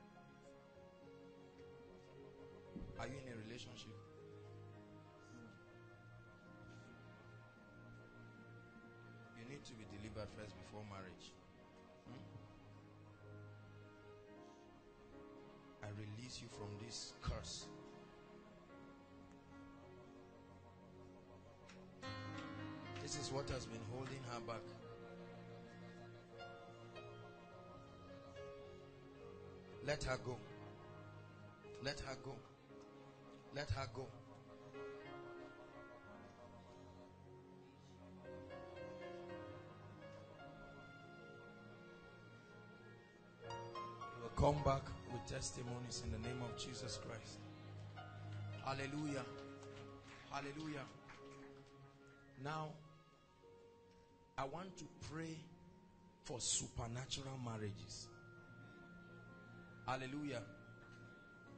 Are you in a relationship? You need to be delivered first before marriage. Hmm? I release you from this curse. This is what has been holding her back. Let her go. Let her go. Let her go. We will come back with testimonies in the name of Jesus Christ. Hallelujah. Hallelujah. Now, I want to pray for supernatural marriages. Hallelujah.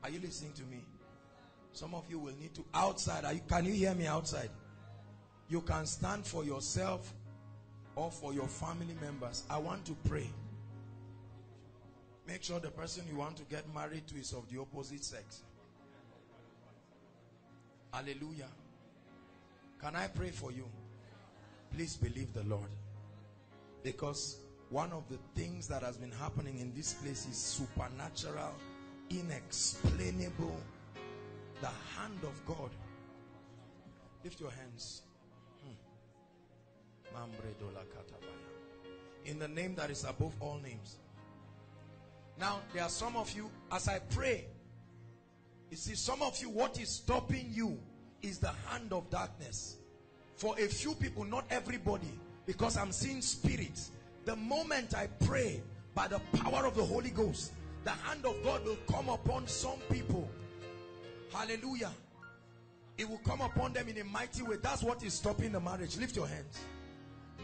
Are you listening to me? Some of you will need to outside. Are you, can you hear me outside? You can stand for yourself or for your family members. I want to pray. Make sure the person you want to get married to is of the opposite sex. Hallelujah. Can I pray for you? Please believe the Lord. Because one of the things that has been happening in this place is supernatural, inexplainable, the hand of God. Lift your hands. Hmm. In the name that is above all names. Now, there are some of you, as I pray, you see, some of you, what is stopping you is the hand of darkness. For a few people, not everybody, because I'm seeing spirits. The moment I pray by the power of the Holy Ghost, the hand of God will come upon some people. Hallelujah. It will come upon them in a mighty way. That's what is stopping the marriage. Lift your hands.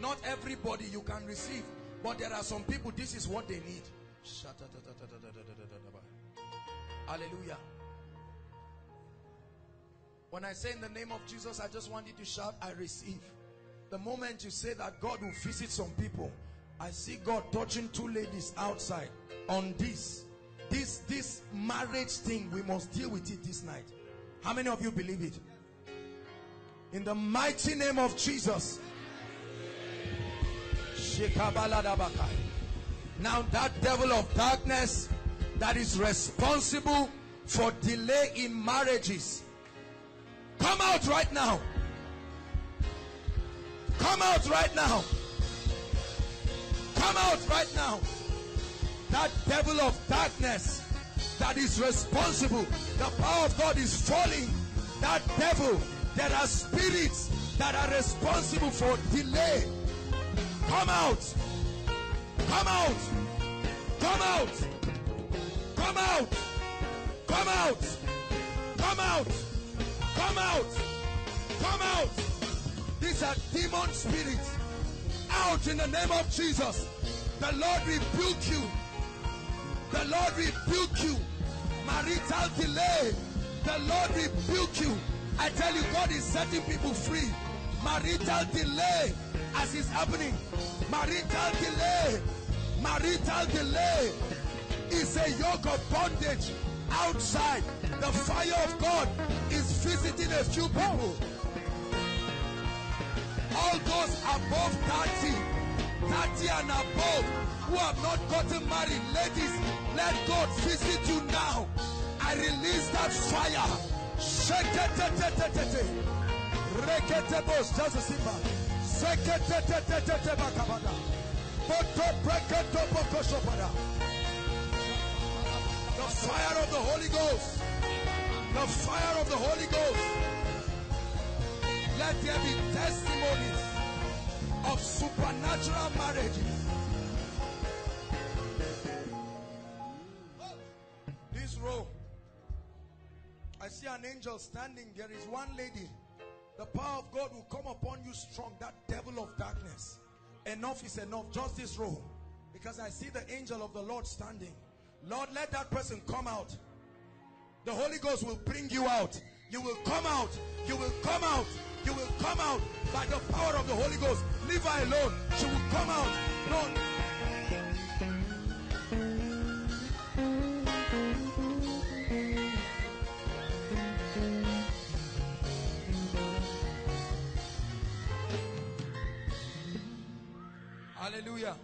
Not everybody you can receive, but there are some people, this is what they need. Hallelujah. When I say in the name of Jesus, I just want you to shout, I receive. The moment you say that, God will visit some people. I see God touching two ladies outside on this. This, this marriage thing, we must deal with it this night. How many of you believe it? In the mighty name of Jesus. Now that devil of darkness that is responsible for delay in marriages, come out right now. Come out right now. Come out right now. That devil of darkness that is responsible, the power of God is falling. That devil, there are spirits that are responsible for delay. Come out, come out, come out, come out, come out, come out, come out, come out. These are demon spirits. Out in the name of Jesus. The Lord rebuke you. The Lord rebuke you. Marital delay. The Lord rebuke you. I tell you, God is setting people free. Marital delay, as is happening. Marital delay. Marital delay is a yoke of bondage outside. The fire of God is visiting a few people. All those above thirty, thirty and above, who have not gotten married, ladies, let God visit you now. I release that fire. The fire of the Holy Ghost. The fire of the Holy Ghost. Let there be testimonies of supernatural marriages. Row. I see an angel standing. There is one lady. The power of God will come upon you strong. That devil of darkness, enough is enough. Just this row, because I see the angel of the Lord standing. Lord, let that person come out. The Holy Ghost will bring you out. You will come out. You will come out. You will come out by the power of the Holy Ghost. Leave her alone. She will come out. No. Hallelujah.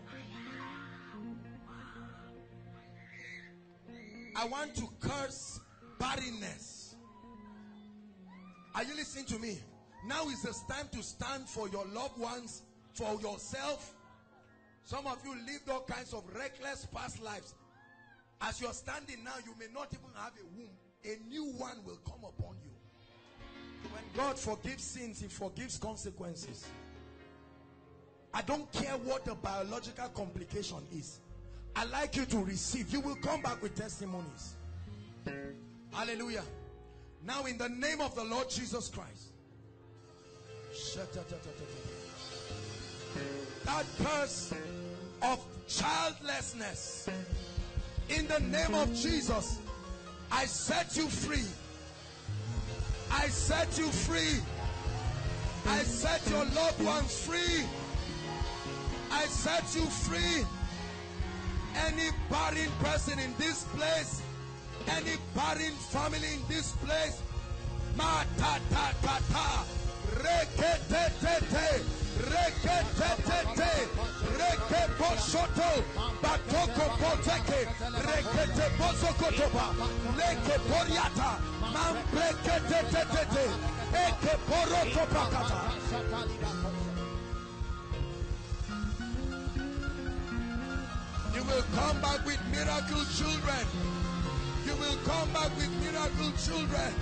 I want to curse barrenness. Are you listening to me? Now is the time to stand for your loved ones, for yourself. Some of you lived all kinds of reckless past lives. As you're standing now, you may not even have a womb. A new one will come upon you. When God forgives sins, He forgives consequences. I don't care what the biological complication is. I like you to receive. You will come back with testimonies. Hallelujah. Now in the name of the Lord Jesus Christ, that curse of childlessness, in the name of Jesus, I set you free. I set you free. I set your loved ones free. I set you free. Any barren person in this place, any barren family in this place, ma ta ta ta ta, reke te te te, reke te te te, reke poshoto, batoko poteke, reke te posokotoba, reke poriata, man reke te te te te, eke poroko pakata. You will come back with miracle children. You will come back with miracle children.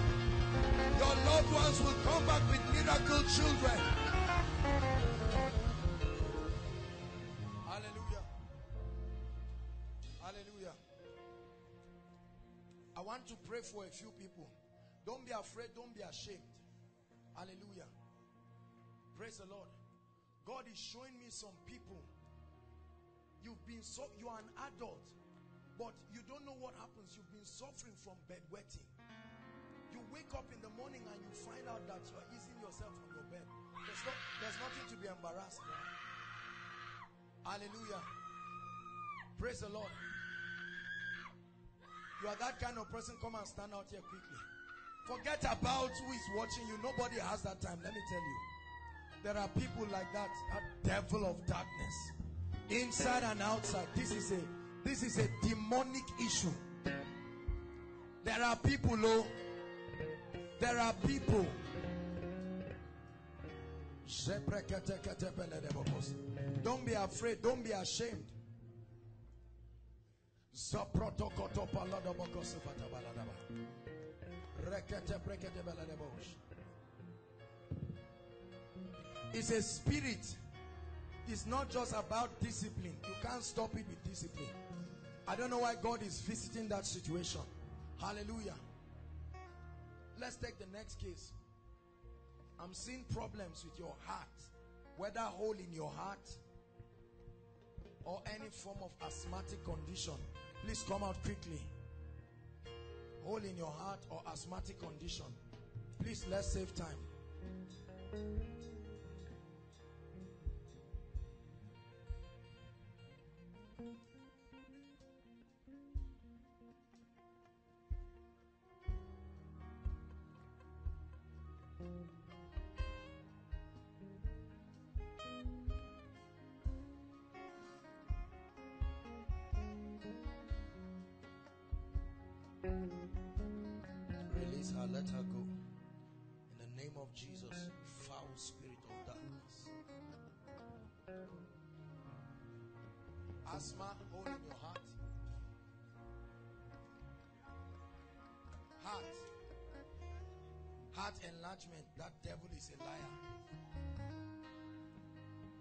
Your loved ones will come back with miracle children. Hallelujah. Hallelujah. I want to pray for a few people. Don't be afraid. Don't be ashamed. Hallelujah. Praise the Lord. God is showing me some people. You've been so you are an adult, but you don't know what happens. You've been suffering from bedwetting. You wake up in the morning and you find out that you are easing yourself on your bed. There's, not, there's nothing to be embarrassed about. Hallelujah. Praise the Lord. You are that kind of person. Come and stand out here quickly. Forget about who is watching you. Nobody has that time. Let me tell you. There are people like that. That devil of darkness. Inside and outside. This is a, this is a demonic issue. There are people, oh, there are people. Don't be afraid. Don't be ashamed. It's a spirit. It's not just about discipline. You can't stop it with discipline. I don't know why God is visiting that situation. Hallelujah. Let's take the next case. I'm seeing problems with your heart. Whether hole in your heart or any form of asthmatic condition. Please come out quickly. Hole in your heart or asthmatic condition. Please, let's save time. Release her, let her go. In the name of Jesus, foul spirit of darkness. Asthma, hold in your heart. Heart. Heart enlargement. That devil is a liar.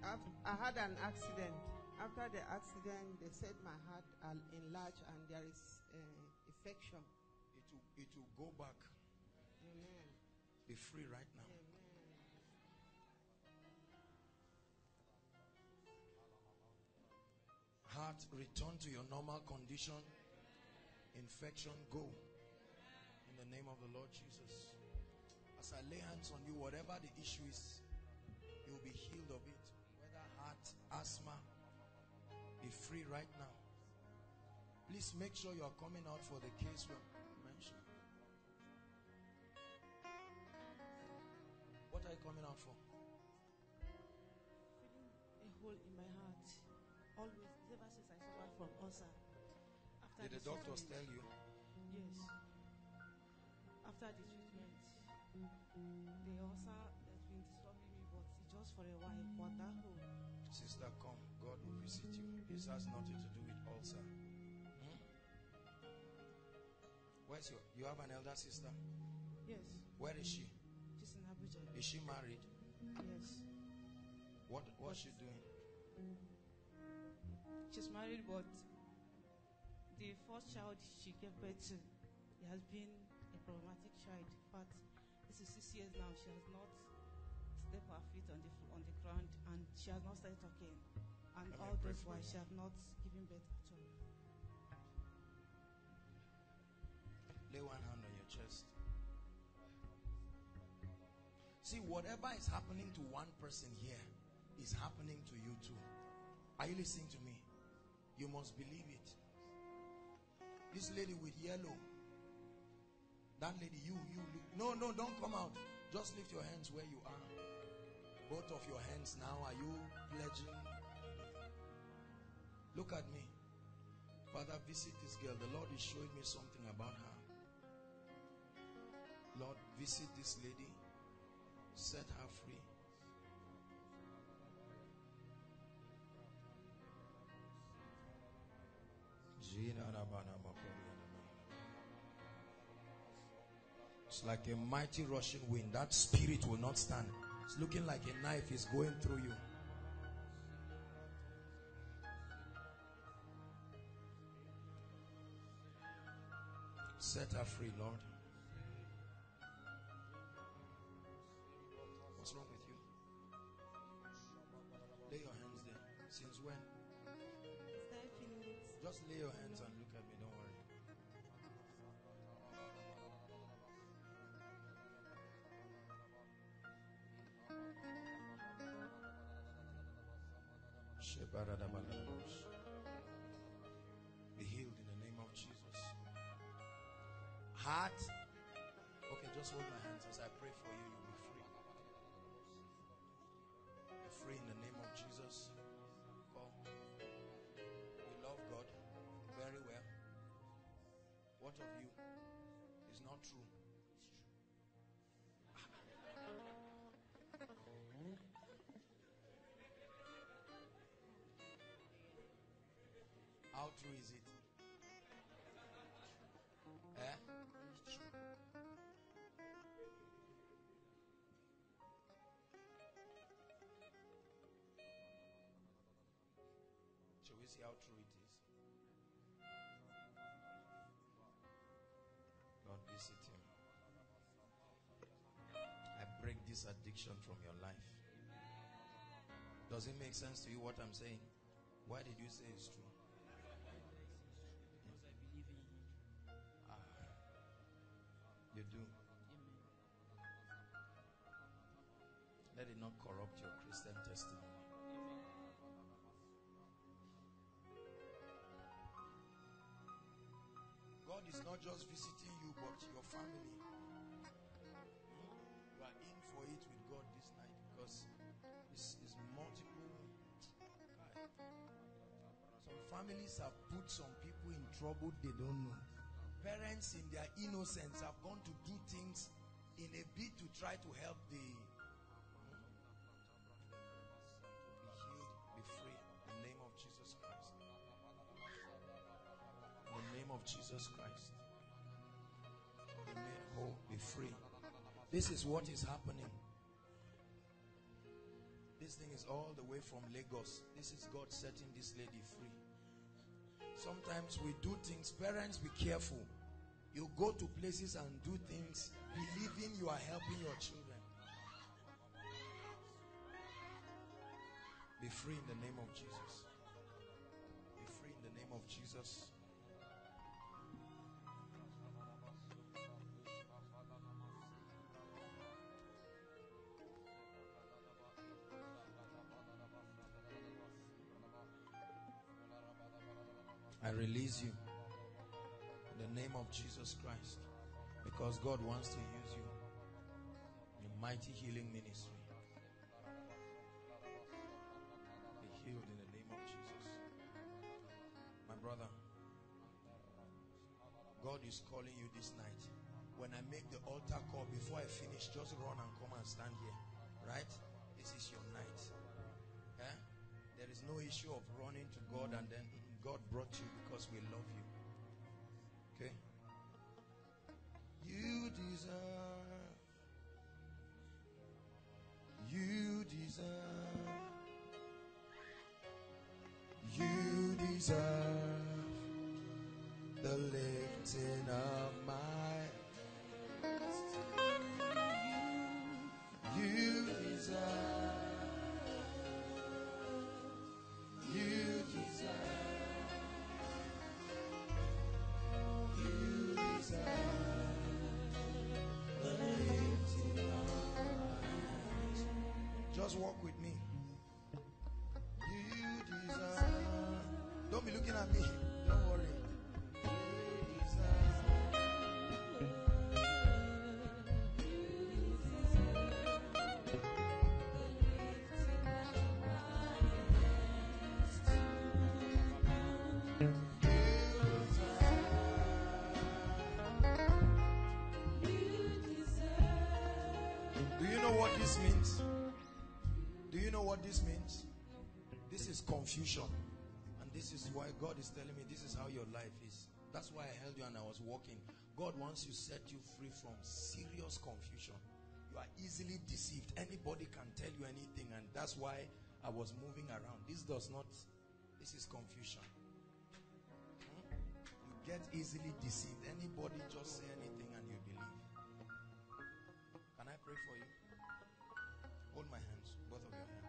I've, I had an accident. After the accident, they said my heart will enlarge and there is uh, infection. It will, it will go back. Amen. Be free right now. Amen. Heart, return to your normal condition. Infection, go. In the name of the Lord Jesus. As I lay hands on you, whatever the issue is, you will be healed of it. Whether heart, asthma, be free right now. Please make sure you are coming out for the case we mentioned. What are you coming out for? Feeling a hole in my heart. Always, ever since I suffered from ulcer. After Did the, the doctors treatment, tell you? Yes. After the treatment, the ulcer has been disturbing me, but it's just for a while. But that hole. Sister, come. God will visit you. This has nothing to do with ulcer. Hmm? Where's your? You have an elder sister? Yes. Where is she? She's in Abuja. Is she married? Yes. What? What's she doing? She's married, but the first child she gave birth to, it has been a problematic child. But this is six years now. She has not step her feet on the on the ground, and she has not started talking, and all this while she has not given birth at all. Lay one hand on your chest. See, whatever is happening to one person here is happening to you too. Are you listening to me? You must believe it. This lady with yellow, that lady, you you no no don't come out. Just lift your hands where you are. Both of your hands now. Are you pledging? Look at me. Father, visit this girl. The Lord is showing me something about her. Lord, visit this lady. Set her free. It's like a mighty rushing wind. That spirit will not stand. It's looking like a knife is going through you. Set her free, Lord. Since when? thirty minutes. Just lay your hands and look at me, don't worry. Be healed in the name of Jesus. Heart. Okay, just hold my hands as I pray for you. You'll be free. Be free in the name of Jesus. Come. You love God very well. What of you is not true? It's true. How true is it? Eh? It's true. Shall we see how true it is? God visit him. I break this addiction from your life. Does it make sense to you what I'm saying? Why did you say it's true? Ah, you do. Amen. Let it not corrupt your Christian testimony. Amen. God is not just visiting you but your family. You are in for it with God this night because it's, it's multiple. Some families have put some people in trouble they don't know. Parents in their innocence have gone to do things in a bid to try to help the be healed, be free. In the name of Jesus Christ. In the name of Jesus Christ. Be made whole, be free. This is what is happening. This thing is all the way from Lagos. This is God setting this lady free. Sometimes we do things. Parents, be careful. You go to places and do things believing you are helping your children. Be free in the name of Jesus. Be free in the name of Jesus. I release you in the name of Jesus Christ because God wants to use you in a mighty healing ministry. Be healed in the name of Jesus. My brother, God is calling you this night. When I make the altar call, before I finish, just run and come and stand here. Right? This is your night. Eh? There is no issue of running to God and then God brought you because we love you. Okay? You deserve. You deserve. You deserve the lifting of my hands. You deserve. You deserve, you deserve the lifting of my hands. Just walk with me. You deserve. Don't be looking at me. Don't worry. You deserve. You deserve the lifting of my hands. What this means? Do you know what this means? This is confusion, and this is why God is telling me this is how your life is. That's why I held you and I was walking. God wants you, set you free from serious confusion. You are easily deceived. Anybody can tell you anything, and that's why I was moving around. This does not. This is confusion. Hmm? You get easily deceived. Anybody just say anything and you believe. Can I pray for you? Hold my hands, both of your hands.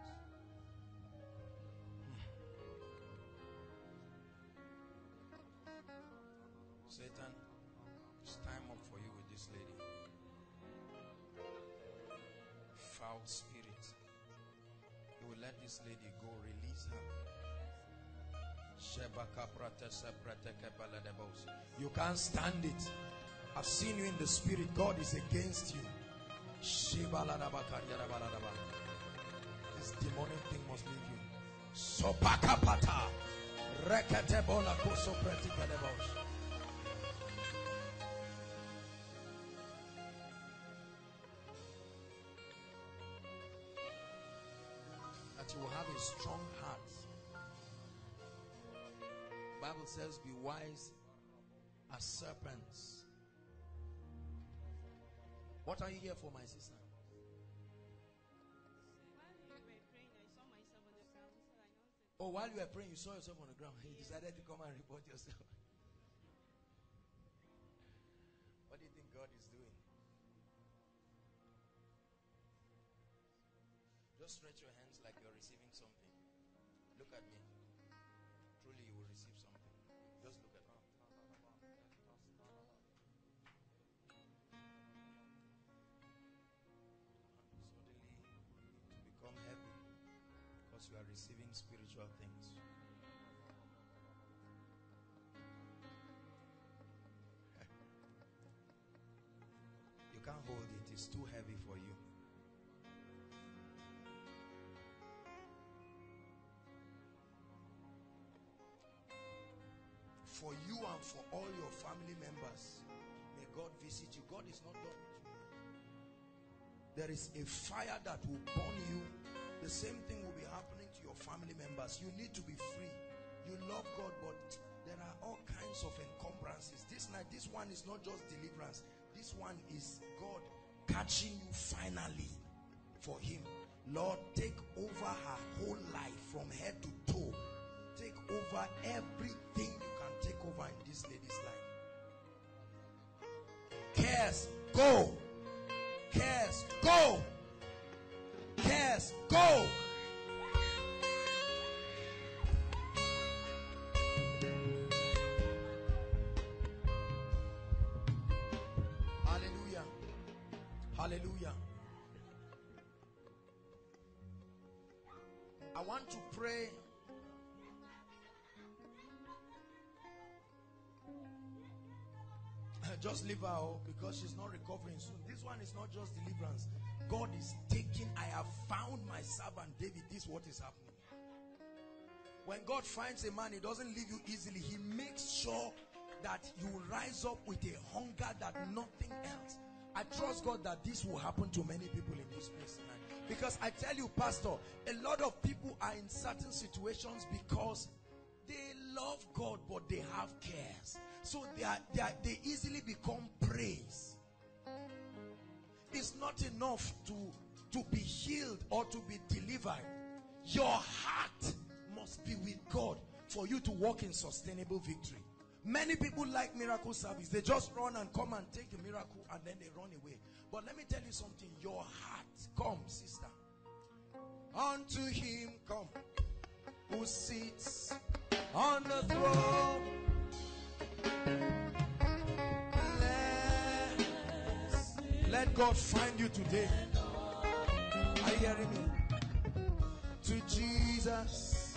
Satan, it's time up for you with this lady. Foul spirit. You will let this lady go. Release her. You can't stand it. I've seen you in the spirit. God is against you. This demonic thing must leave you. That you will have a strong heart. The Bible says, be wise as serpents. What are you here for, my sister? Oh, while you were praying, you saw yourself on the ground. You decided to come and report yourself. What do you think God is doing? Just stretch your hands like you're receiving something. Look at me. Truly, you will receive something. Just look at me. Suddenly, to become heavy. Because you are receiving spiritual things. You can't hold it. It's too heavy for you. For you and for all your family members, may God visit you. God is not done with you. There is a fire that will burn you. The same thing will be happening to your family members. You need to be free. You love God, but there are all kinds of encumbrances. This night, this one is not just deliverance. This one is God catching you finally for Him. Lord, take over her whole life from head to toe. Take over everything you can take over in this lady's life. Cares, go. Cares, go. Yes, go. Hallelujah. Hallelujah. I want to pray. Just leave her out because she's not recovering soon. This one is not just deliverance. God is taking. I have found my servant David. This is what is happening. When God finds a man, He doesn't leave you easily. He makes sure that you rise up with a hunger that nothing else. I trust God that this will happen to many people in this place tonight. Because I tell you, Pastor, a lot of people are in certain situations because they love God, but they have cares. So they are, they are, they easily become praise. It's not enough to, to be healed or to be delivered. Your heart must be with God for you to walk in sustainable victory. Many people like miracle service. They just run and come and take the miracle and then they run away. But let me tell you something. Your heart. Come, sister. Unto Him, come, who sits on the throne. Let God find you today. Are you hearing me? To Jesus,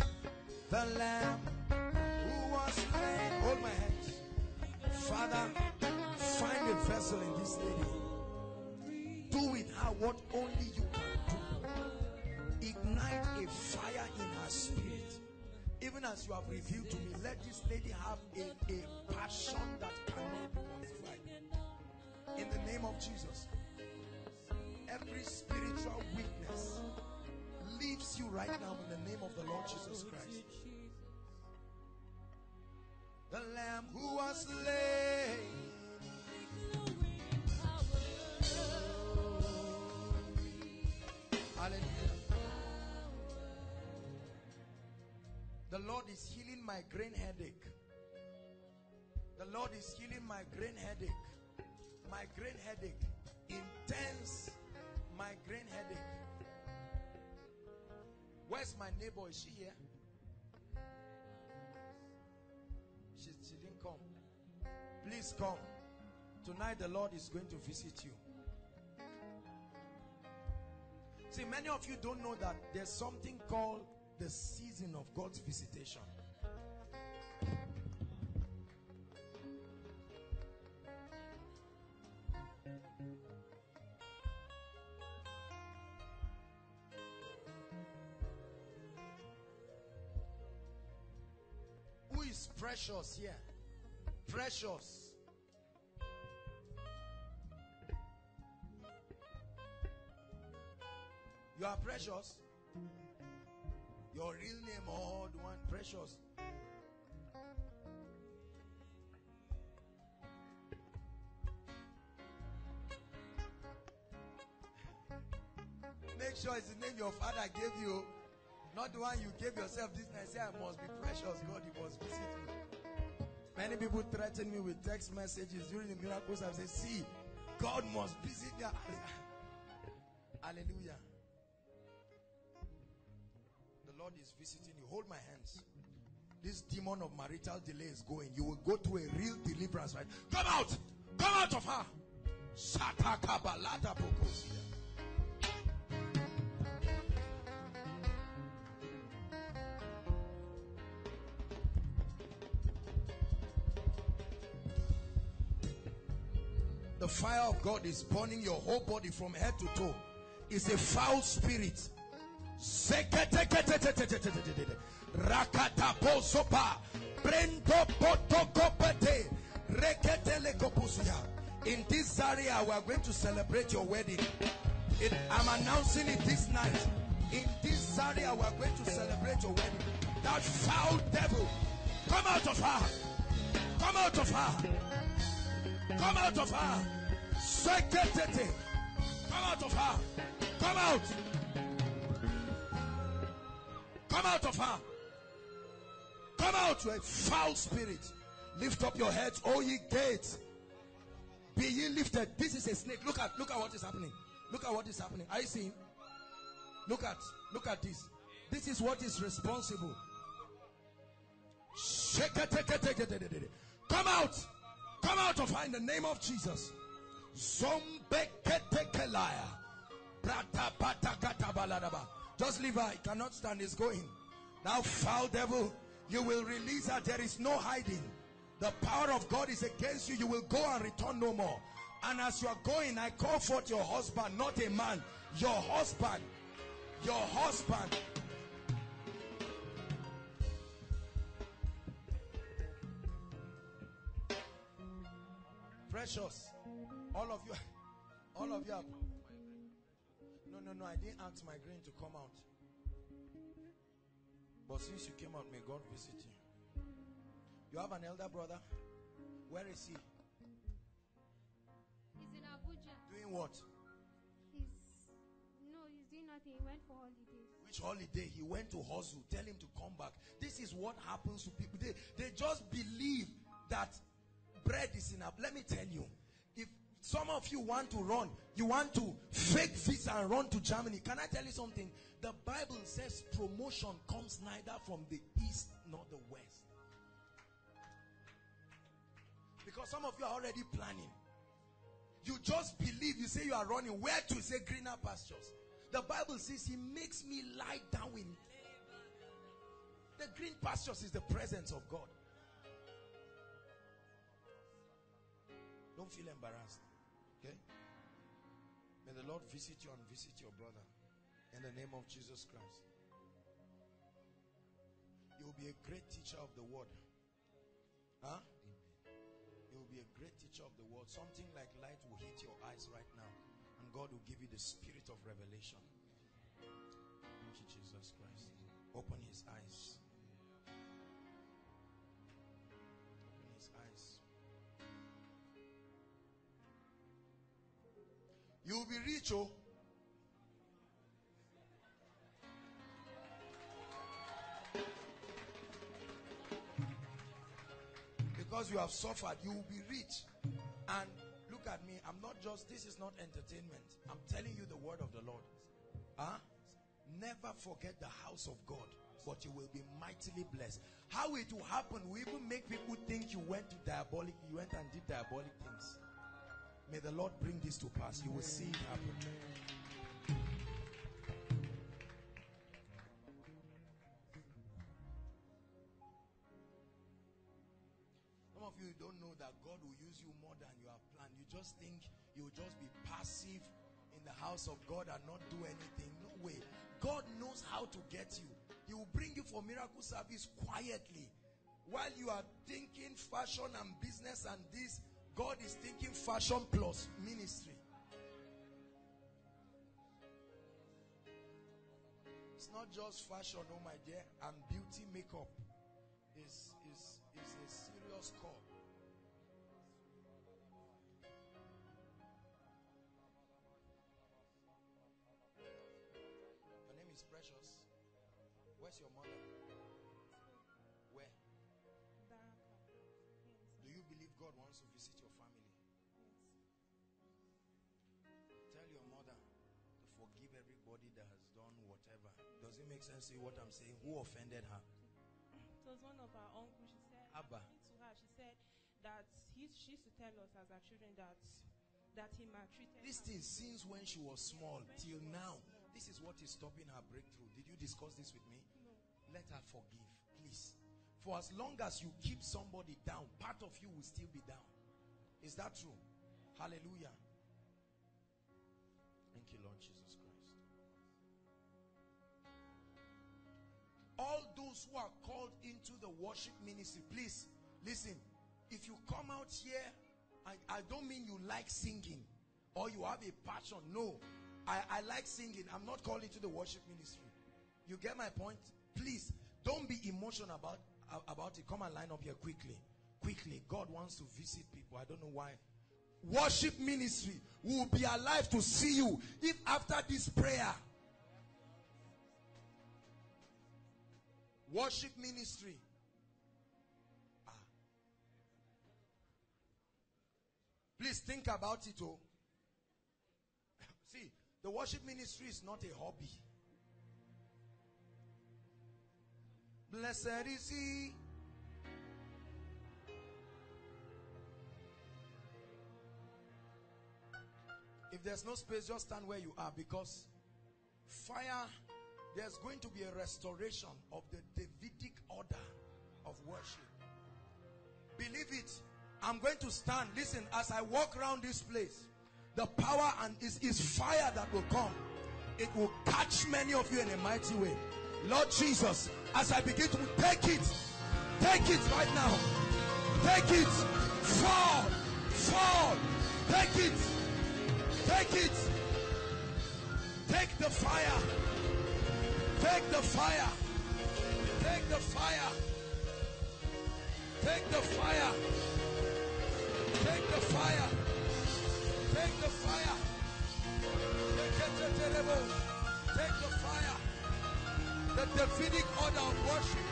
the Lamb who was slain. Hold my hands. Father, find a vessel in this lady. Do with her what only you can do. Ignite a fire in her spirit. Even as you have revealed to me, let this lady have a, a passion that cannot be quantified. In the name of Jesus, every spiritual weakness leaves you right now in the name of the Lord Jesus Christ. The Lamb who was slain. Hallelujah. The Lord is healing my migraine headache. The Lord is healing my migraine headache. Migraine headache, intense migraine headache. Where's my neighbor? Is she here? She, she didn't come. Please come. Tonight the Lord is going to visit you. See, many of you don't know that there's something called the season of God's visitation. Who is precious here? Precious. You are precious. Your real name, old one, precious. Make sure it's the name your father gave you, not the one you gave yourself this night. Say, I must be precious. God, you must visit me. Many people threaten me with text messages during the miracles. I say, see, God must visit you. Hallelujah. The Lord is visiting you. Hold my hands. This demon of marital delay is going. You will go to a real deliverance, right? Come out! Come out of her! The fire of God is burning your whole body from head to toe. It's a foul spirit. In this area we are going to celebrate your wedding. It, I'm announcing it this night. In this area we are going to celebrate your wedding. That foul devil, come out of her. Come out of her. Come out of her. Come out of her. Come out. Come out of her. Come out, you foul spirit. Lift up your heads, O ye gates. Be ye lifted. This is a snake. Look at, look at what is happening. Look at what is happening. Are you seeing? Look at, look at this. This is what is responsible. Come out. Come out of her in the name of Jesus. Just leave her. It cannot stand. It's going. Now, foul devil, you will release her. There is no hiding. The power of God is against you. You will go and return no more. And as you are going, I call forth your husband, not a man. Your husband. Your husband. Precious. All of you. All of you are... No, no, no, I didn't ask my grain to come out. But since you came out, may God visit you. You have an elder brother? Where is he? He's in Abuja. Doing what? He's... No, he's doing nothing. He went for holidays. Which holiday? He went to hustle. Tell him to come back. This is what happens to people. They, they just believe that bread is enough. Let me tell you. If... Some of you want to run. You want to fake visa and run to Germany. Can I tell you something? The Bible says promotion comes neither from the east nor the west. Because some of you are already planning. You just believe. You say you are running. Where to? Say greener pastures. The Bible says he makes me lie down in. The green pastures is the presence of God. Don't feel embarrassed. Okay? May the Lord visit you and visit your brother in the name of Jesus Christ. You will be a great teacher of the word. Huh? You will be a great teacher of the word. Something like light will hit your eyes right now, and God will give you the spirit of revelation. Thank you, Jesus Christ. Open his eyes. Open his eyes. You will be rich, oh. Because you have suffered, you will be rich. And look at me, I'm not just, this is not entertainment. I'm telling you the word of the Lord. Huh? Never forget the house of God. but you will be mightily blessed. How it will happen will even make people think you went to diabolic, you went and did diabolic things. May the Lord bring this to pass. You will see it happen. Of you don't know that God will use you more than you have planned. You just think you'll just be passive in the house of God and not do anything. No way. God knows how to get you. He will bring you for miracle service quietly. While you are thinking fashion and business and this, God is thinking fashion plus ministry. It's not just fashion, oh my dear, and beauty makeup. Is, is, is a serious call. Your name is Precious. Where's your mother? Where? Do you believe God wants to visit your family? Tell your mother to forgive everybody that has done whatever. Does it make sense to you what I'm saying? Who offended her? It was one of our uncles. She said, Abba. To her, she said that he, she used to tell us as our children that that he maltreated. This thing since when she was small yes, till now. Small. This is what is stopping her breakthrough. Did you discuss this with me? No. Let her forgive, please. For as long as you keep somebody down, part of you will still be down. Is that true? Hallelujah. Thank you, Lord Jesus Christ. All those who are called into the worship ministry, please listen. If you come out here, I, I don't mean you like singing or you have a passion. No, I, I like singing. I'm not called into the worship ministry. You get my point? Please don't be emotional about, about it. Come and line up here quickly. Quickly. God wants to visit people. I don't know why. Worship ministry will be alive to see you if after this prayer. Worship ministry. Ah. Please think about it. Oh. See, the worship ministry is not a hobby. Blessed is he. If there's no space, just stand where you are, because fire. There's going to be a restoration of the Davidic order of worship. Believe it. I'm going to stand. Listen, as I walk around this place, the power and is, is fire that will come. It will catch many of you in a mighty way. Lord Jesus, as I begin to take it, take it right now. Take it. Fall. Fall. Take it. Take it. Take the fire. Take the fire. Take the fire. Take the fire. Take the fire. Take the fire. Take the fire. The Davidic order of worship.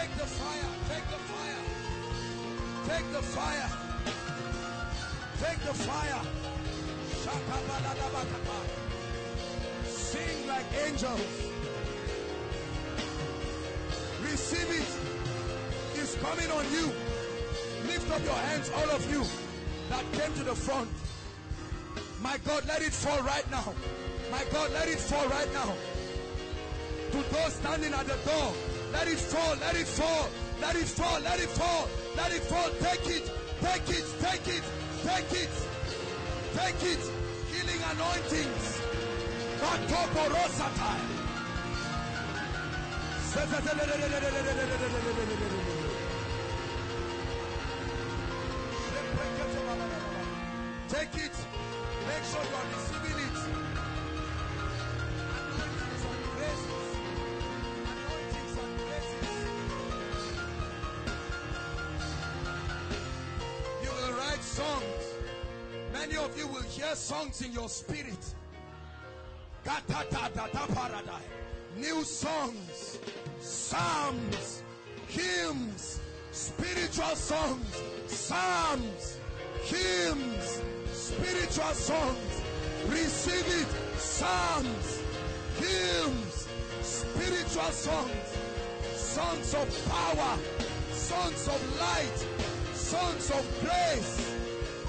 Take the fire. Take the fire. Take the fire. Take the fire. Sing like angels. Receive it. It's coming on you. Lift up your hands, all of you that came to the front. My God, let it fall right now. My God, let it fall right now. To those standing at the door, let it fall, let it fall, let it fall, let it fall, let it fall. Take it, take it, take it, take it, take it. Healing anointings. Take it. Make sure you are receiving it. Anointings and graces. Anointings and graces. You will write songs. Many of you will hear songs in your spirit. New songs. Psalms, hymns, spiritual songs, psalms, hymns, spiritual songs. Receive it. Psalms, hymns, spiritual songs. sons of power, sons of light, sons of grace,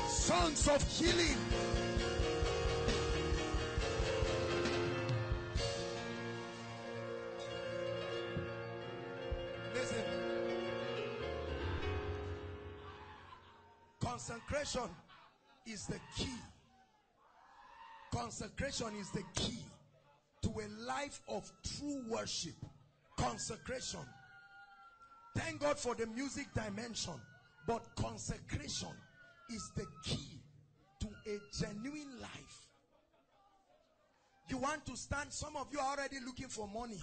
sons of healing. Listen, consecration is the key. Consecration is the key to a life of true worship. Consecration. Thank God for the music dimension, but consecration is the key to a genuine life. You want to stand, some of you are already looking for money.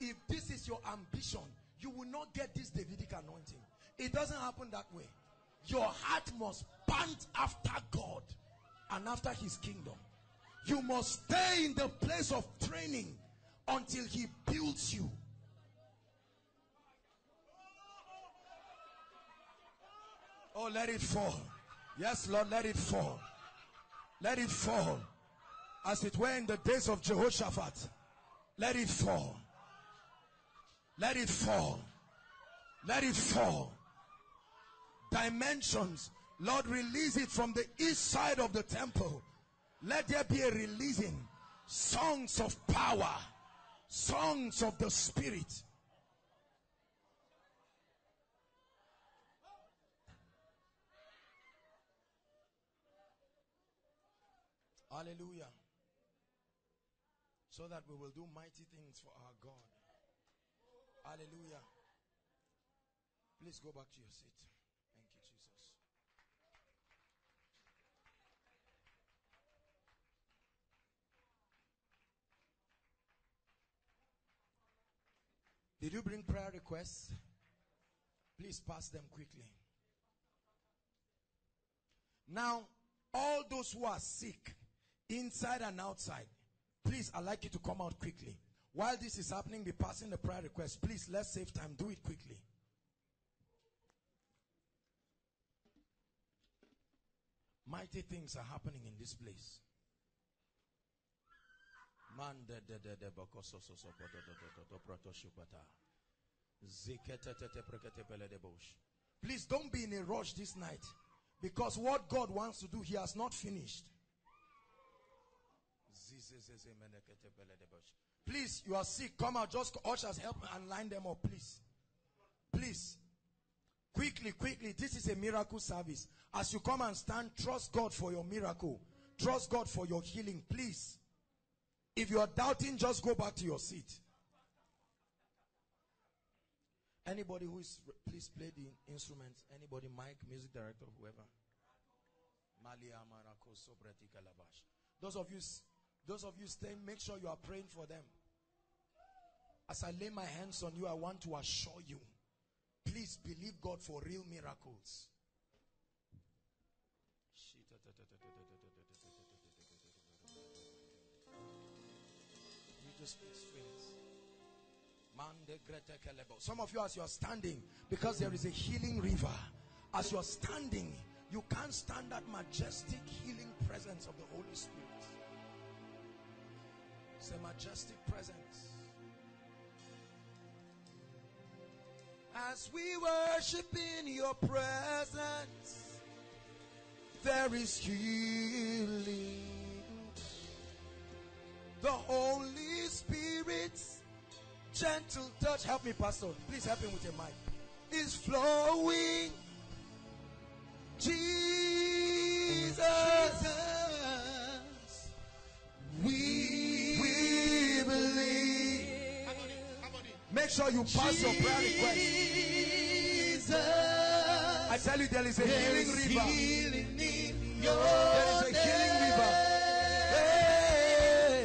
If this is your ambition, you will not get this Davidic anointing. It doesn't happen that way. Your heart must pant after God and after his kingdom. You must stay in the place of training until he builds you. Oh, let it fall. Yes, Lord, let it fall. Let it fall. As it were in the days of Jehoshaphat. Let it fall. Let it fall. Let it fall. Dimensions. Lord, release it from the east side of the temple. Let there be a releasing. Songs of power. Songs of the Spirit. Hallelujah. So that we will do mighty things for our God. Hallelujah. Please go back to your seat. Thank you, Jesus. Did you bring prayer requests? Please pass them quickly. Now, all those who are sick, inside and outside, please, I'd like you to come out quickly. While this is happening, be passing the prayer request. Please, let's save time. Do it quickly. Mighty things are happening in this place. Man de de de de bakoso so so do do do do pratoshupata. Zikete te te prekete pele de bosh. Please don't be in a rush this night, because what God wants to do, he has not finished. Please, you are sick. Come out. Just ushers, help and line them up, please. Please. Quickly, quickly. This is a miracle service. As you come and stand, trust God for your miracle. Trust God for your healing, please. If you are doubting, just go back to your seat. Anybody who is, please play the instruments. Anybody, mic, music director, whoever. Malia Marako Sobrati Kalabash. Those of you... Those of you staying, make sure you are praying for them. As I lay my hands on you, I want to assure you, please believe God for real miracles. You just experience. Some of you, as you are standing, because there is a healing river, as you are standing, you can't stand that majestic healing presence of the Holy Spirit. It's a majestic presence. As we worship in your presence, there is healing. The Holy Spirit's gentle touch. Help me, Pastor. Please help him with a mic. Is flowing. Jesus, we believe. How about it? How about it? Make sure you pass Jesus, your prayer request. I tell you, there is a there healing is river. Healing there is a healing river. Hey.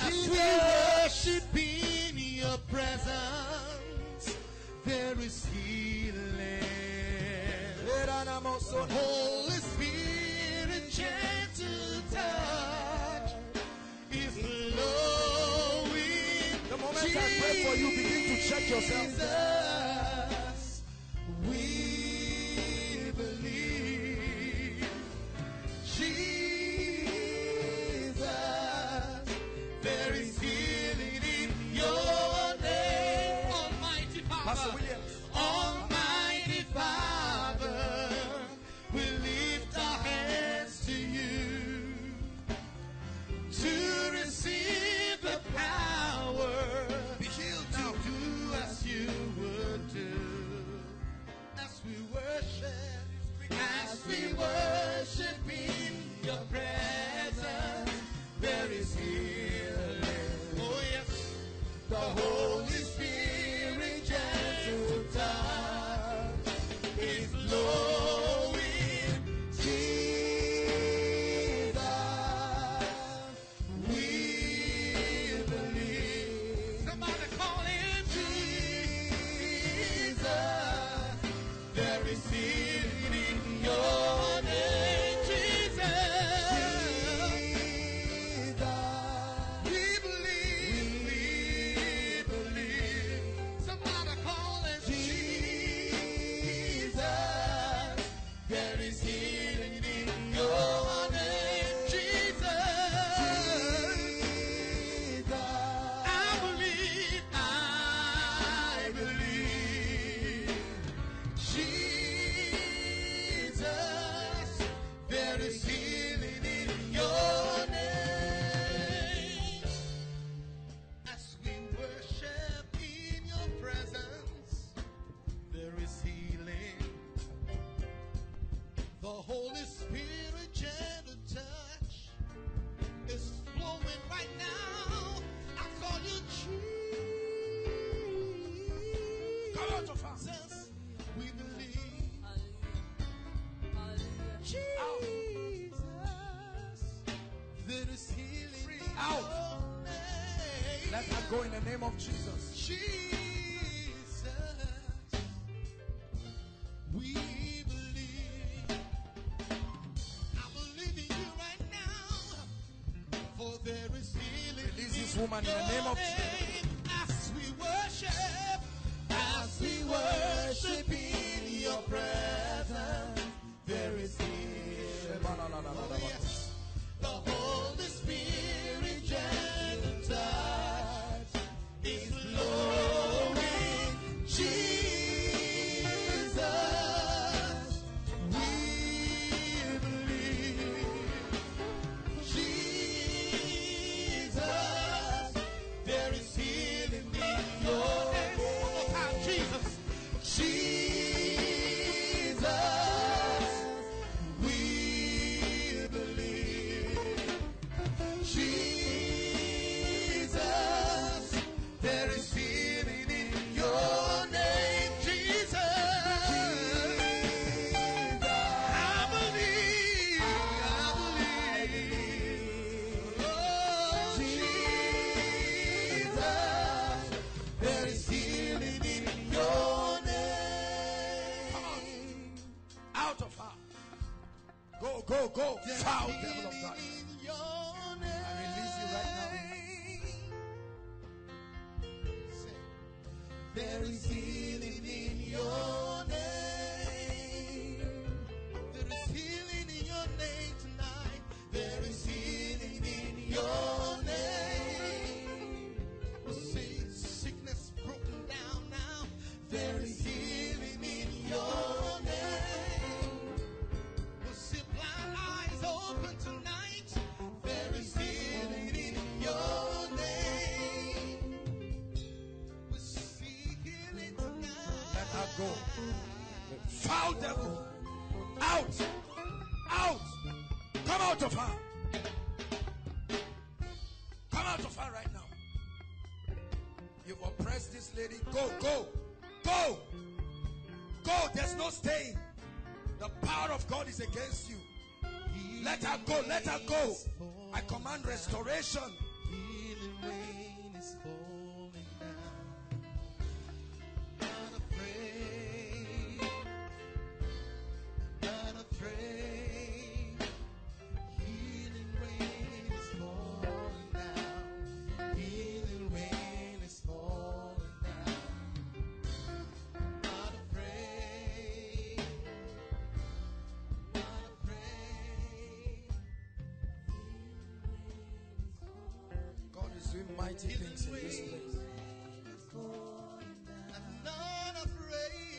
As we worship in your presence, there is healing. The Holy Spirit, gentle touch. The moment Jesus, I pray for you, begin to check yourself. We believe Jesus, there is healing in your name. Oh my Almighty Father, we lift our hands to you to receive the power. Be healed. Now do as you would do. As we worship, as we worship in your presence, there is healing. Oh yes, the Holy Spirit gentle touch is flowing. Jesus, we believe. Somebody call him Jesus. There is healing in your name. Let her go in the name of Jesus. Jesus, we believe. I believe in you right now, for there is healing. Release this woman in the name of Jesus. As we worship, as we worship in your presence, there is healing. Oh, yes. The Holy Spirit gentle touch is flowing, Jesus, we believe, Jesus, there is healing in your name. One more time, Jesus, Jesus, we believe, Jesus. There is healing in your name, Jesus. I believe, I believe, oh Jesus, there is healing in your name. Come on, out of her. Go, go, go, foul devil of God. There is healing in your name. There is healing in your name tonight. There is healing in your name. We'll see sickness broken down now. There is healing in your name. We'll see blind eyes open tonight. There is healing in your go. Foul devil. Out. Out. Come out of her. Come out of her right now. You've oppressed this lady. Go, go. Go. Go. There's no staying. The power of God is against you. Let her go. Let her go. I command restoration. Healing rain is falling down. Not afraid. Healing rain is falling down. Healing rain is falling down. Not afraid. Not afraid. Healing rain is falling down. God is doing mighty things in this place. I'm not afraid.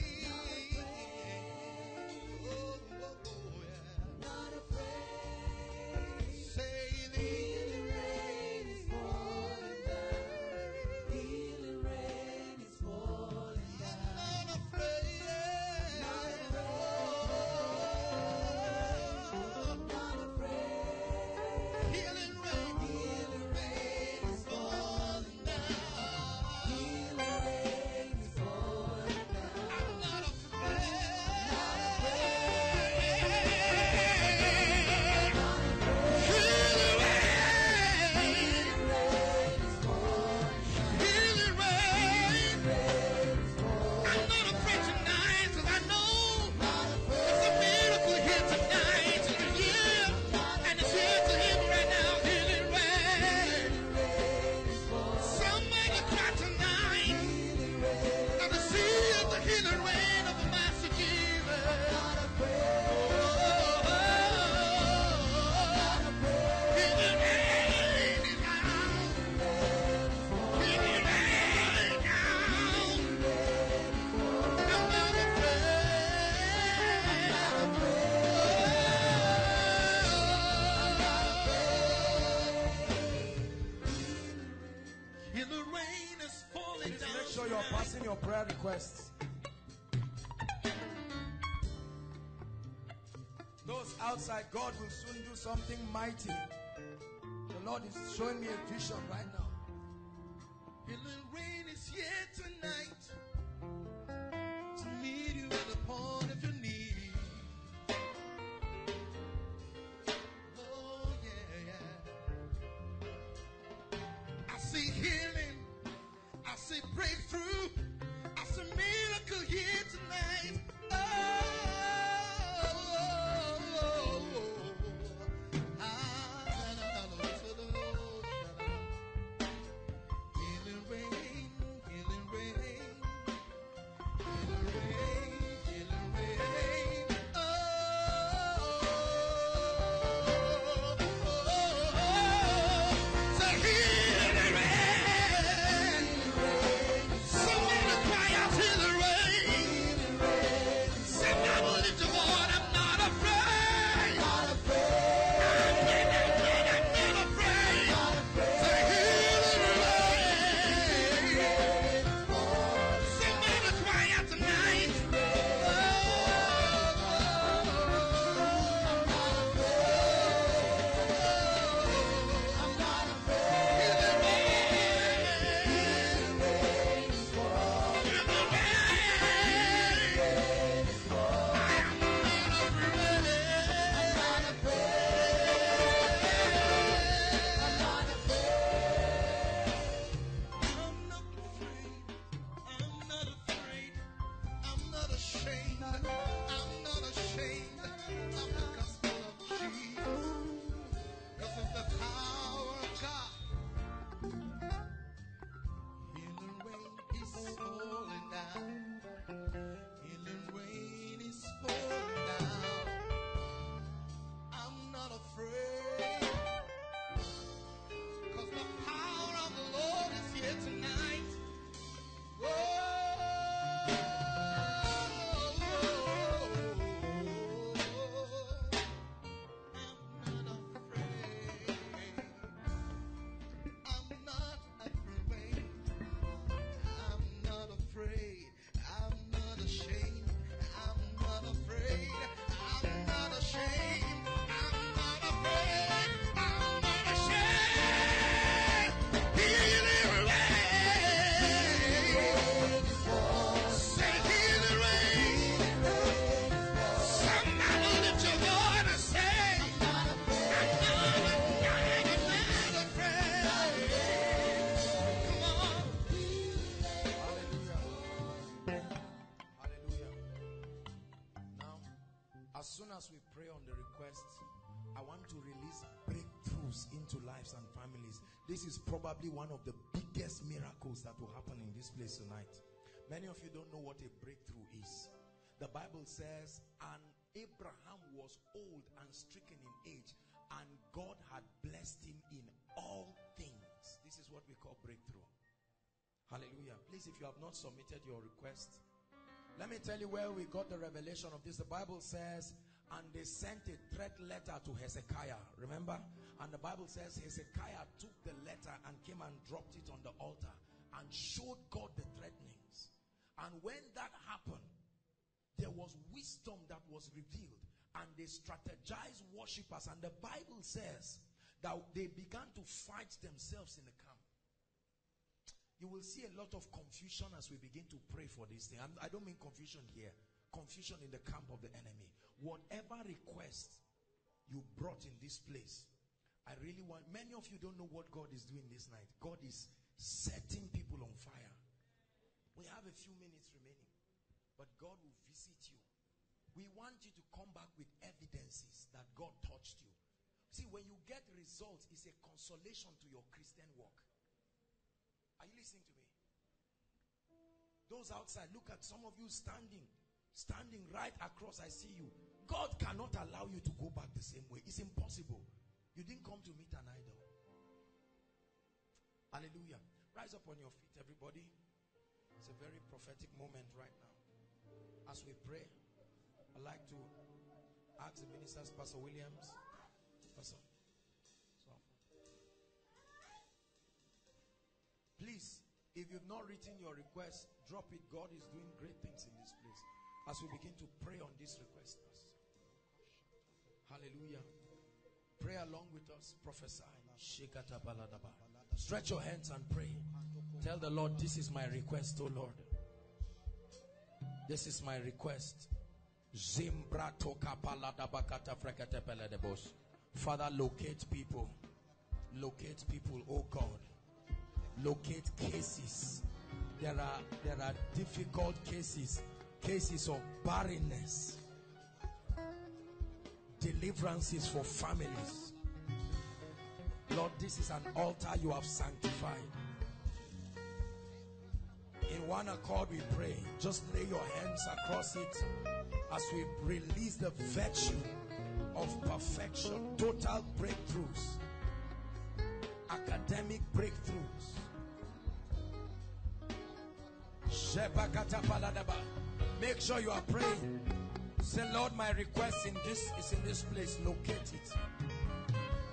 prayer requests. Those outside, God will soon do something mighty. The Lord is showing me a vision right now. It will rain is here tonight to meet you at the point of your need. Oh yeah, yeah. I see healing. I see breakthrough. I see miracle here tonight. Oh. This is probably one of the biggest miracles that will happen in this place tonight. Many of you don't know what a breakthrough is. The Bible says, and Abraham was old and stricken in age, and God had blessed him in all things. This is what we call breakthrough. Hallelujah. Please, if you have not submitted your request, let me tell you where we got the revelation of this. The Bible says, and they sent a threat letter to Hezekiah, remember? And the Bible says Hezekiah took the letter and came and dropped it on the altar and showed God the threatenings. And when that happened, there was wisdom that was revealed, and they strategized worshippers. And the Bible says that they began to fight themselves in the camp. You will see a lot of confusion as we begin to pray for this thing. I don't mean confusion here. Confusion in the camp of the enemy. Whatever request you brought in this place, I really want, many of you don't know what God is doing this night. God is setting people on fire. We have a few minutes remaining, but God will visit you. We want you to come back with evidences that God touched you. See, when you get results, it's a consolation to your Christian walk. Are you listening to me? Those outside, look at some of you standing. Standing right across, I see you. God cannot allow you to go back the same way. It's impossible. You didn't come to meet an idol. Hallelujah. Rise up on your feet, everybody. It's a very prophetic moment right now. As we pray, I'd like to ask the ministers, Pastor Williams, Pastor. Please, If you've not written your request, drop it. God is doing great things in this place as we begin to pray on these requests. Hallelujah. Pray along with us. Prophesy. Stretch your hands and pray. Tell the Lord, this is my request, O Lord. This is my request. Father, locate people. Locate people, oh God. Locate cases. There are, there are difficult cases. Cases of barrenness. Deliverances for families. Lord, this is an altar you have sanctified. In one accord we pray. Just lay your hands across it as we release the virtue of perfection. Total breakthroughs. Academic breakthroughs. Make sure you are praying. Say, Lord, my request in this is in this place. Locate it.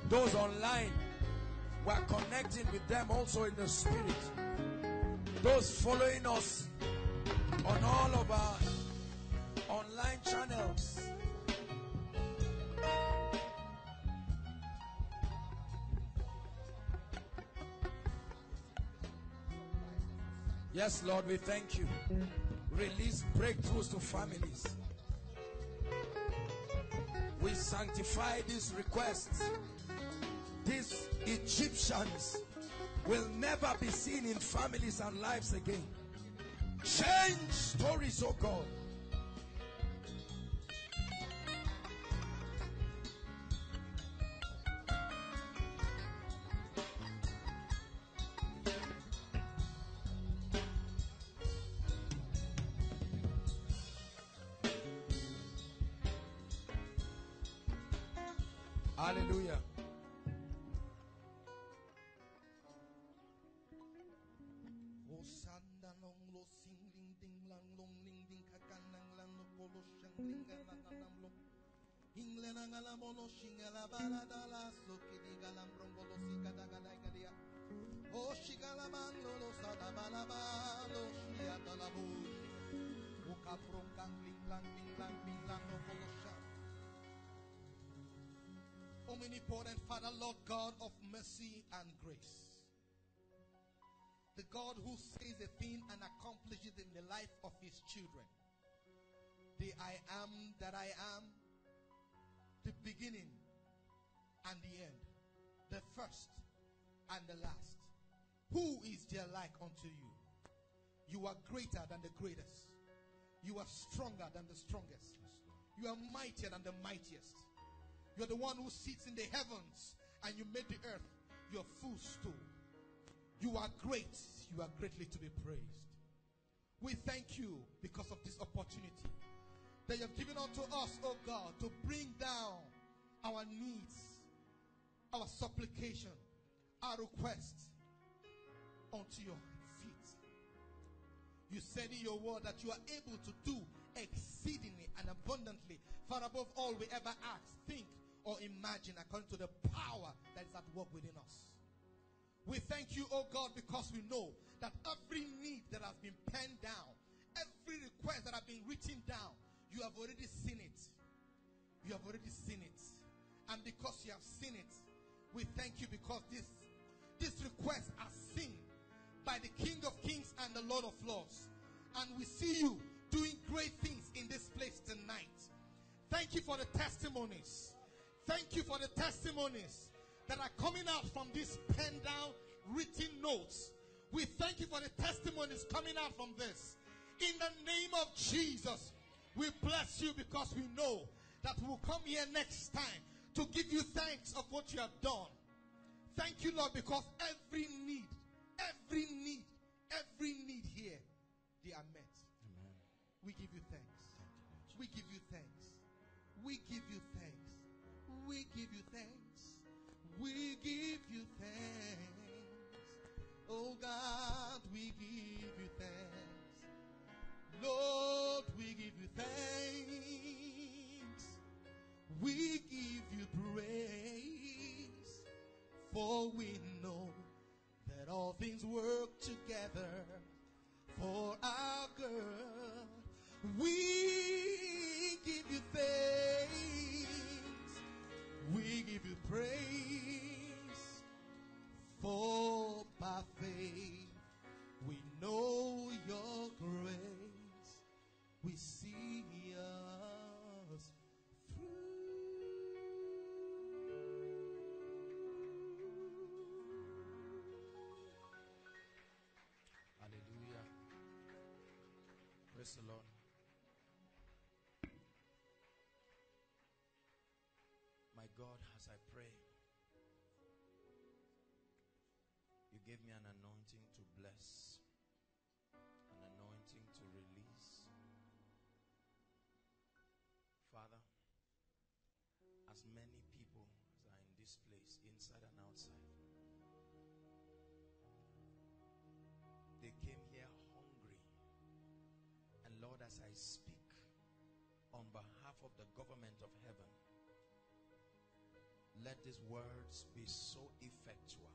Those online, we are connecting with them also in the spirit. Those following us on all of our online channels, yes, Lord, we thank you. Release breakthroughs to families. We sanctify these requests. These Egyptians will never be seen in families and lives again. Change stories, oh God. Hallelujah. Omnipotent Father, Lord God of mercy and grace, the God who says a thing and accomplishes in the life of his children, the I am that I am, the beginning and the end, the first and the last. Who is there like unto you? You are greater than the greatest. You are stronger than the strongest. You are mightier than the mightiest. You're the one who sits in the heavens and you made the earth your footstool. You are great. You are greatly to be praised. We thank you because of this opportunity that you have given unto us, oh God, to bring down our needs, our supplication, our request unto your feet. You said in your word that you are able to do exceedingly and abundantly, far above all we ever ask, think, or imagine, according to the power that is at work within us. We thank you, oh God, because we know that every need that has been penned down, every request that has been written down, you have already seen it. You have already seen it. And because you have seen it, we thank you because this, this request are seen by the King of Kings and the Lord of Lords. And we see you doing great things in this place tonight. Thank you for the testimonies. Thank you for the testimonies that are coming out from these pen down written notes. We thank you for the testimonies coming out from this. In the name of Jesus, we bless you because we know that we will come here next time to give you thanks of what you have done. Thank you, Lord, because every need, every need, every need here, they are met. Amen. We give you thanks. Thank you, we give you thanks. We give you thanks. We give you thanks. We give you thanks. Oh God, we give you thanks. Lord, we give you thanks. We give you praise. For we know that all things work together God, as I pray, you gave me an anointing to bless, an anointing to release. Father, as many people as are in this place, inside and outside, they came here hungry. And Lord, as I speak on behalf of the government of heaven, let these words be so effectual.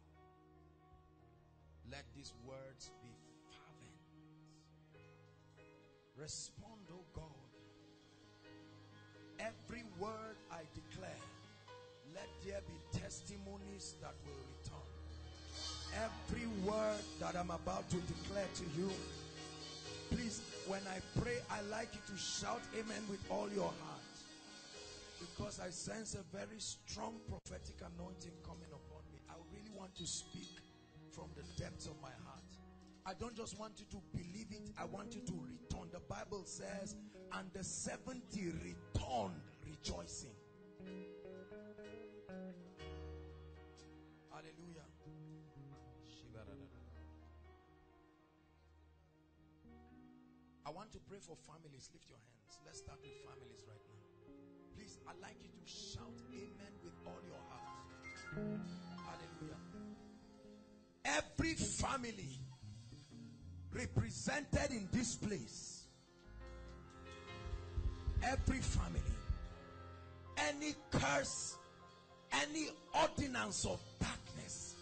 Let these words be fervent. Respond, O God. Every word I declare, let there be testimonies that will return. Every word that I'm about to declare to you, please, when I pray, I like you to shout amen with all your heart. Because I sense a very strong prophetic anointing coming upon me. I really want to speak from the depths of my heart. I don't just want you to believe it. I want you to return. The Bible says, and the seventy returned rejoicing. Hallelujah. I want to pray for families. Lift your hands. Let's start with families right now. Please, I'd like you to shout amen with all your heart. Hallelujah. Every family represented in this place, every family, any curse, any ordinance of darkness,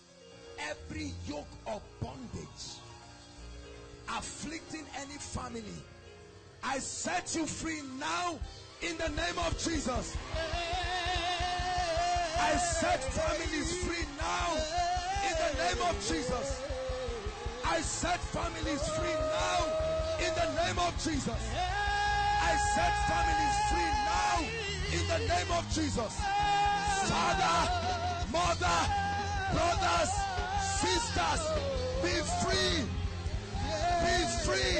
every yoke of bondage afflicting any family, I set you free now in the name of Jesus. I set families free now in the name of Jesus. I set families free now in the name of Jesus. I set families free now in the name of Jesus. Father, mother, brothers, sisters, be free. Be free.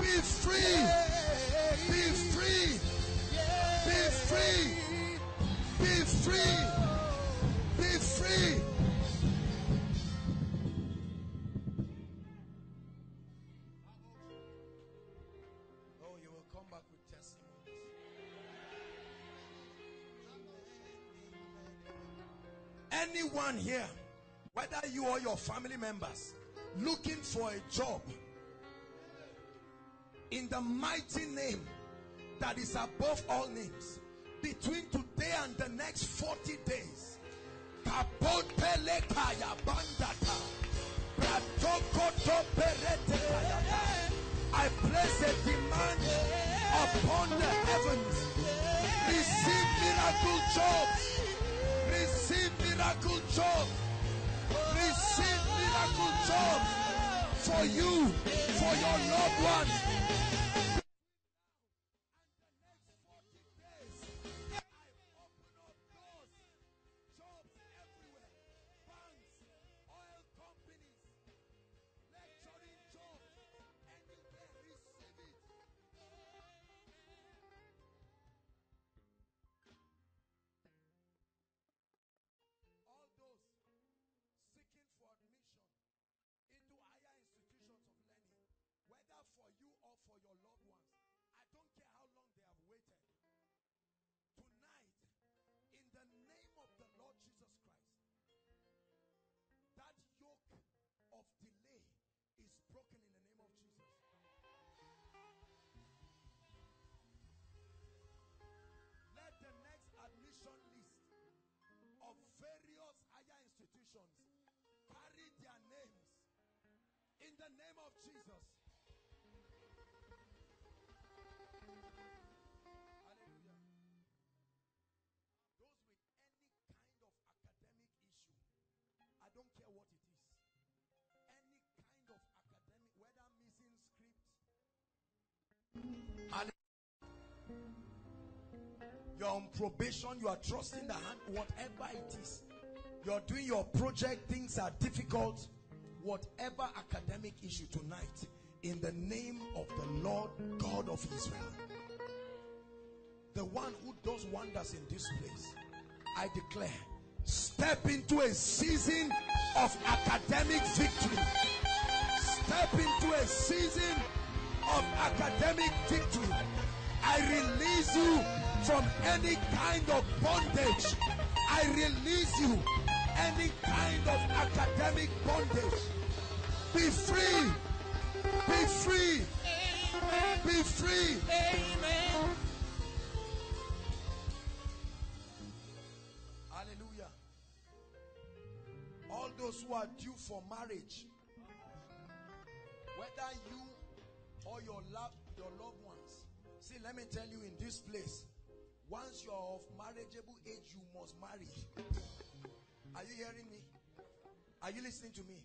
Be free. Be free. Be free. Be free. Be free. Anyone here, whether you or your family members, looking for a job, in the mighty name that is above all names, between today and the next forty days, I place a demand upon the heavens. Receive miracle jobs. Receive miracle jobs. Receive miracle jobs for you, for your loved ones. And the next forty days, I open up doors, jobs everywhere, banks, oil companies, lecturing jobs, anywhere. Receive it. Seeking for admission into higher institutions of learning, whether for you or for your loved ones, I don't care how long they have waited, tonight, in the name of the Lord Jesus Christ, that yoke of delay is broken in the name of Jesus. Let the next admission list of various higher institutions carry their names in the name of Jesus. Hallelujah. Those with any kind of academic issue, I don't care what it is, any kind of academic, whether missing script, hallelujah, you're on probation, you are trusting the hand, whatever it is, you're doing your project, things are difficult, whatever academic issue, tonight, in the name of the Lord God of Israel, the one who does wonders in this place, I declare, step into a season of academic victory. Step into a season of academic victory. I release you from any kind of bondage. I release you any kind of academic bondage. Be free. Be free. Be free. Amen. Hallelujah. All those who are due for marriage, whether you or your love, your loved ones. See, let me tell you, in this place, once you're of marriageable age, you must marry. Are you hearing me? Are you listening to me?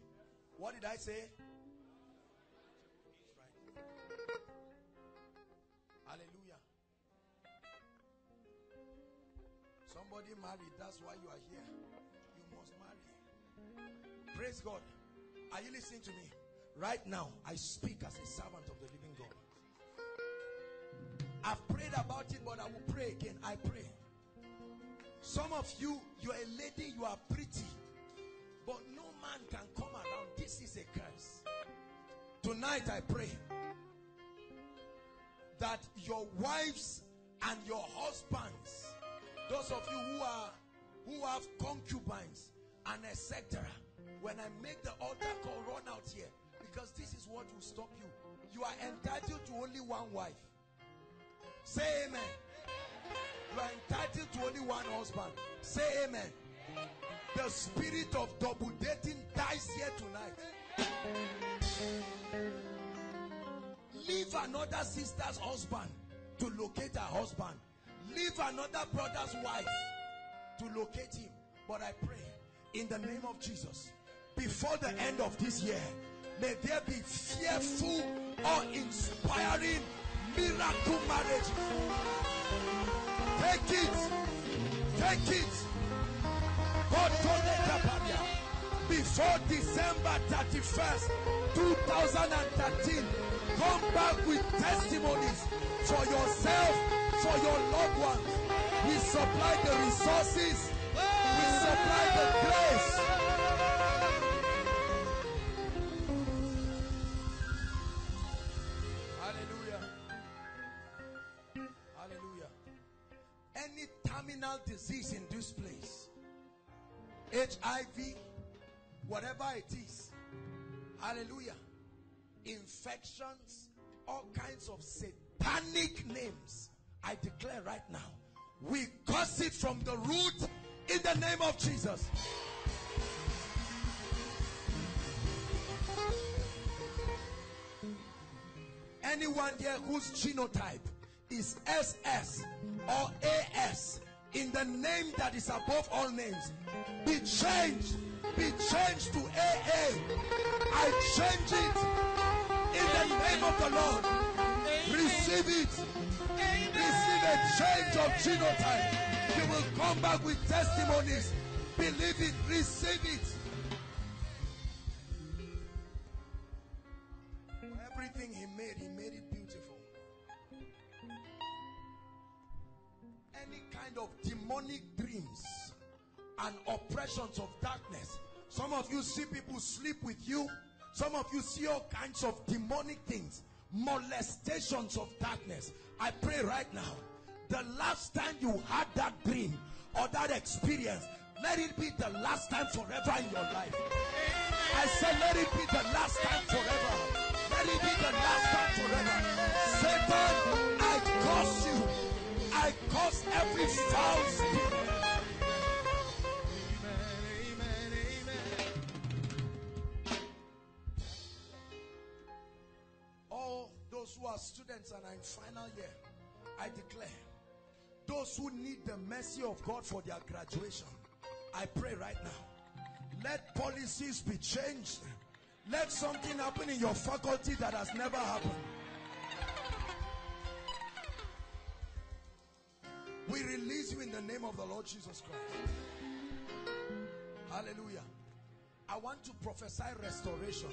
What did I say? Right. Hallelujah. Somebody married, that's why you are here. You must marry. Praise God. Are you listening to me? Right now, I speak as a servant of the living God. I've prayed about it, but I will pray again. I pray. Some of you, you're a lady, you are pretty, but no man can come around. This is a curse. Tonight I pray that your wives and your husbands, those of you who are who have concubines and et cetera, when I make the altar call, run out here. Because this is what will stop you. You are entitled to only one wife. Say amen. You are entitled to only one husband. Say amen. The spirit of double dating dies here tonight. Leave another sister's husband to locate her husband. Leave another brother's wife to locate him. But I pray in the name of Jesus, before the end of this year, may there be fearful or inspiring miracle marriages. Take it. Take it. Before December thirty-first, two thousand thirteen, come back with testimonies for yourself, for your loved ones. We supply the resources. We supply the grace. Any terminal disease in this place, H I V, whatever it is, hallelujah, infections, all kinds of satanic names, I declare right now, we curse it from the root in the name of Jesus. Anyone here whose genotype is S S or A S, in the name that is above all names, be changed, be changed to A A. I change it in the name of the Lord. Receive it. Receive a change of genotype. You will come back with testimonies. Believe it. Receive it. For everything he made, he made it beautiful. Any kind of demonic dreams and oppressions of darkness. Some of you see people sleep with you. Some of you see all kinds of demonic things, molestations of darkness. I pray right now, the last time you had that dream or that experience, let it be the last time forever in your life. I said, let it be the last time forever. Let it be the last time forever. Satan, I curse you. I curse every foul spirit. Amen, amen, amen. All those who are students and are in final year, I declare, those who need the mercy of God for their graduation, I pray right now, let policies be changed. Let something happen in your faculty that has never happened. We release you in the name of the Lord Jesus Christ. Hallelujah. I want to prophesy restoration.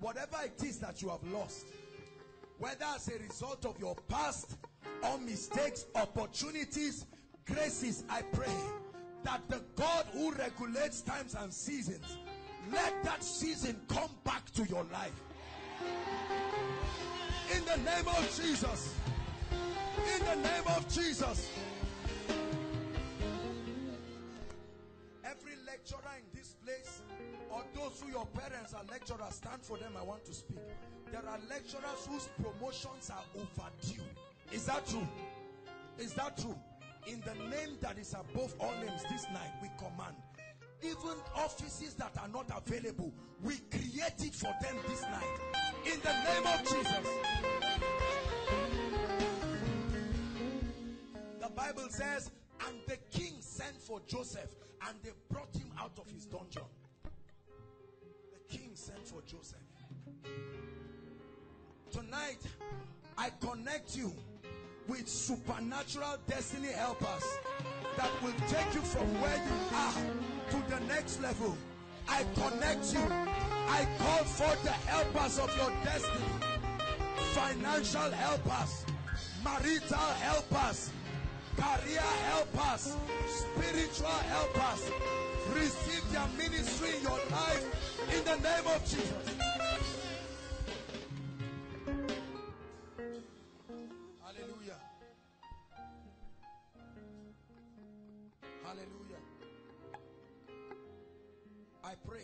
Whatever it is that you have lost, whether as a result of your past or mistakes, opportunities, graces, I pray that the God who regulates times and seasons, let that season come back to your life. In the name of Jesus. In the name of Jesus. Every lecturer in this place, or those who your parents are lecturers, stand for them. I want to speak. There are lecturers whose promotions are overdue. Is that true? Is that true? In the name that is above all names, this night we command. Even offices that are not available, we create it for them this night. In the name of Jesus. The Bible says, and the king sent for Joseph, and they brought him out of his dungeon. The king sent for Joseph. Tonight, I connect you with supernatural destiny helpers that will take you from where you are to the next level. I connect you. I call for the helpers of your destiny. Financial helpers, marital helpers, career helpers, spiritual helpers. Receive their ministry in your life in the name of Jesus. Hallelujah. Hallelujah. I pray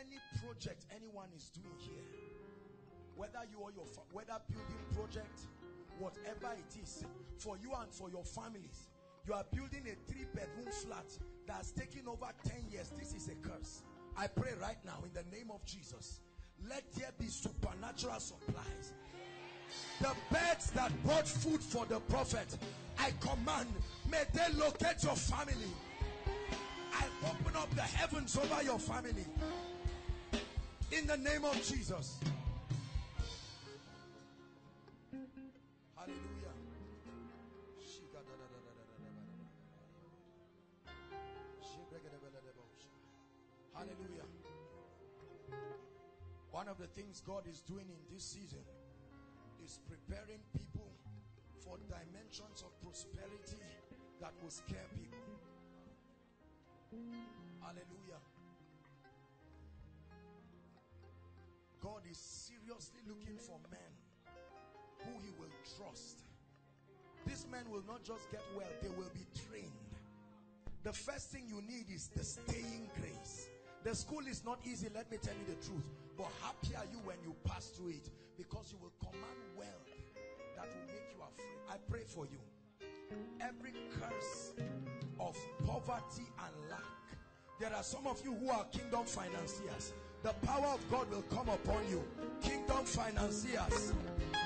any project anyone is doing here, whether you or your whether building project, whatever it is, for you and for your families, you are building a three-bedroom flat that's taking over ten years. This is a curse. I pray right now in the name of Jesus, let there be supernatural supplies. The birds that brought food for the prophet, I command, may they locate your family. I open up the heavens over your family. In the name of Jesus. Hallelujah. Hallelujah. One of the things God is doing in this season is preparing people for dimensions of prosperity that will scare people. Hallelujah. God is seriously looking for men who he will trust. These men will not just get well, they will be trained. The first thing you need is the staying grace. The school is not easy, let me tell you the truth, but happy are you when you pass through it, because you will command wealth that will make you afraid. I pray for you. Every curse of poverty and lack. There are some of you who are kingdom financiers. The power of God will come upon you. Kingdom financiers.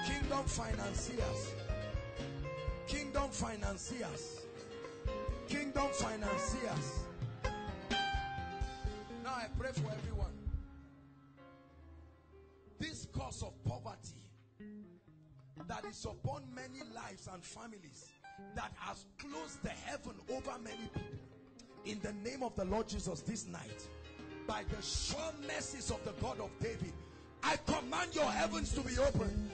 Kingdom financiers. Kingdom financiers. Kingdom financiers. Now I pray for everyone. This cause of poverty that is upon many lives and families, that has closed the heaven over many people, in the name of the Lord Jesus this night, by the sure mercies of the God of David, I command your heavens to be open.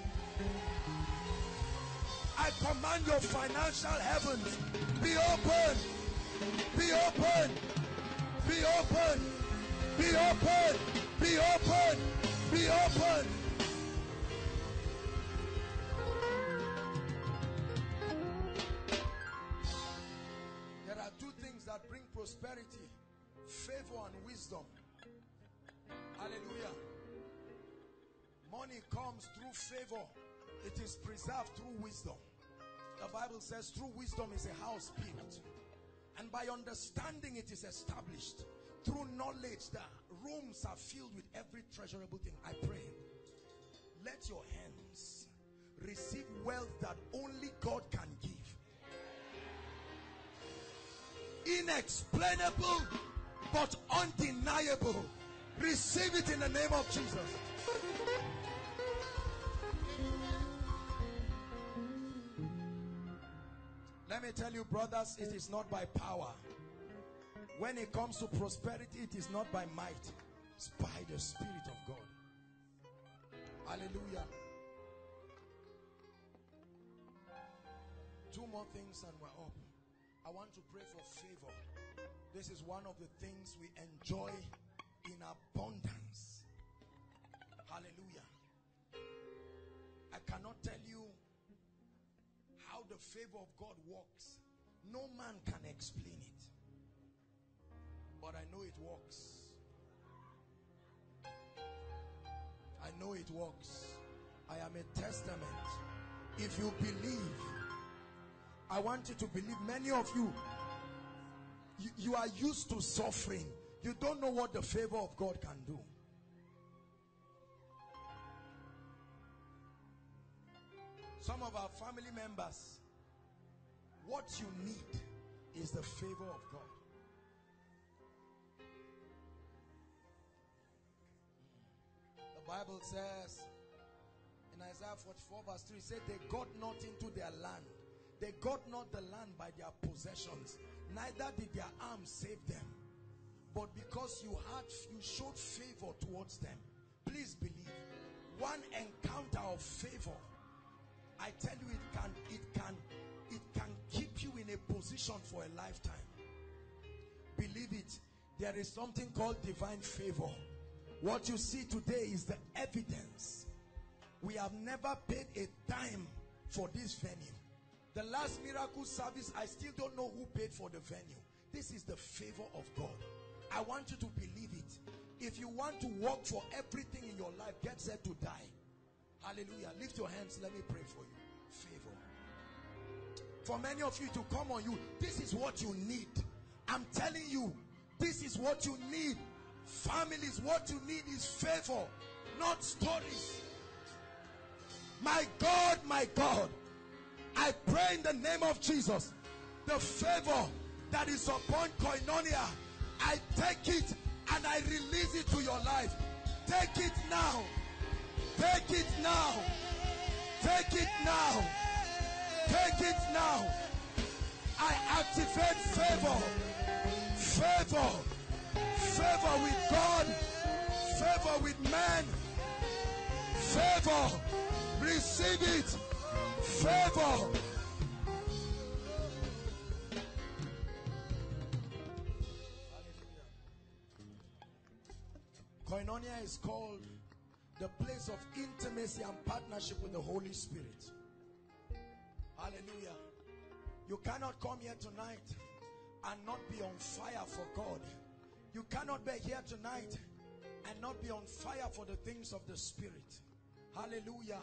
I command your financial heavens be open, be open, be open, be open, be open, be open, be open. There are two things that bring prosperity: favor and wisdom. Hallelujah. Money comes through favor. It is preserved through wisdom. The Bible says through wisdom is a house built, and by understanding it is established. Through knowledge the rooms are filled with every treasurable thing. I pray, let your hands receive wealth that only God can give. Inexplainable but undeniable. Receive it in the name of Jesus. Let me tell you, brothers, it is not by power. When it comes to prosperity, it is not by might. It's by the Spirit of God. Hallelujah. Two more things and we're up. I want to pray for favor. This is one of the things we enjoy in abundance. Hallelujah. I cannot tell you how the favor of God works. No man can explain it. But I know it works. I know it works. I am a testament. If you believe, I want you to believe. Many of you, you, you are used to suffering. You don't know what the favor of God can do. Some of our family members, what you need is the favor of God. The Bible says in Isaiah forty-four verse three, it said they got not into their land. They got not the land by their possessions, neither did their arms save them. But because you had, you showed favor towards them. Please believe, one encounter of favor, I tell you, it can, it can, it can keep you in a position for a lifetime. Believe it. There is something called divine favor. What you see today is the evidence. We have never paid a dime for this venue. The last miracle service, I still don't know who paid for the venue. This is the favor of God. I want you to believe it. If you want to work for everything in your life, get set to die. Hallelujah. Lift your hands. Let me pray for you. Favor. For many of you to come on you, this is what you need. I'm telling you, this is what you need. Families, what you need is favor, not stories. My God, my God. I pray in the name of Jesus, the favor that is upon Koinonia, I take it and I release it to your life. Take it now. Take it now. Take it now. Take it now. I activate favor. Favor. Favor with God. Favor with man. Favor. Receive it. Favor. Koinonia is called the place of intimacy and partnership with the Holy Spirit. Hallelujah. You cannot come here tonight and not be on fire for God. You cannot be here tonight and not be on fire for the things of the Spirit. Hallelujah.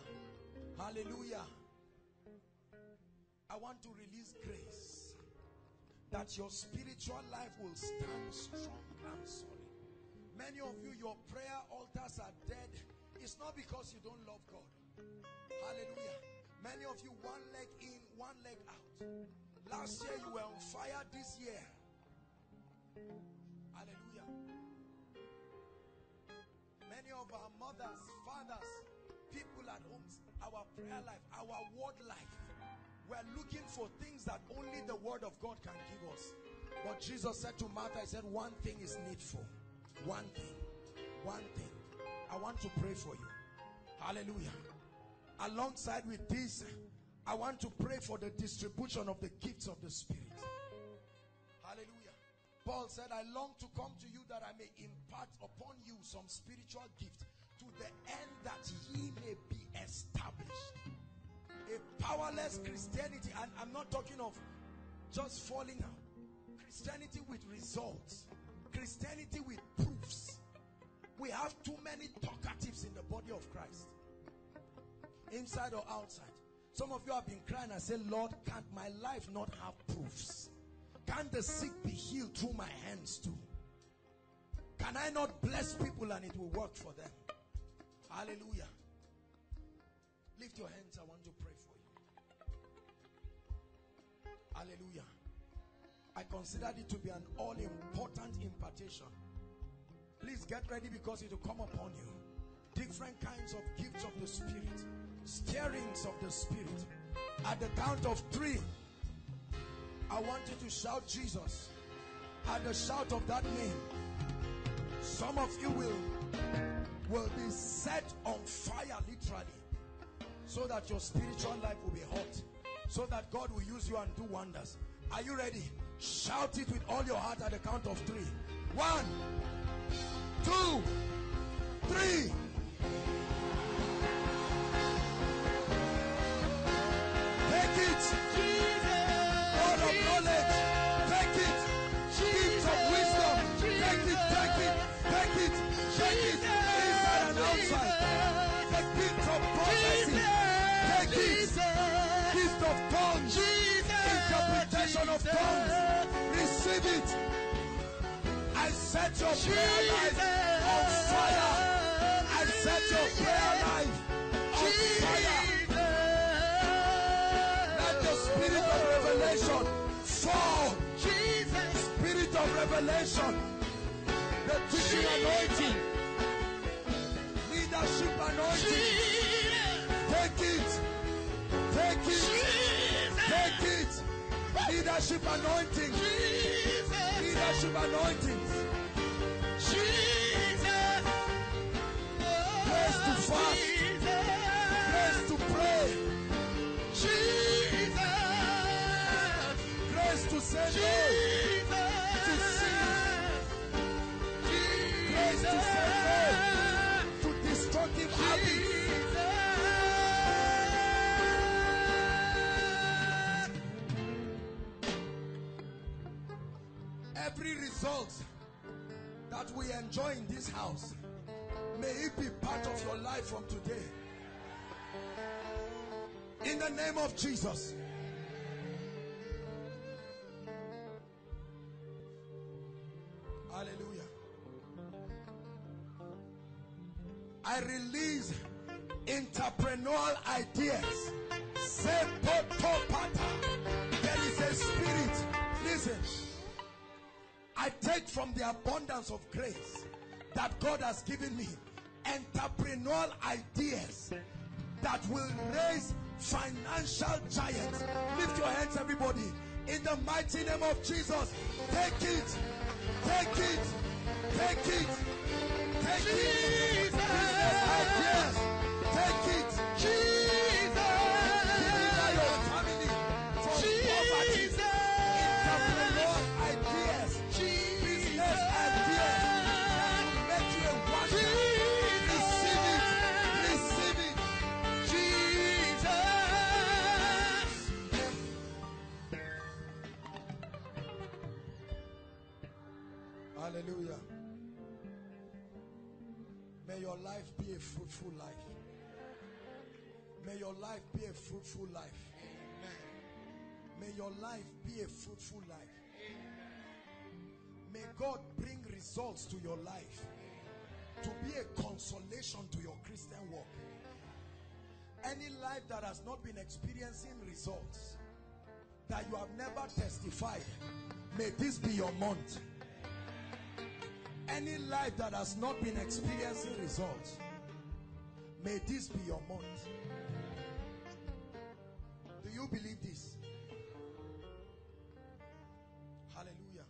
Hallelujah. I want to release grace that your spiritual life will stand strong and solid. Many of you, your prayer altars are dead. It's not because you don't love God. Hallelujah. Many of you, one leg in, one leg out. Last year you were on fire, this year. Hallelujah. Many of our mothers, fathers, people at homes, our prayer life, our word life, we're looking for things that only the word of God can give us. But Jesus said to Martha, he said, one thing is needful. One thing. One thing. I want to pray for you. Hallelujah. Alongside with this, I want to pray for the distribution of the gifts of the Spirit. Hallelujah. Paul said, I long to come to you that I may impart upon you some spiritual gift to the end that ye may be established. A powerless Christianity, and I'm not talking of just falling out. Christianity with results. Christianity with proofs. We have too many talkatives in the body of Christ. Inside or outside. Some of you have been crying and saying, Lord, can't my life not have proofs? Can't the sick be healed through my hands too? Can I not bless people and it will work for them? Hallelujah. Lift your hands. I want to pray for you. Hallelujah. I considered it to be an all-important impartation. Please get ready because it will come upon you. Different kinds of gifts of the Spirit. Stirrings of the Spirit. At the count of three, I want you to shout Jesus. At the shout of that name, some of you will, will be set on fire literally. So that your spiritual life will be hot. So that God will use you and do wonders. Are you ready? Shout it with all your heart at the count of three. One, two, three. Take it. God of knowledge. Take it. Gifts of wisdom. Take it. Take it. Take it. Take it. Inside and outside. The gift of prophecy. Take it. Gift of tongues. Interpretation of tongues. Receive it. I set your prayer life on fire. I set your prayer life on fire. Spirit of revelation, fall. Jesus. Spirit of revelation, the teaching anointing, leadership anointing. Jesus. Take it, take it, Jesus. Take it. Leadership anointing, Jesus. Leadership anointings. Jesus. Grace to fast, grace to pray. Jesus. Grace to say no, to sin. Grace to say no to destructive habits. Every result that we enjoy in this house, may it be part of your life from today. In the name of Jesus. Hallelujah. I release entrepreneurial ideas. There is a spirit. Listen. I take from the abundance of grace that God has given me entrepreneurial ideas that will raise financial giants. Lift your hands, everybody. In the mighty name of Jesus, take it. Take it, take it, take Jesus. It. Business ideas, take it. Jesus. Deliver your family from poverty. Entrepreneur ideas, Jesus. Business ideas that will make you a wonder. Receive it, receive it, Jesus. Hallelujah. May your life be a fruitful life. May your life be a fruitful life. Amen. May your life be a fruitful life. Amen. May God bring results to your life. Amen. To be a consolation to your Christian walk. Any life that has not been experiencing results, that you have never testified, may this be your month. Any life that has not been experiencing results, may this be your month. Do you believe this? Hallelujah.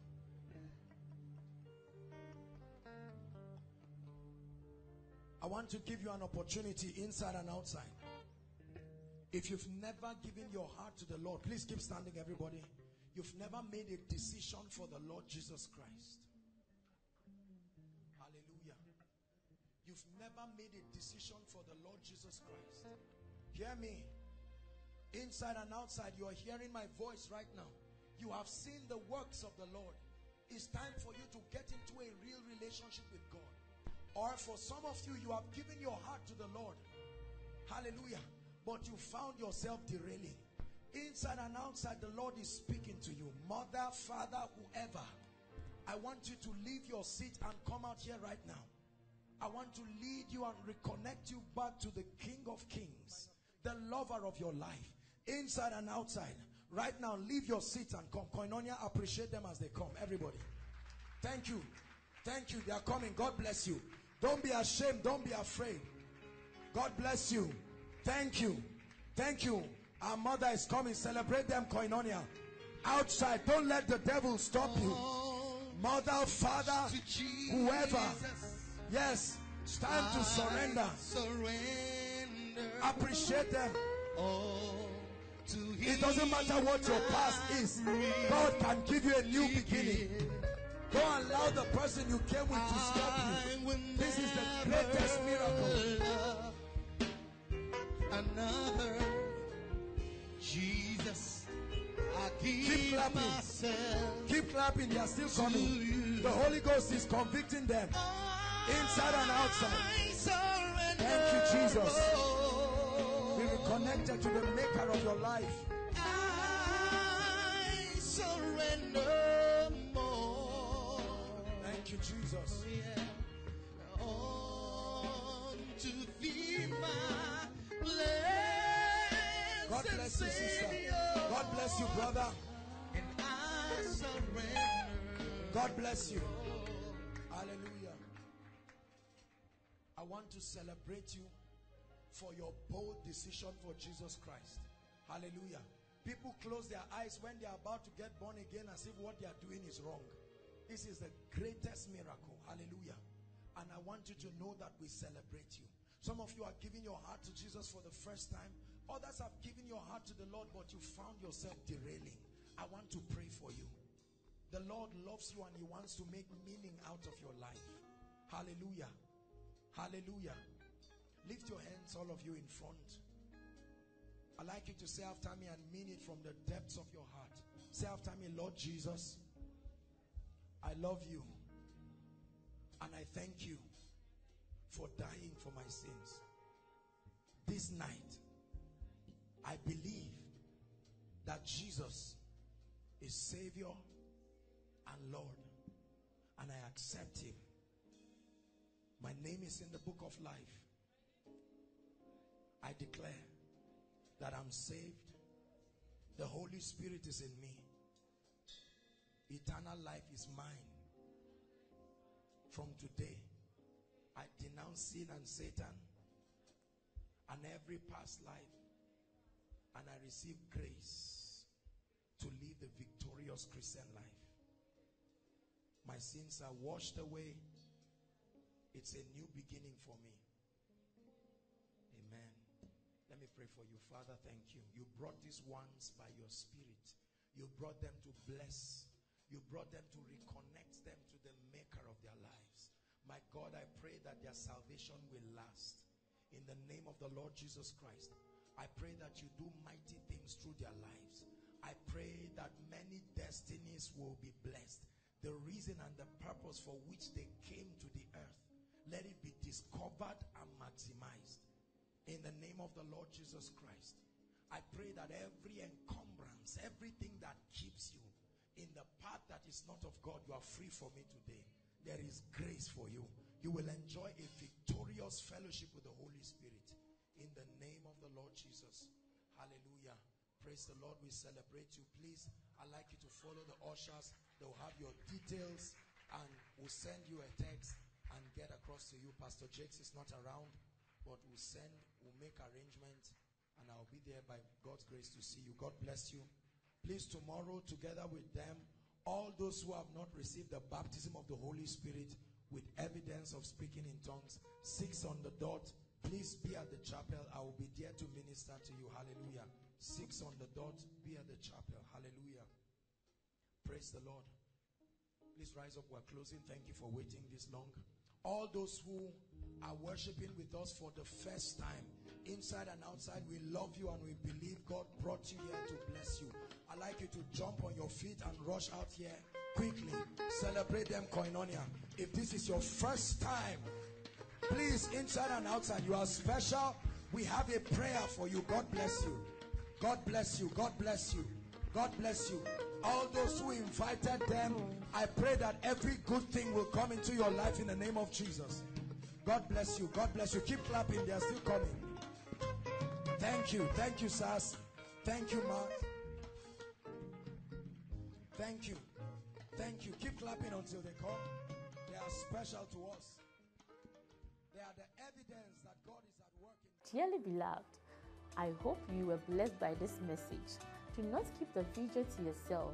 I want to give you an opportunity inside and outside. If you've never given your heart to the Lord, please keep standing, everybody. You've never made a decision for the Lord Jesus Christ. Hallelujah. You've never made a decision for the Lord Jesus Christ. Hear me. Inside and outside, you are hearing my voice right now. You have seen the works of the Lord. It's time for you to get into a real relationship with God. Or for some of you, you have given your heart to the Lord. Hallelujah. But you found yourself derailing. Inside and outside, the Lord is speaking to you. Mother, father, whoever. I want you to leave your seat and come out here right now. I want to lead you and reconnect you back to the King of Kings, the lover of your life, inside and outside. Right now, leave your seat and come. Koinonia, appreciate them as they come. Everybody. Thank you. Thank you. They are coming. God bless you. Don't be ashamed. Don't be afraid. God bless you. Thank you. Thank you. Our mother is coming. Celebrate them, Koinonia. Outside. Don't let the devil stop you. Mother, father, whoever. Yes, it's time to surrender. Surrender. Appreciate them. All to Him. It doesn't matter what your past is. God can give you a new beginning. Don't allow the person you came with to stop you. This is the greatest miracle. Another Jesus. Keep clapping. Keep clapping. They are still coming. The Holy Ghost is convicting them, inside and outside. Thank you, Jesus. We are connected to the Maker of your life. I surrender more. Thank you, Jesus. Unto Thee, my blessed Savior. God bless you, sister. God bless you, brother. And I surrender. God bless you. Hallelujah. I want to celebrate you for your bold decision for Jesus Christ. Hallelujah. People close their eyes when they are about to get born again as if what they are doing is wrong. This is the greatest miracle. Hallelujah. And I want you to know that we celebrate you. Some of you are giving your heart to Jesus for the first time. Others have given your heart to the Lord, but you found yourself derailing. I want to pray for you. The Lord loves you and He wants to make meaning out of your life. Hallelujah. Hallelujah. Lift your hands, all of you in front. I'd like you to say after me and mean it from the depths of your heart. Say after me, Lord Jesus, I love you and I thank you for dying for my sins. This night, I believe that Jesus is Savior and Lord, and I accept Him. My name is in the book of life. I declare that I'm saved. The Holy Spirit is in me. Eternal life is mine. From today, I denounce sin and Satan and every past life, and I receive grace to live the victorious Christian life. My sins are washed away. It's a new beginning for me. Amen. Let me pray for you. Father, thank you. You brought these ones by your Spirit. You brought them to bless. You brought them to reconnect them to the Maker of their lives. My God, I pray that their salvation will last. In the name of the Lord Jesus Christ, I pray that you do mighty things through their lives. I pray that many destinies will be blessed. The reason and the purpose for which they came to the earth, let it be discovered and maximized. In the name of the Lord Jesus Christ, I pray that every encumbrance, everything that keeps you in the path that is not of God, you are free from it today. There is grace for you. You will enjoy a victorious fellowship with the Holy Spirit. In the name of the Lord Jesus. Hallelujah. Praise the Lord. We celebrate you. Please, I'd like you to follow the ushers. They'll have your details and we'll send you a text and get across to you. Pastor Jakes is not around, but we'll send, we'll make arrangements, and I'll be there by God's grace to see you. God bless you. Please, tomorrow, together with them, all those who have not received the baptism of the Holy Spirit with evidence of speaking in tongues, six on the dot, please be at the chapel. I will be there to minister to you. Hallelujah. Six on the dot, be at the chapel. Hallelujah. Praise the Lord. Please rise up. We're closing. Thank you for waiting this long. All those who are worshiping with us for the first time, inside and outside, we love you and we believe God brought you here to bless you. I'd like you to jump on your feet and rush out here quickly. Celebrate them, Koinonia. If this is your first time, please, inside and outside, you are special. We have a prayer for you. God bless you. God bless you. God bless you. God bless you. All those who invited them, I pray that every good thing will come into your life in the name of Jesus. God bless you. God bless you. Keep clapping. They are still coming. Thank you. Thank you, Sas. Thank you, Ma. Thank you. Thank you. Keep clapping until they come. They are special to us. They are the evidence that God is at work in. Dearly beloved, I hope you were blessed by this message. Do not keep the video to yourself.